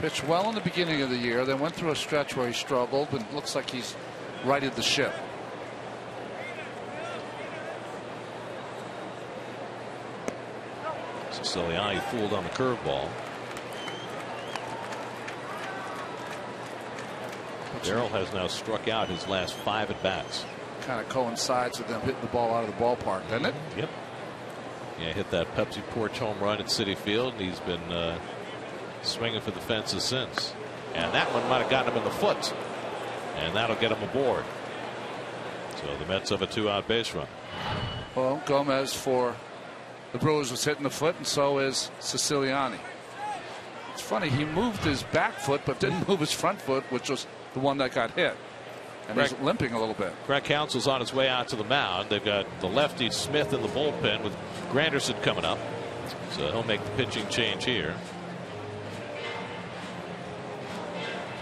Pitched well in the beginning of the year, then went through a stretch where he struggled, but it looks like he's righted the ship. Siciliani fooled on the curveball. Daryl has now struck out his last 5 at bats. Kind of coincides with them hitting the ball out of the ballpark, doesn't it? Yep. Yeah, hit that Pepsi Porch home run at Citi Field, and he's been swinging for the fences since. And that one might have gotten him in the foot, and that'll get him aboard. So the Mets have a 2-out base run. Well, Gomez for the Brewers was hitting the foot, and so is Siciliani. It's funny, he moved his back foot but didn't move his front foot, which was the one that got hit, and Craig, he's limping a little bit. Craig Counsell's on his way out to the mound. They've got the lefty Smith in the bullpen with Granderson coming up, so he'll make the pitching change here.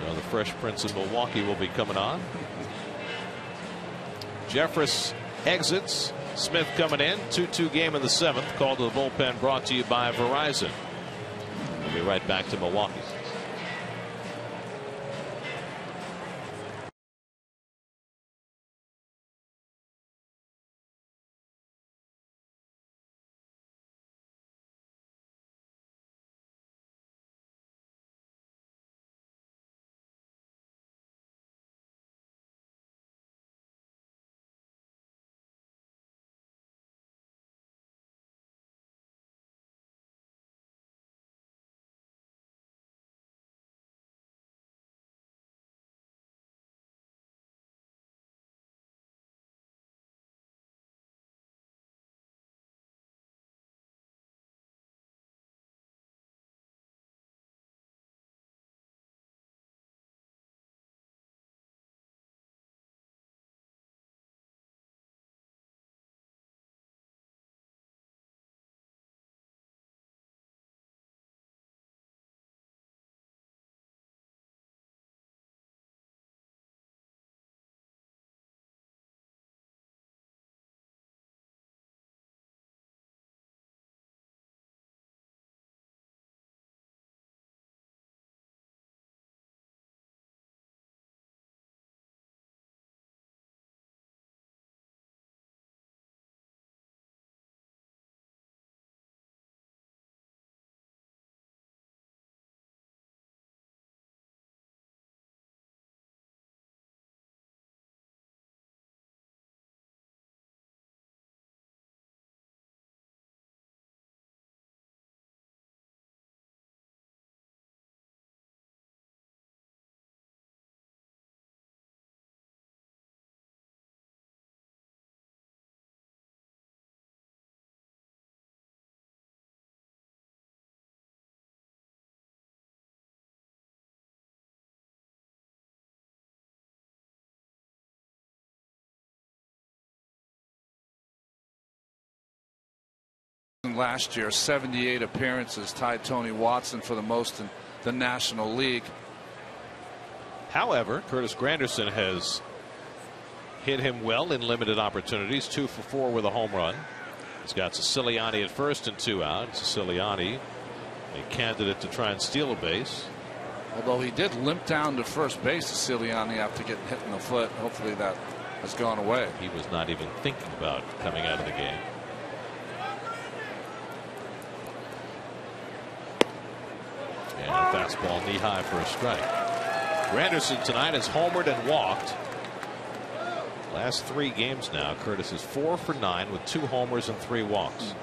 So the Fresh Prince of Milwaukee will be coming on. Jeffress exits. Smith coming in. 2-2 game in the 7th. Call to the bullpen brought to you by Verizon. We'll be right back to Milwaukee. Last year, 78 appearances, tied Tony Watson for the most in the National League. However, Curtis Granderson has hit him well in limited opportunities, 2 for 4 with a home run. He's got Siciliani at first and 2 out. Siciliani, a candidate to try and steal a base. Although he did limp down to first base, Siciliani, after getting hit in the foot. Hopefully that has gone away. He was not even thinking about coming out of the game. And a fastball knee high for a strike. Granderson tonight has homered and walked. Last 3 games now, Curtis is 4 for 9 with 2 homers and 3 walks.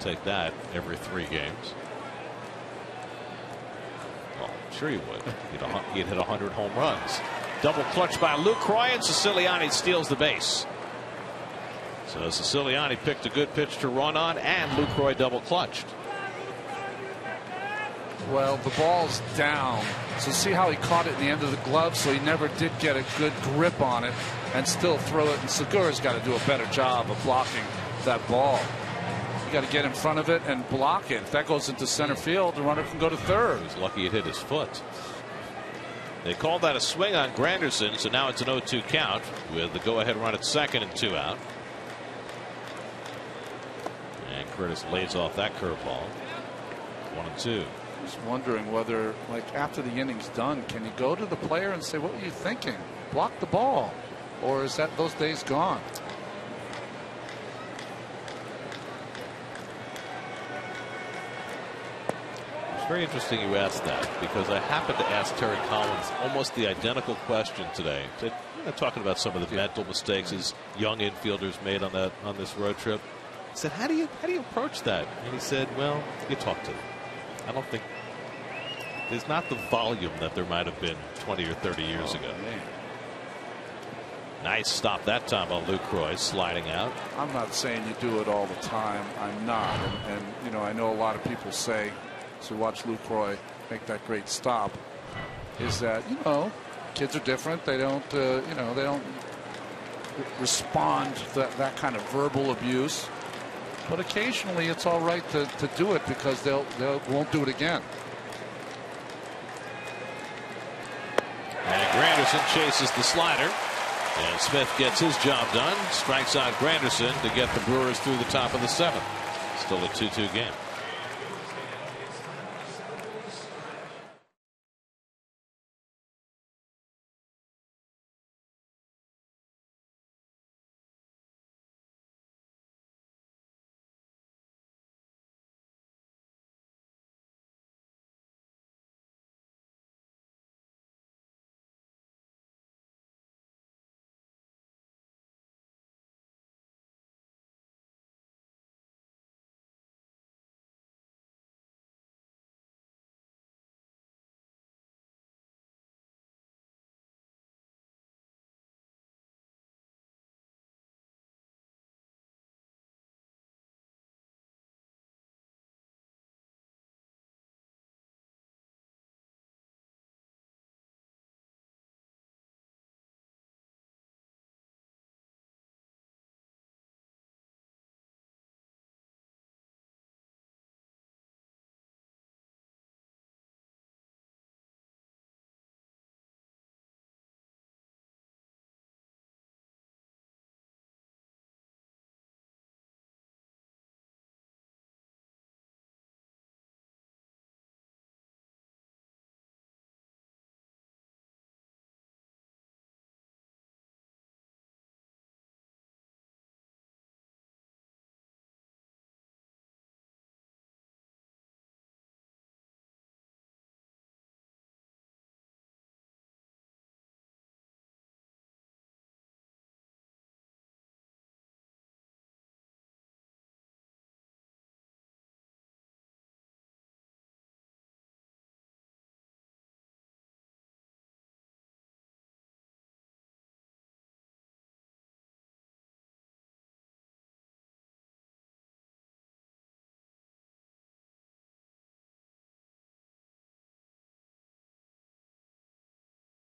Take that every 3 games. Oh, sure you would. He'd hit 100 home runs. Double clutch by Lucroy, and Siciliani steals the base. So Siciliani picked a good pitch to run on, and Lucroy double clutched. Well, the ball's down, so see how he caught it in the end of the glove, so he never did get a good grip on it and still throw it. And Segura's got to do a better job of blocking that ball. You got to get in front of it and block it. If that goes into center field, the runner can go to third. He's lucky it hit his foot. They called that a swing on Granderson, so now it's an 0-2 count with the go-ahead run at second and two out. And Curtis lays off that curveball. 1-2. I was wondering whether, like, after the inning's done, can you go to the player and say, what were you thinking? Block the ball. Or is that those days gone? It's very interesting you asked that, because I happened to ask Terry Collins almost the identical question today. I'm talking about some of the mental mistakes his young infielders made on that on this road trip. I said, how do you approach that? And he said, well, you talk to them. I don't think there's not the volume that there might have been 20 or 30 years ago. Man. Nice stop that time on Lucroy sliding out. I'm not saying you do it all the time. I'm not. And you know, I know a lot of people say, so watch Lucroy make that great stop, is that, you know, kids are different. They don't, you know, they don't respond to that kind of verbal abuse. But occasionally it's all right to do it, because they won't do it again. And Granderson chases the slider. And Smith gets his job done. Strikes out Granderson to get the Brewers through the top of the seventh. Still a 2-2 game.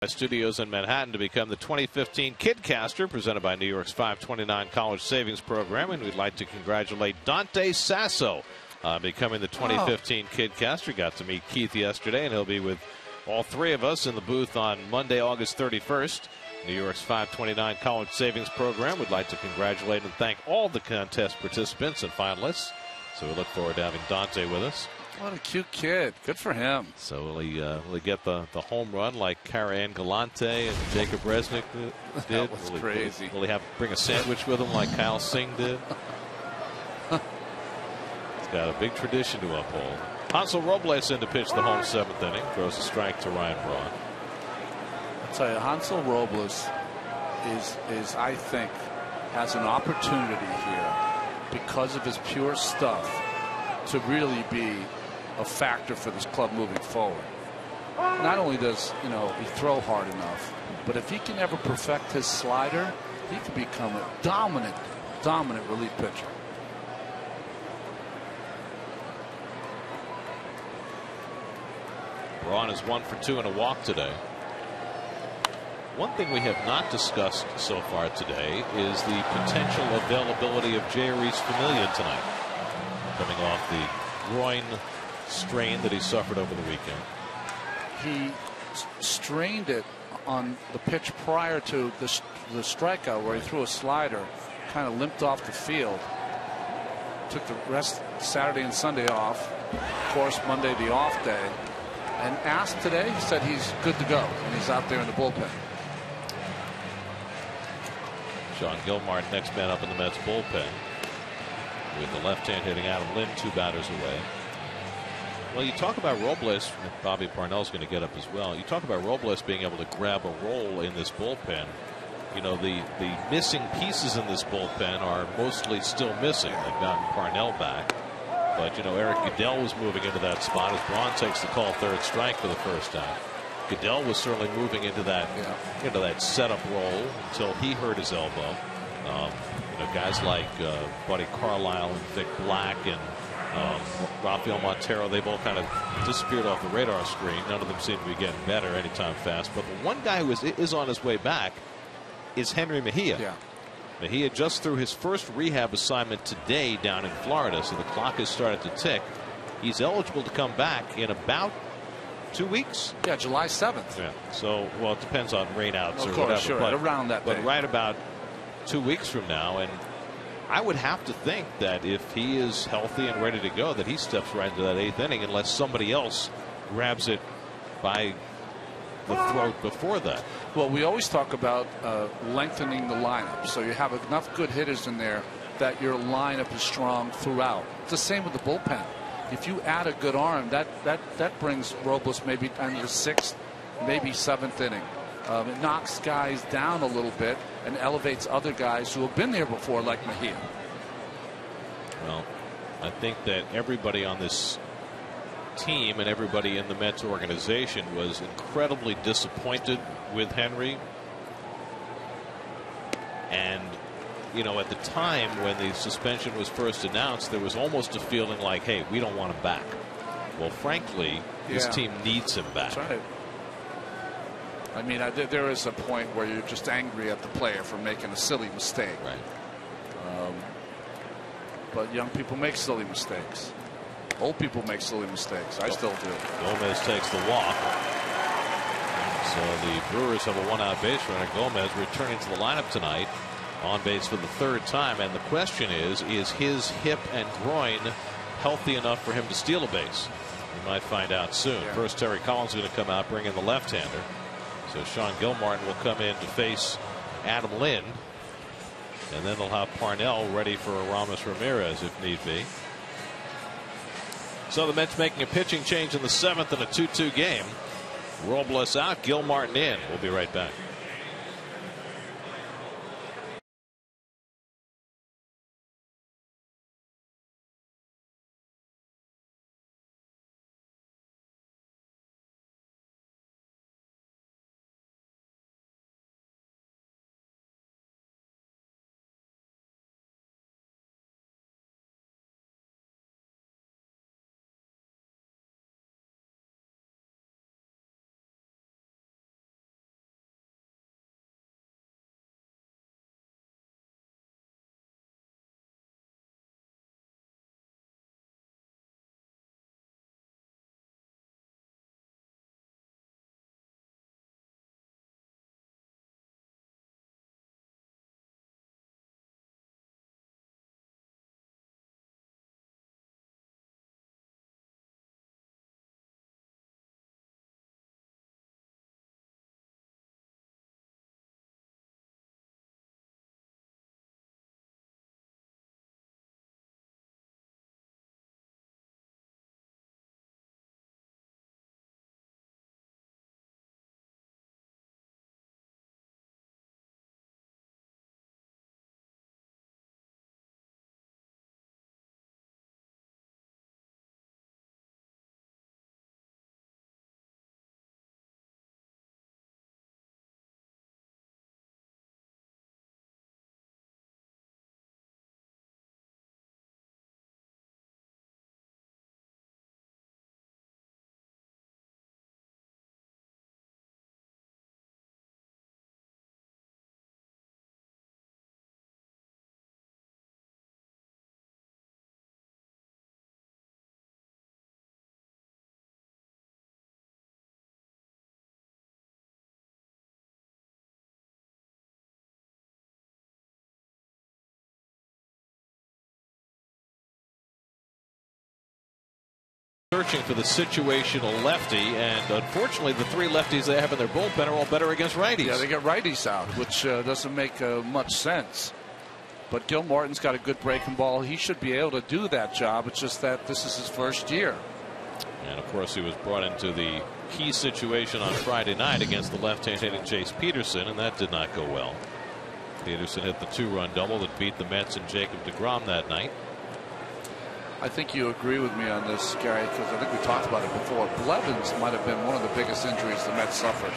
Studios in Manhattan to become the 2015 KidCaster, presented by New York's 529 College Savings Program. And we'd like to congratulate Dante Sasso on becoming the 2015 KidCaster. Got to meet Keith yesterday, and he'll be with all three of us in the booth on Monday, August 31st. New York's 529 College Savings Program would like to congratulate and thank all the contest participants and finalists. So we look forward to having Dante with us. What a cute kid. Good for him. So will he get the home run like Kara Ann Galante and Jacob Resnick did? That was crazy. Will he bring a sandwich with him like Kyle Singh did? He's got a big tradition to uphold. Hansel Robles in to pitch the home seventh inning. Throws a strike to Ryan Braun. I'll tell you, Hansel Robles is I think has an opportunity here because of his pure stuff to really be a factor for this club moving forward. Not only does, you know, he throw hard enough, but if he can ever perfect his slider, he can become a dominant dominant relief pitcher. Braun is 1-for-2 and a walk today. One thing we have not discussed so far today is the potential availability of Jerry's Familia tonight, coming off the groin strain that he suffered over the weekend. He strained it on the pitch prior to the strikeout where he threw a slider, kind of limped off the field. Took the rest Saturday and Sunday off. Of course, Monday the off day. And asked today, he said he's good to go, and he's out there in the bullpen. Sean Gilmartin, next man up in the Mets bullpen, with the left hand hitting Adam Lind, 2 batters away. Well, you talk about Robles, Bobby Parnell's going to get up as well. You talk about Robles being able to grab a role in this bullpen. You know, the missing pieces in this bullpen are mostly still missing. They've gotten Parnell back, but you know, Eric Goodell was moving into that spot as Braun takes the call third strike for the first time. Goodell was certainly moving into that into that setup role until he hurt his elbow. You know, guys like Buddy Carlisle and Vic Black and Rafael Montero, they've all kind of disappeared off the radar screen. None of them seem to be getting better anytime fast. But the one guy who is on his way back is Jenrry Mejía. Yeah. Mejía just threw his first rehab assignment today down in Florida, so the clock has started to tick. He's eligible to come back in about 2 weeks. Yeah, July 7th. Yeah. So, well, it depends on rainouts or whatever. Sure, but around that. But right about 2 weeks from now, and I would have to think that if he is healthy and ready to go, that he steps right into that 8th inning, unless somebody else grabs it by the throat before that. Well, we always talk about lengthening the lineup, so you have enough good hitters in there that your lineup is strong throughout. It's the same with the bullpen. If you add a good arm, that brings Robles maybe under the 6th, maybe 7th inning. It knocks guys down a little bit and elevates other guys who have been there before, like Mejía. Well, I think that everybody on this team and everybody in the Mets organization was incredibly disappointed with Jenrry. And you know, at the time when the suspension was first announced, there was almost a feeling like, hey, we don't want him back. Well, frankly, this team needs him back. That's right. I mean, there is a point where you're just angry at the player for making a silly mistake. Right. But young people make silly mistakes. Old people make silly mistakes. I still do. Gomez takes the walk. So the Brewers have a one-out base runner. Gomez returning to the lineup tonight, on base for the 3rd time. And the question is his hip and groin healthy enough for him to steal a base? We might find out soon. Yeah. First, Terry Collins is going to come out, bring in the left-hander. So Sean Gilmartin will come in to face Adam Lind. And then they'll have Parnell ready for Aramis Ramirez if need be. So the Mets making a pitching change in the 7th in a 2-2 game. Robles out, Gilmartin in. We'll be right back. searching for the situational lefty, and unfortunately the three lefties they have in their bullpen are all better against righties. Yeah, they get righties out, which doesn't make much sense. But Gilmartin's got a good breaking ball. He should be able to do that job. It's just that this is his first year. And of course he was brought into the key situation on Friday night against the left-handed Chase Peterson, and that did not go well. Peterson hit the two-run double that beat the Mets and Jacob DeGrom that night. I think you agree with me on this, Gary, because I think we talked about it before. Blevins might have been one of the biggest injuries the Mets suffered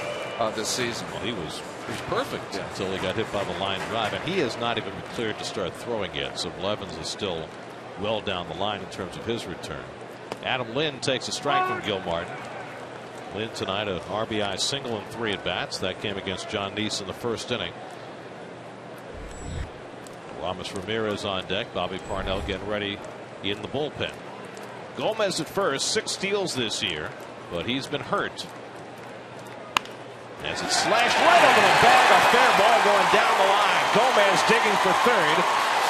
this season. Well, he was perfect until he got hit by the line drive, and he has not even been cleared to start throwing yet. So Blevins is still well down the line in terms of his return. Adam Lind takes a strike from Gilmartin. Lind tonight, an RBI single and three at bats. That came against Jon Niese in the first inning. Aramis Ramirez on deck. Bobby Parnell getting ready in the bullpen. Gomez at first, 6 steals this year, but he's been hurt. As it slashed right over the back, a fair ball going down the line. Gomez digging for third.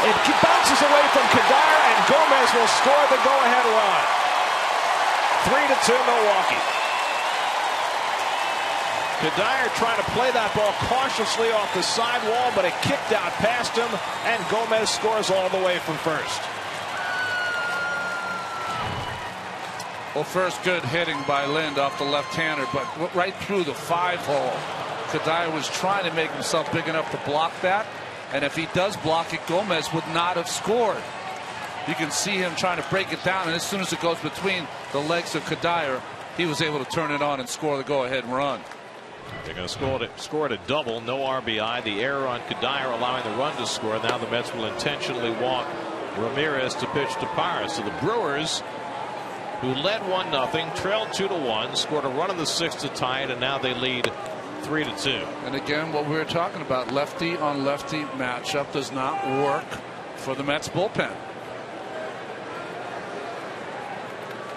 It bounces away from Cuddyer, and Gomez will score the go-ahead run. 3-2 Milwaukee. Cuddyer trying to play that ball cautiously off the sidewall, but it kicked out past him, and Gomez scores all the way from first. Well, first good hitting by Lind off the left-hander, but right through the 5-hole. Cuddyer was trying to make himself big enough to block that, and if he does block it, Gomez would not have scored. You can see him trying to break it down, and as soon as it goes between the legs of Cuddyer, he was able to turn it on and score the go-ahead run. They're going to score a double, no RBI. The error on Cuddyer allowing the run to score. Now the Mets will intentionally walk Ramirez to pitch to Parra. So the Brewers, who led 1-0, trailed 2-1, scored a run in the 6th to tie it, and now they lead 3-2. And again, what we were talking about, lefty on lefty matchup does not work for the Mets bullpen.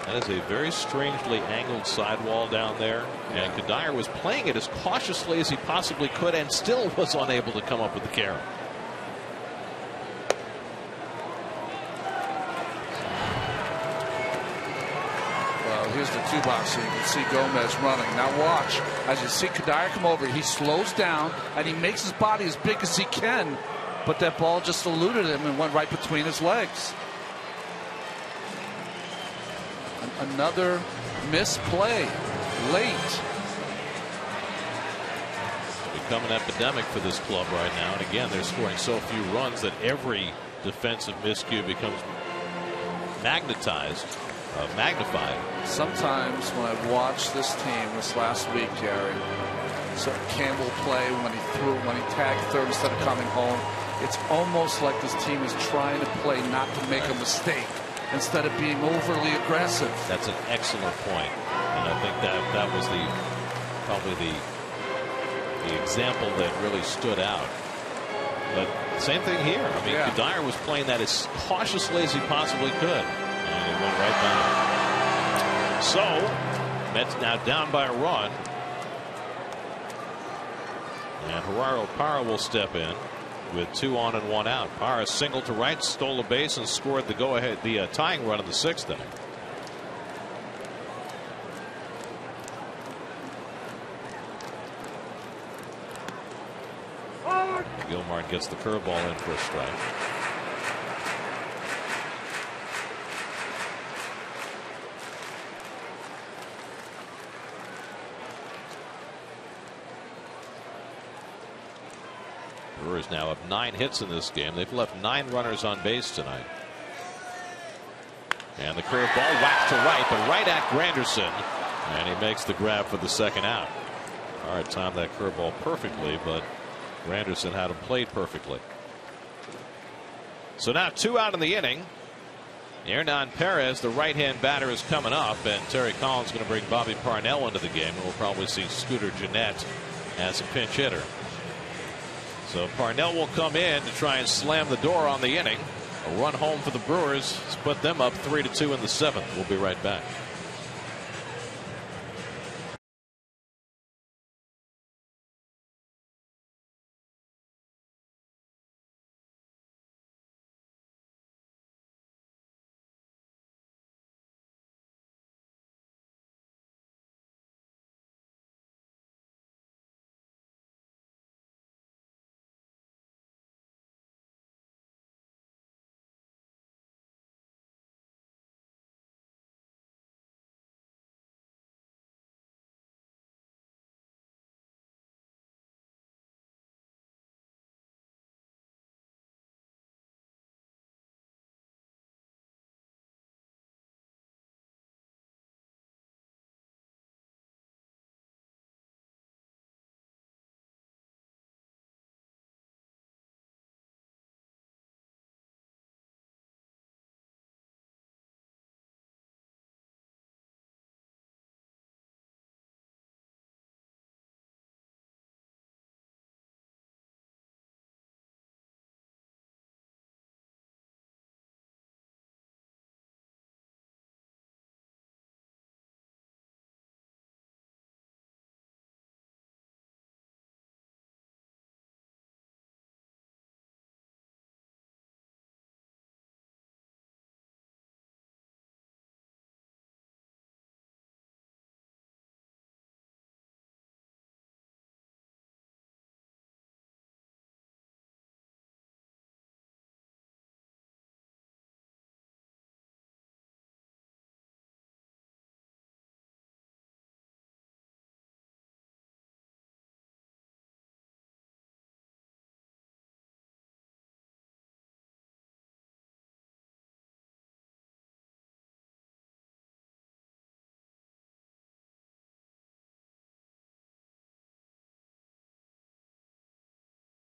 That is a very strangely angled sidewall down there, and Cuddyer was playing it as cautiously as he possibly could and still was unable to come up with the carry. Here's the two box, so you can see Gomez running. Now watch. As you see Cuddyer come over, he slows down, and he makes his body as big as he can, but that ball just eluded him and went right between his legs. Another misplay late. It's become an epidemic for this club right now, and again, they're scoring so few runs that every defensive miscue becomes magnified. Sometimes when I watched this team this last week, Gary, so Campbell play when he tagged third instead of coming home, it's almost like this team is trying to play not to make a mistake instead of being overly aggressive. That's an excellent point, and I think that was probably the example that really stood out. But same thing here. I mean, Cuddyer was playing that as cautiously as he possibly could. And it went right down. So Mets now down by a run. And Gerardo Parra will step in with 2 on and 1 out. Parra single to right, stole a base, and scored the go-ahead, the tying run in the 6th inning. Gilmartin gets the curveball in for a strike. Brewers now have 9 hits in this game. They've left 9 runners on base tonight. And the curveball whacked to right, but right at Granderson, and he makes the grab for the 2nd out. All right, timed that curveball perfectly, but Granderson had him played perfectly. So now 2 out in the inning. Hernan Perez, the right-hand batter, is coming up, and Terry Collins going to bring Bobby Parnell into the game, and we'll probably see Scooter Gennett as a pinch hitter. So Parnell will come in to try and slam the door on the inning. A run home for the Brewers has put them up 3-2 in the 7th. We'll be right back.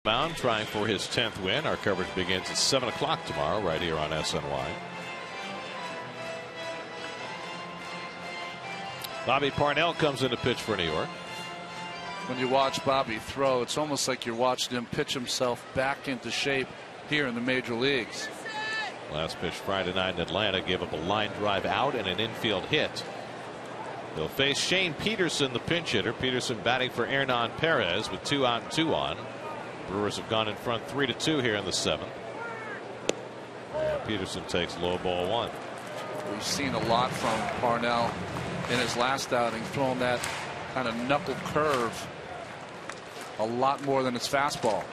Bound, trying for his 10th win. Our coverage begins at 7 o'clock tomorrow right here on SNY. Bobby Parnell comes in to pitch for New York. When you watch Bobby throw, it's almost like you're watching him pitch himself back into shape here in the major leagues. Last pitch Friday night in Atlanta gave up a line drive out and an infield hit. They'll face Shane Peterson, the pinch hitter. Peterson batting for Hernan Perez with 2 out and 2 on. Brewers have gone in front 3-2 here in the 7th. And Peterson takes low ball 1. We've seen a lot from Parnell in his last outing, throwing that kind of knuckle curve a lot more than his fastball.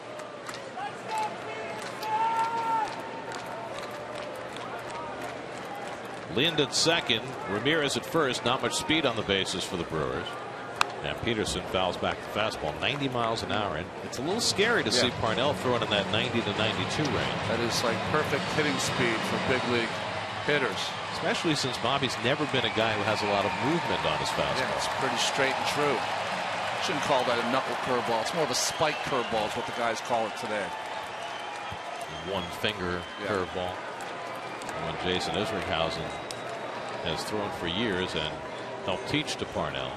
Lind at second, Ramirez at first. Not much speed on the bases for the Brewers. And Peterson fouls back the fastball 90 miles an hour, and it's a little scary to see Parnell throwing in that 90 to 92 range. That is like perfect hitting speed for big league hitters. Especially since Bobby's never been a guy who has a lot of movement on his fastball. Yeah, it's pretty straight and true. Shouldn't call that a knuckle curveball. It's more of a spike curveball is what the guys call it today. One finger curveball. One Jason Isringhausen has thrown for years and helped teach to Parnell.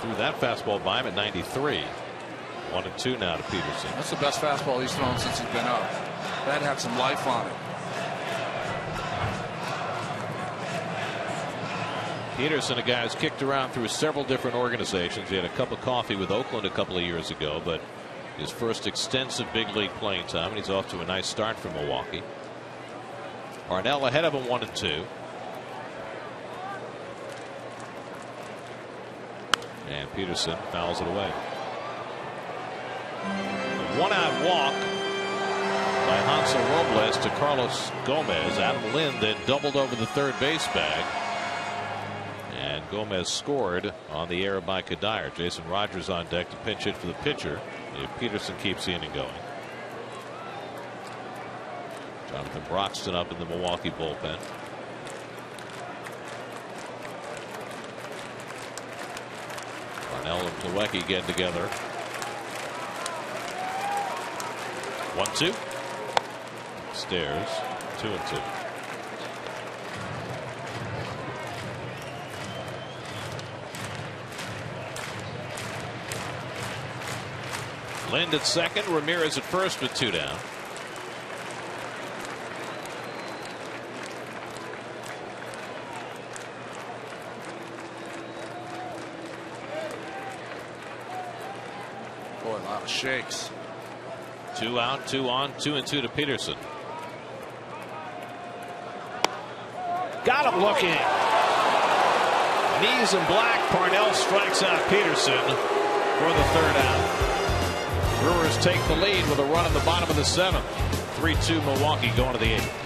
Threw that fastball by him at 93. 1-2 now to Peterson. That's the best fastball he's thrown since he's been up. That had some life on it. Peterson, a guy who's kicked around through several different organizations. He had a cup of coffee with Oakland a couple of years ago, but his first extensive big league playing time, and he's off to a nice start for Milwaukee. Parnell ahead of him 1-2. And Peterson fouls it away. The 1-out walk by Hansel Robles to Carlos Gomez. Adam Lind then doubled over the third base bag. And Gomez scored on the error by Cuddyer. Jason Rogers on deck to pinch hit for the pitcher if Peterson keeps the inning going. Jonathan Broxton up in the Milwaukee bullpen. Parnell and Plawecki get together. 1-2. Stairs. 2-2. Lind at second, Ramirez at first with 2 down. Boy, a lot of shakes. 2 out, 2 on, 2-2 to Peterson. Got him looking. Niese and Black. Parnell strikes out Peterson for the third out. Brewers take the lead with a run in the bottom of the 7th. 3-2 Milwaukee going to the 8th.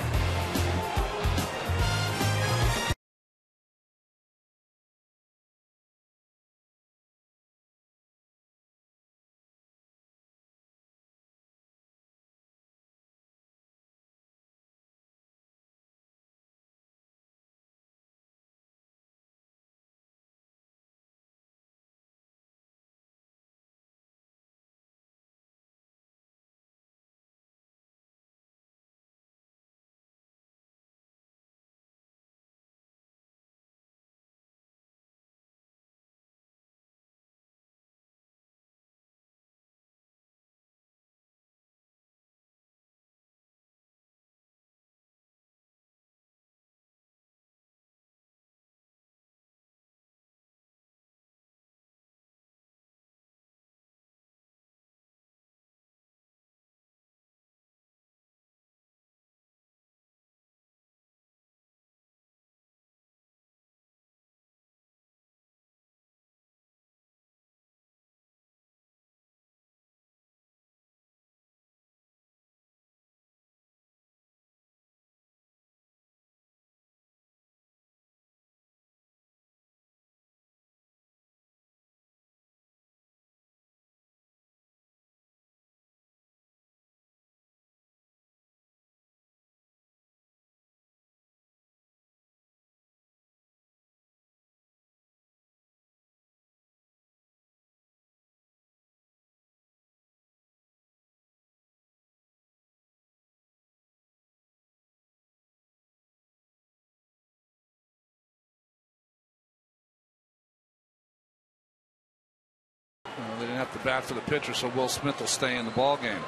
They didn't have to bat for the pitcher, so Will Smith will stay in the ballgame.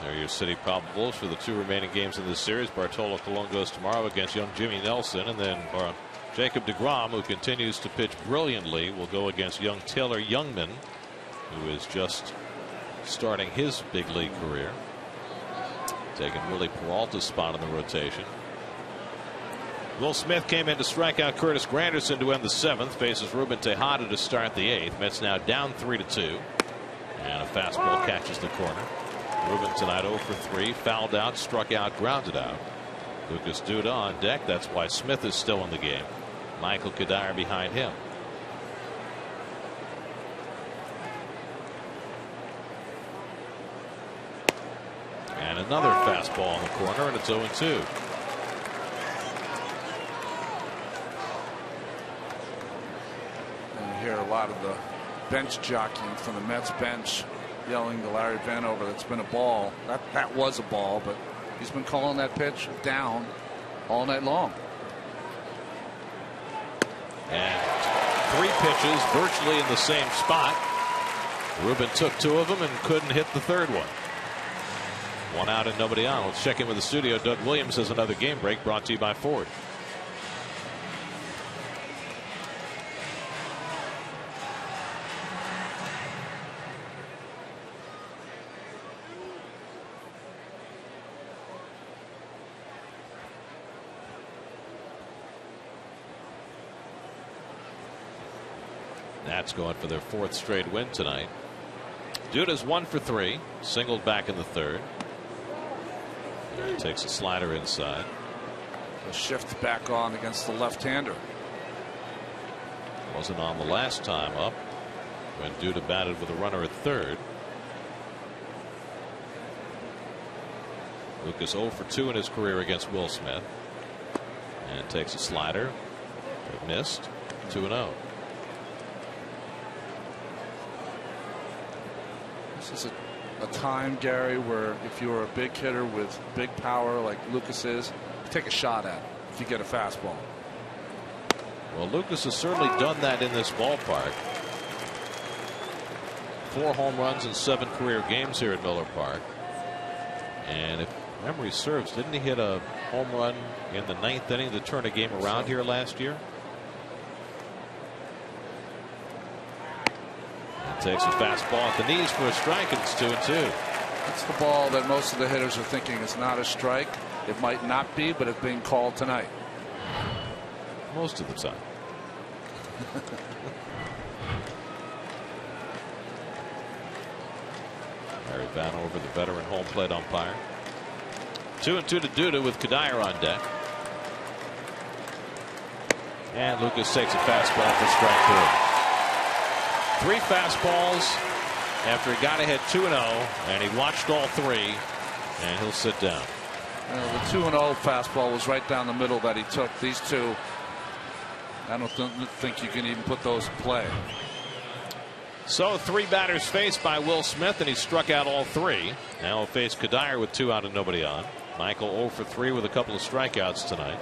There are your City Problem Wolves for the two remaining games in this series. Bartolo Colon goes tomorrow against young Jimmy Nelson, and then Jacob DeGrom, who continues to pitch brilliantly, will go against young Taylor Youngman, who is just starting his big league career, taking Willie Peralta's spot in the rotation. Will Smith came in to strike out Curtis Granderson to end the seventh. Faces Ruben Tejada to start the eighth. Mets now down 3-2, and a fastball catches the corner. Ruben tonight 0 for 3, fouled out, struck out, grounded out. Lucas Duda on deck. That's why Smith is still in the game. Michael Cuddyer behind him. And another fastball in the corner, and it's 0-2. And you hear a lot of the bench jockeying from the Mets bench yelling to Larry Vanover, that's been a ball. That was a ball, but he's been calling that pitch down all night long. And three pitches virtually in the same spot. Ruben took two of them and couldn't hit the third one. One out and nobody on. Let's check in with the studio. Doug Williams has another game break brought to you by Ford. Nats going for their fourth straight win tonight. Duda's 1 for 3, singled back in the third. Takes a slider inside. A shift back on against the left-hander. Wasn't on the last time up when Duda batted with a runner at third. Lucas 0 for 2 in his career against Will Smith. And takes a slider. It missed. 2-0. This is a time, Gary, where if you are a big hitter with big power like Lucas is, take a shot at it if you get a fastball. Well, Lucas has certainly done that in this ballpark. 4 home runs in 7 career games here at Miller Park. And if memory serves, didn't he hit a home run in the 9th inning to turn a game around here last year? Takes a fastball at the knees for a strike, and it's 2-2. That's the ball that most of the hitters are thinking is not a strike. It might not be, but it's being called tonight. Most of the time. Larry Vanover, the veteran home plate umpire. 2-2 to Duda with Cuddyer on deck. And Lucas takes a fastball for strike 3. 3 fastballs after he got ahead 2-0, and he watched all 3, and he'll sit down. Well, the 2-0 fastball was right down the middle that he took. These two, I don't think you can even put those in play. So 3 batters faced by Will Smith, and he struck out all 3. Now he'll face Cuddyer with 2 out and nobody on. Michael 0 for 3 with a couple of strikeouts tonight.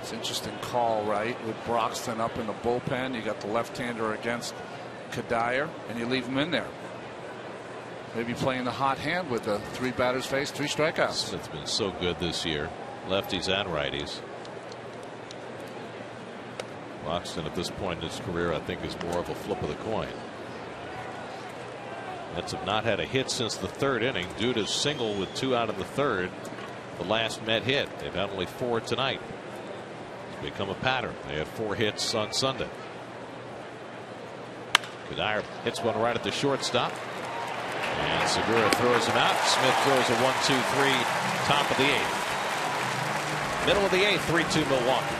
It's an interesting call, right, with Broxton up in the bullpen. You got the left-hander against Cuddyer, and you leave him in there. Maybe playing the hot hand with the 3 batters faced, 3 strikeouts. Smith's been so good this year, lefties and righties. Broxton at this point in his career, I think, is more of a flip of the coin. Mets have not had a hit since the third inning. Duda's single with 2 out of the third. The last Met hit. They've had only 4 tonight. Become a pattern. They had 4 hits on Sunday. Cuddyer hits one right at the shortstop, and Segura throws him out. Smith throws a 1-2-3 top of the 8th. Middle of the 8th, 3-2 Milwaukee.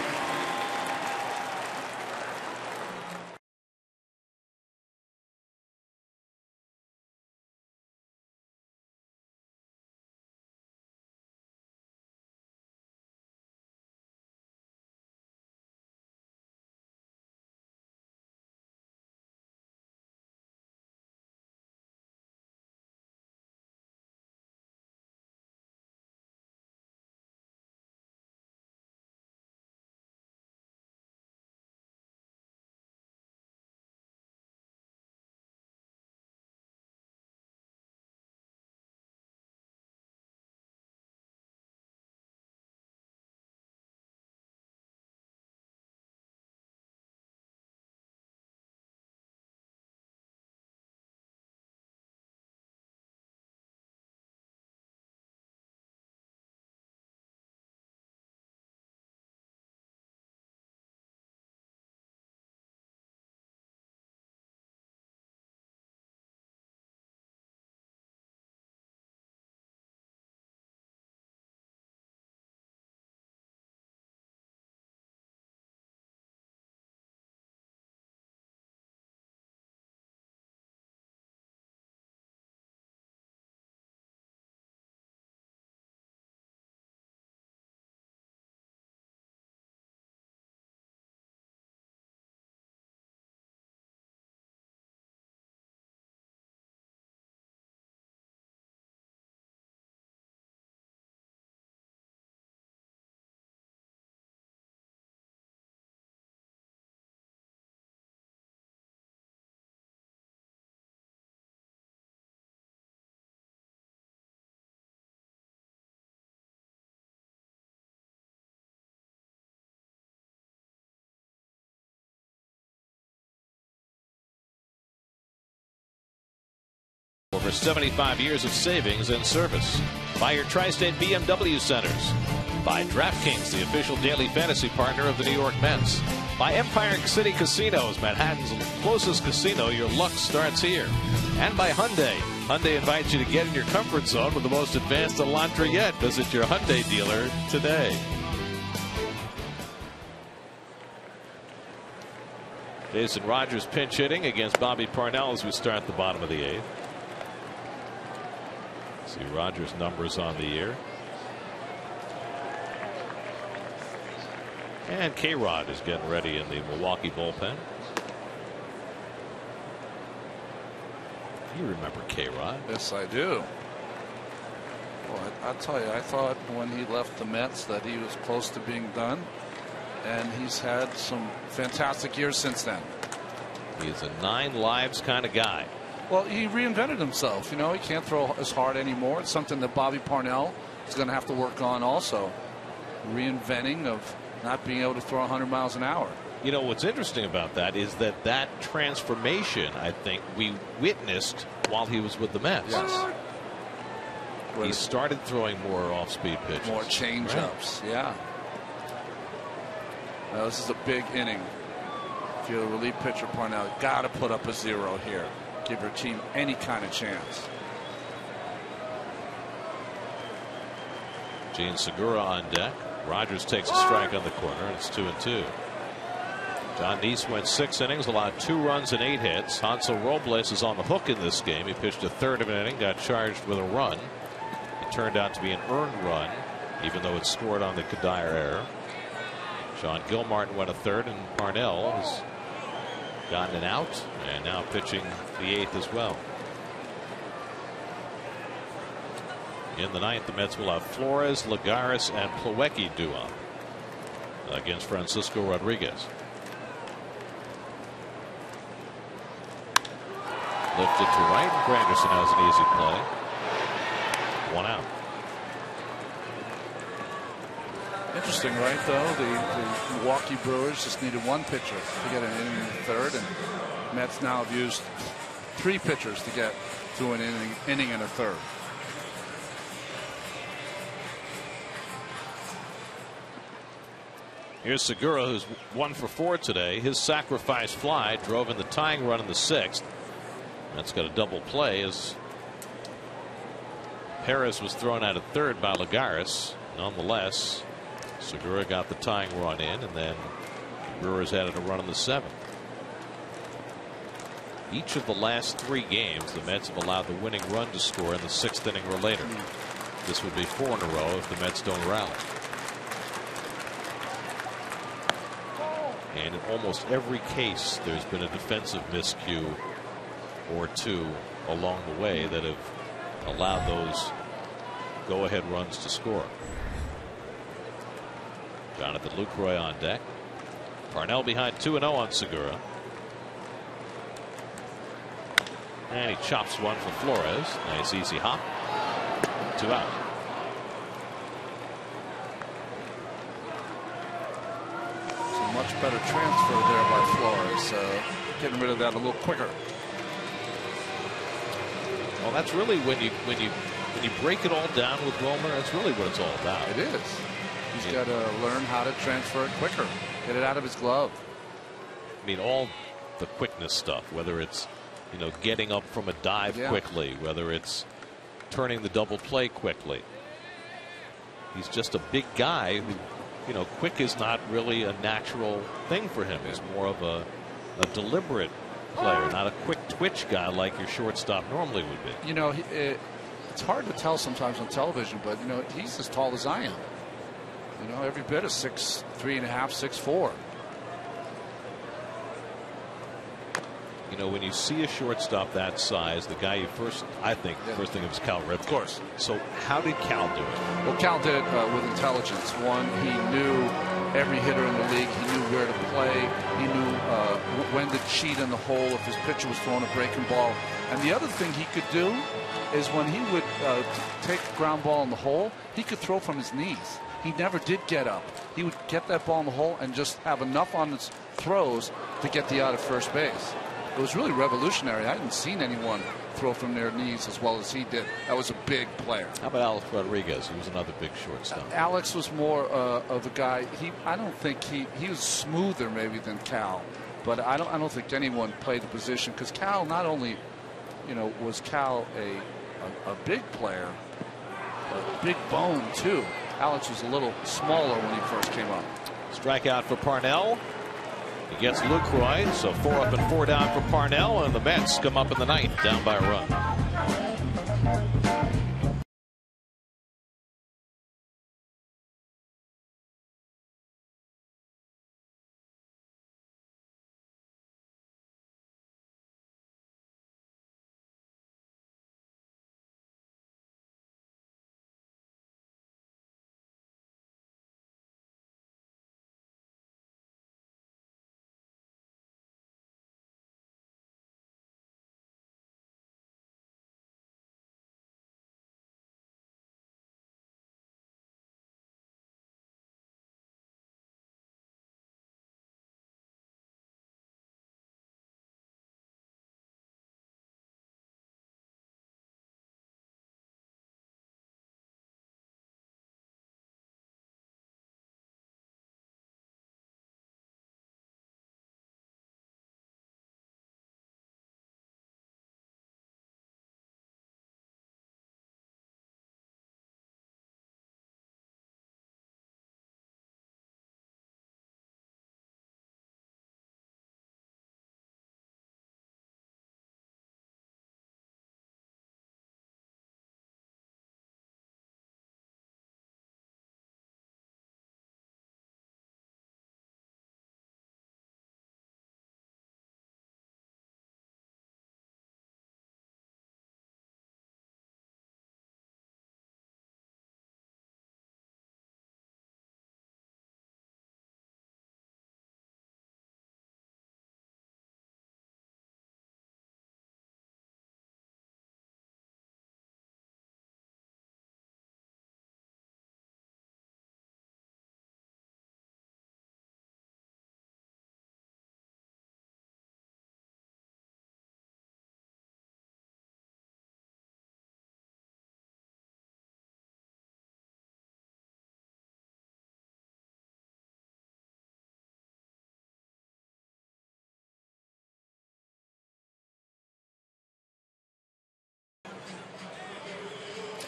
over 75 years of savings and service. By your Tri-State BMW centers. By DraftKings, the official daily fantasy partner of the New York Mets. By Empire City Casinos, Manhattan's closest casino, your luck starts here. And by Hyundai. Hyundai invites you to get in your comfort zone with the most advanced Elantra yet. Visit your Hyundai dealer today. Jason Rogers pinch hitting against Bobby Parnell as we start the bottom of the eighth. See Rogers' numbers on the year. And K-Rod is getting ready in the Milwaukee bullpen. You remember K-Rod? Yes, I do. Well, I'll tell you, I thought when he left the Mets that he was close to being done, and he's had some fantastic years since then. He's a nine lives kind of guy. Well, he reinvented himself. You know, he can't throw as hard anymore. It's something that Bobby Parnell is going to have to work on also. Reinventing of not being able to throw 100 miles an hour. You know, what's interesting about that is that that transformation, I think, we witnessed while he was with the Mets. Yes. He started throwing more off-speed pitches. More change-ups, right? Yeah. Now, this is a big inning. If you're a relief pitcher, Parnell, you've got to put up a zero here. Give your team any kind of chance. Jean Segura on deck. Rogers takes a strike on the corner. It's 2-2. Jon Niese went 6 innings, allowed 2 runs and 8 hits. Hansel Robles is on the hook in this game. He pitched a third of an inning, got charged with a run. It turned out to be an earned run, even though it scored on the Cuddyer error. Sean Gilmartin went a third, and Parnell has gotten an out, and now pitching the 8th as well. In the 9th, the Mets will have Flores, Lagares, and Plawecki due up against Francisco Rodriguez. Lifted to right, and Granderson has an easy play. 1 out. Interesting, right, though? The Milwaukee Brewers just needed 1 pitcher to get an inning in the 3rd, and Mets now have used 3 pitchers to get to an inning in the 3rd. Here's Segura, who's 1 for 4 today. His sacrifice fly drove in the tying run in the 6th. That's got a double play as Perez was thrown out at 3rd by Lagares. Nonetheless, Segura got the tying run in, and then the Brewers added a run in the 7th. Each of the last 3 games, the Mets have allowed the winning run to score in the 6th inning or later. This would be 4 in a row if the Mets don't rally. And in almost every case, there's been a defensive miscue or 2 along the way that have allowed those go-ahead runs to score. Jonathan Lucroy on deck. Parnell behind 2-0 on Segura. And he chops 1 for Flores. Nice easy hop. 2 out. It's a much better transfer there by Flores. Getting rid of that a little quicker. Well, that's really when you break it all down with Wilmer, that's really what it's all about. It is. He's got to learn how to transfer it quicker, get it out of his glove. I mean, all the quickness stuff, whether it's, you know, getting up from a dive quickly, whether it's turning the double play quickly. He's just a big guy who, you know, quick is not really a natural thing for him. He's more of a deliberate player, not a quick twitch guy like your shortstop normally would be. You know, it's hard to tell sometimes on television, but you know, he's as tall as I am. You know, every bit of 6'3½", 6'4". You know, when you see a shortstop that size, the guy you first thing of is Cal Ripken. Of course. So how did Cal do it? Well, Cal did it with intelligence. One, he knew every hitter in the league. He knew where to play. He knew when to cheat in the hole if his pitcher was throwing a breaking ball. And the other thing he could do is when he would take a ground ball in the hole, he could throw from his knees. He never did get up. He would get that ball in the hole and just have enough on his throws to get the out of first base. It was really revolutionary. I hadn't seen anyone throw from their knees as well as he did. That was a big player. How about Alex Rodriguez? He was another big shortstop. Alex was more of a guy. I don't think he was smoother maybe than Cal, but I don't think anyone played the position, because Cal, not only, you know, was Cal a big player, a big bone too. Alex was a little smaller when he first came up. Strikeout for Parnell. He gets Lucroy, so 4 up and 4 down for Parnell, and the Mets come up in the ninth, down by a run.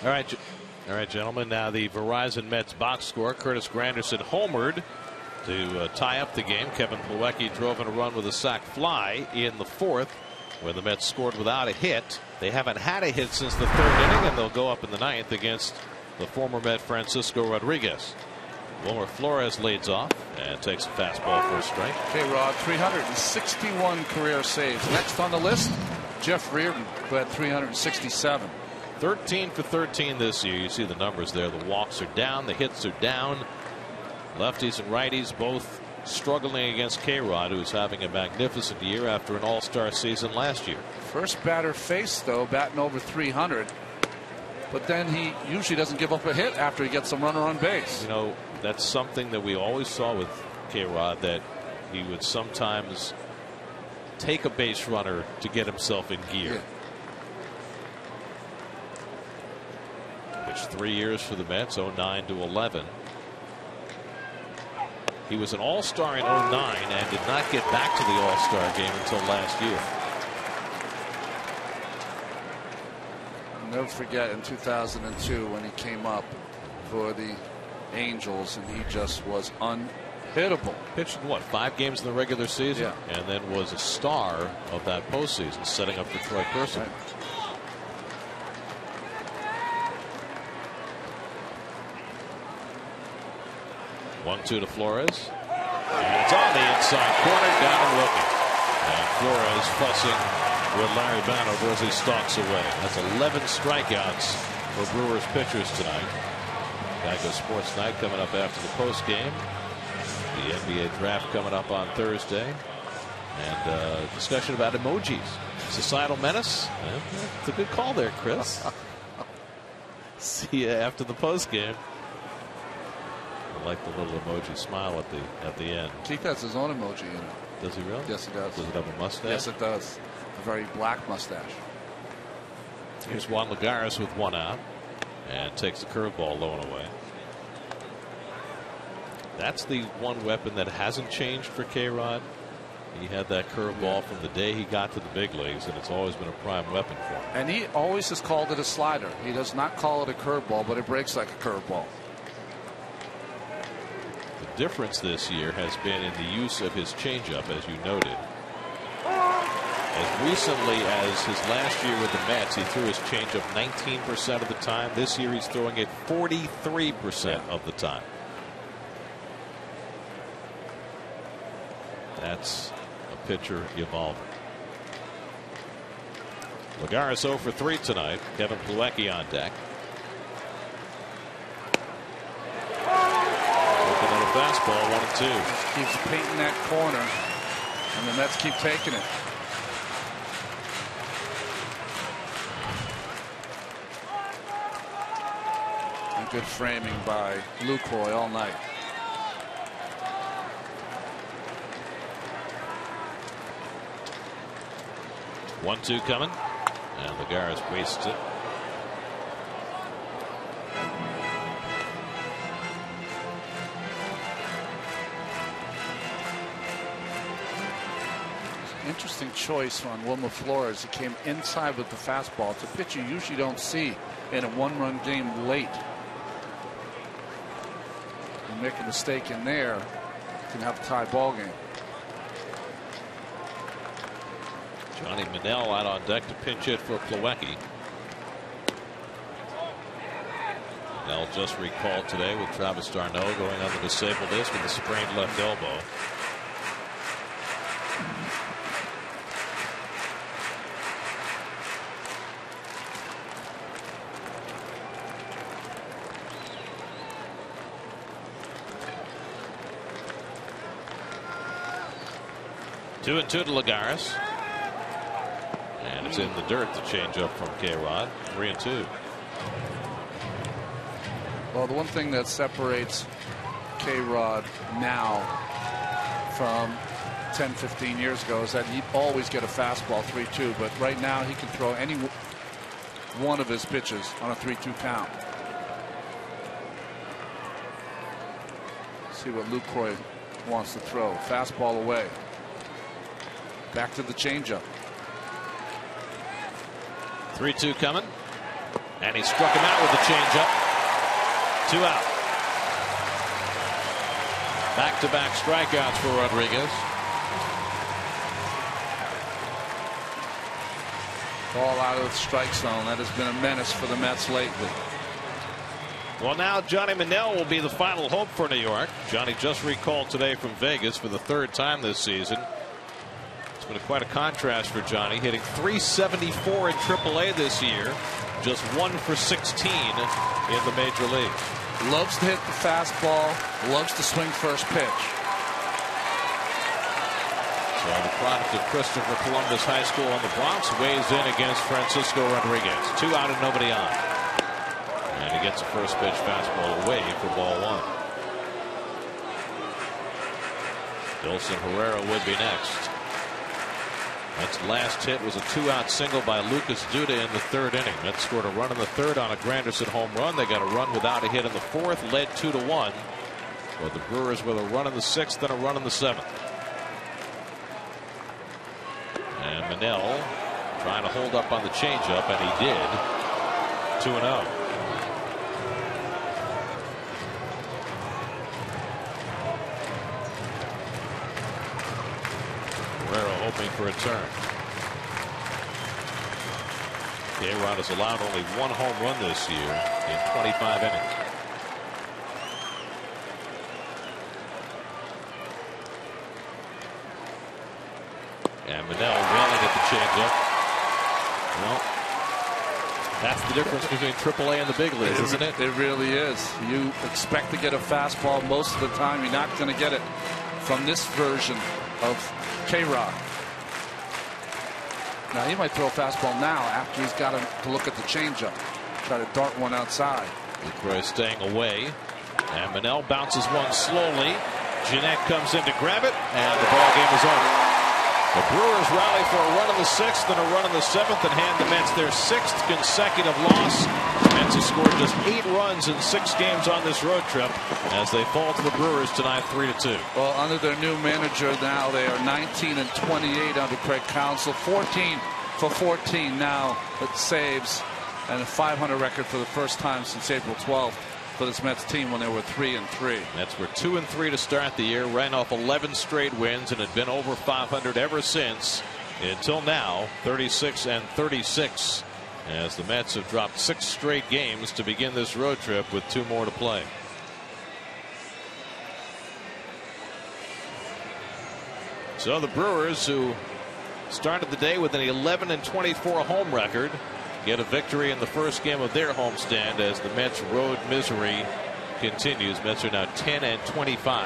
All right, gentlemen. Now the Verizon Mets box score: Curtis Granderson homered to tie up the game. Kevin Plawecki drove in a run with a sac fly in the fourth, where the Mets scored without a hit. They haven't had a hit since the third inning, and they'll go up in the ninth against the former Met Francisco Rodriguez. Wilmer Flores leads off and takes a fastball for a strike. Okay, Rod, 361 career saves. Next on the list, Jeff Reardon, who had 367. 13 for 13 this year. You see the numbers there. The walks are down. The hits are down. Lefties and righties both struggling against K-Rod, who's having a magnificent year after an all-star season last year. First batter faced, though, batting over 300. But then he usually doesn't give up a hit after he gets a runner on base. You know, that's something that we always saw with K-Rod, that he would sometimes take a base runner to get himself in gear. Yeah. 3 years for the Mets, 09 to 11. He was an all-star in 09 and did not get back to the all-star game until last year. I'll never forget in 2002 when he came up for the Angels, and he just was unhittable. Pitched what, 5 games in the regular season? Yeah. And then was a star of that postseason, setting up for Troy Person. Right. One-two to Flores. And it's on the inside corner, down and looking. And Flores fussing with Larry Vanover as he stalks away. That's 11 strikeouts for Brewers pitchers tonight. Geico Sports Night coming up after the postgame. The NBA draft coming up on Thursday. And discussion about emojis. Societal menace. It's a good call there, Chris. See you after the postgame. like the little emoji smile at the end. Keith has his own emoji in it. Does he really? Yes, he does. Does it have a mustache? Yes, it does. A very black mustache. Here's Juan Lagares with one out, and takes the curveball low and away. That's the one weapon that hasn't changed for K-Rod. He had that curveball from the day he got to the big leagues, and it's always been a prime weapon for him. And he always has called it a slider. He does not call it a curveball, but it breaks like a curveball. The difference this year has been in the use of his changeup, as you noted. As recently as his last year with the Mets, he threw his changeup 19% of the time. This year he's throwing it 43% of the time. That's a pitcher evolving. Lagares 0 for 3 tonight. Kevin Plawecki on deck. Looking at a fastball, 1-2. Just keeps painting that corner, and the Mets keep taking it. And good framing by Lucroy all night. One-two coming, and Lagares wastes it. Interesting choice on Wilmer Flores. He came inside with the fastball. It's a pitch you usually don't see in a one-run game late. You make a mistake in there, you can have a tie ball game. Johnny Manziel out on deck to pinch hit for Plawecki. Manziel just recalled today with Travis D'Arnaud going on the disabled list with a sprained left elbow. Two and two to Lagares. And it's in the dirt, the changeup from K-Rod. 3-2. Well, the one thing that separates K-Rod now from 10, 15 years ago is that he'd always get a fastball 3-2, but right now he can throw any one of his pitches on a 3-2 count. See what Lucroy wants to throw. Fastball away. Back to the changeup. 3-2 coming, and he struck him out with the changeup. Two out. Back-to-back strikeouts for Rodriguez. Ball out of the strike zone. That has been a menace for the Mets lately. Well, now Johnny Manziel will be the final hope for New York. Johnny just recalled today from Vegas for the third time this season. But quite a contrast for Johnny, hitting .374 in AAA this year, just 1 for 16 in the major leagues. Loves to hit the fastball, loves to swing first pitch. So the product of Christopher Columbus High School on the Bronx weighs in against Francisco Rodriguez. Two out and nobody on. And he gets a first pitch fastball away for ball one. Dilson Herrera would be next. That's last hit was a two-out single by Lucas Duda in the third inning. Mets scored a run in the third on a Granderson home run. They got a run without a hit in the fourth, led 2-1. But the Brewers with a run in the sixth and a run in the seventh. And Manziel trying to hold up on the changeup, and he did. 2-0. Hoping for a turn. K-Rod has allowed only one home run this year in 25 innings. And Manziel railing at the changeup. Well, that's the difference between AAA and the big leagues, isn't it? It really is. You expect to get a fastball most of the time. You're not going to get it from this version of K-Rod. Now he might throw a fastball now after he's got to look at the changeup. Try to dart one outside. Lucroy staying away. And Manel bounces one slowly. Jeanette comes in to grab it, and the ball game is over. The Brewers rally for a run in the sixth and a run in the seventh and hand the Mets their sixth consecutive loss. The Mets have scored just 8 runs in 6 games on this road trip as they fall to the Brewers tonight 3-2. Well, under their new manager now, they are 19-28 under Craig Counsell, 14-for-14 now with saves, and a .500 record for the first time since April 12th. For this Mets team when they were 3-3. Mets were 2-3 to start the year, ran off 11 straight wins, and had been over .500 ever since until now, 36-36, as the Mets have dropped 6 straight games to begin this road trip with 2 more to play. So the Brewers, who started the day with an 11-24 home record, get a victory in the first game of their homestand as the Mets' road misery continues. Mets are now 10-25.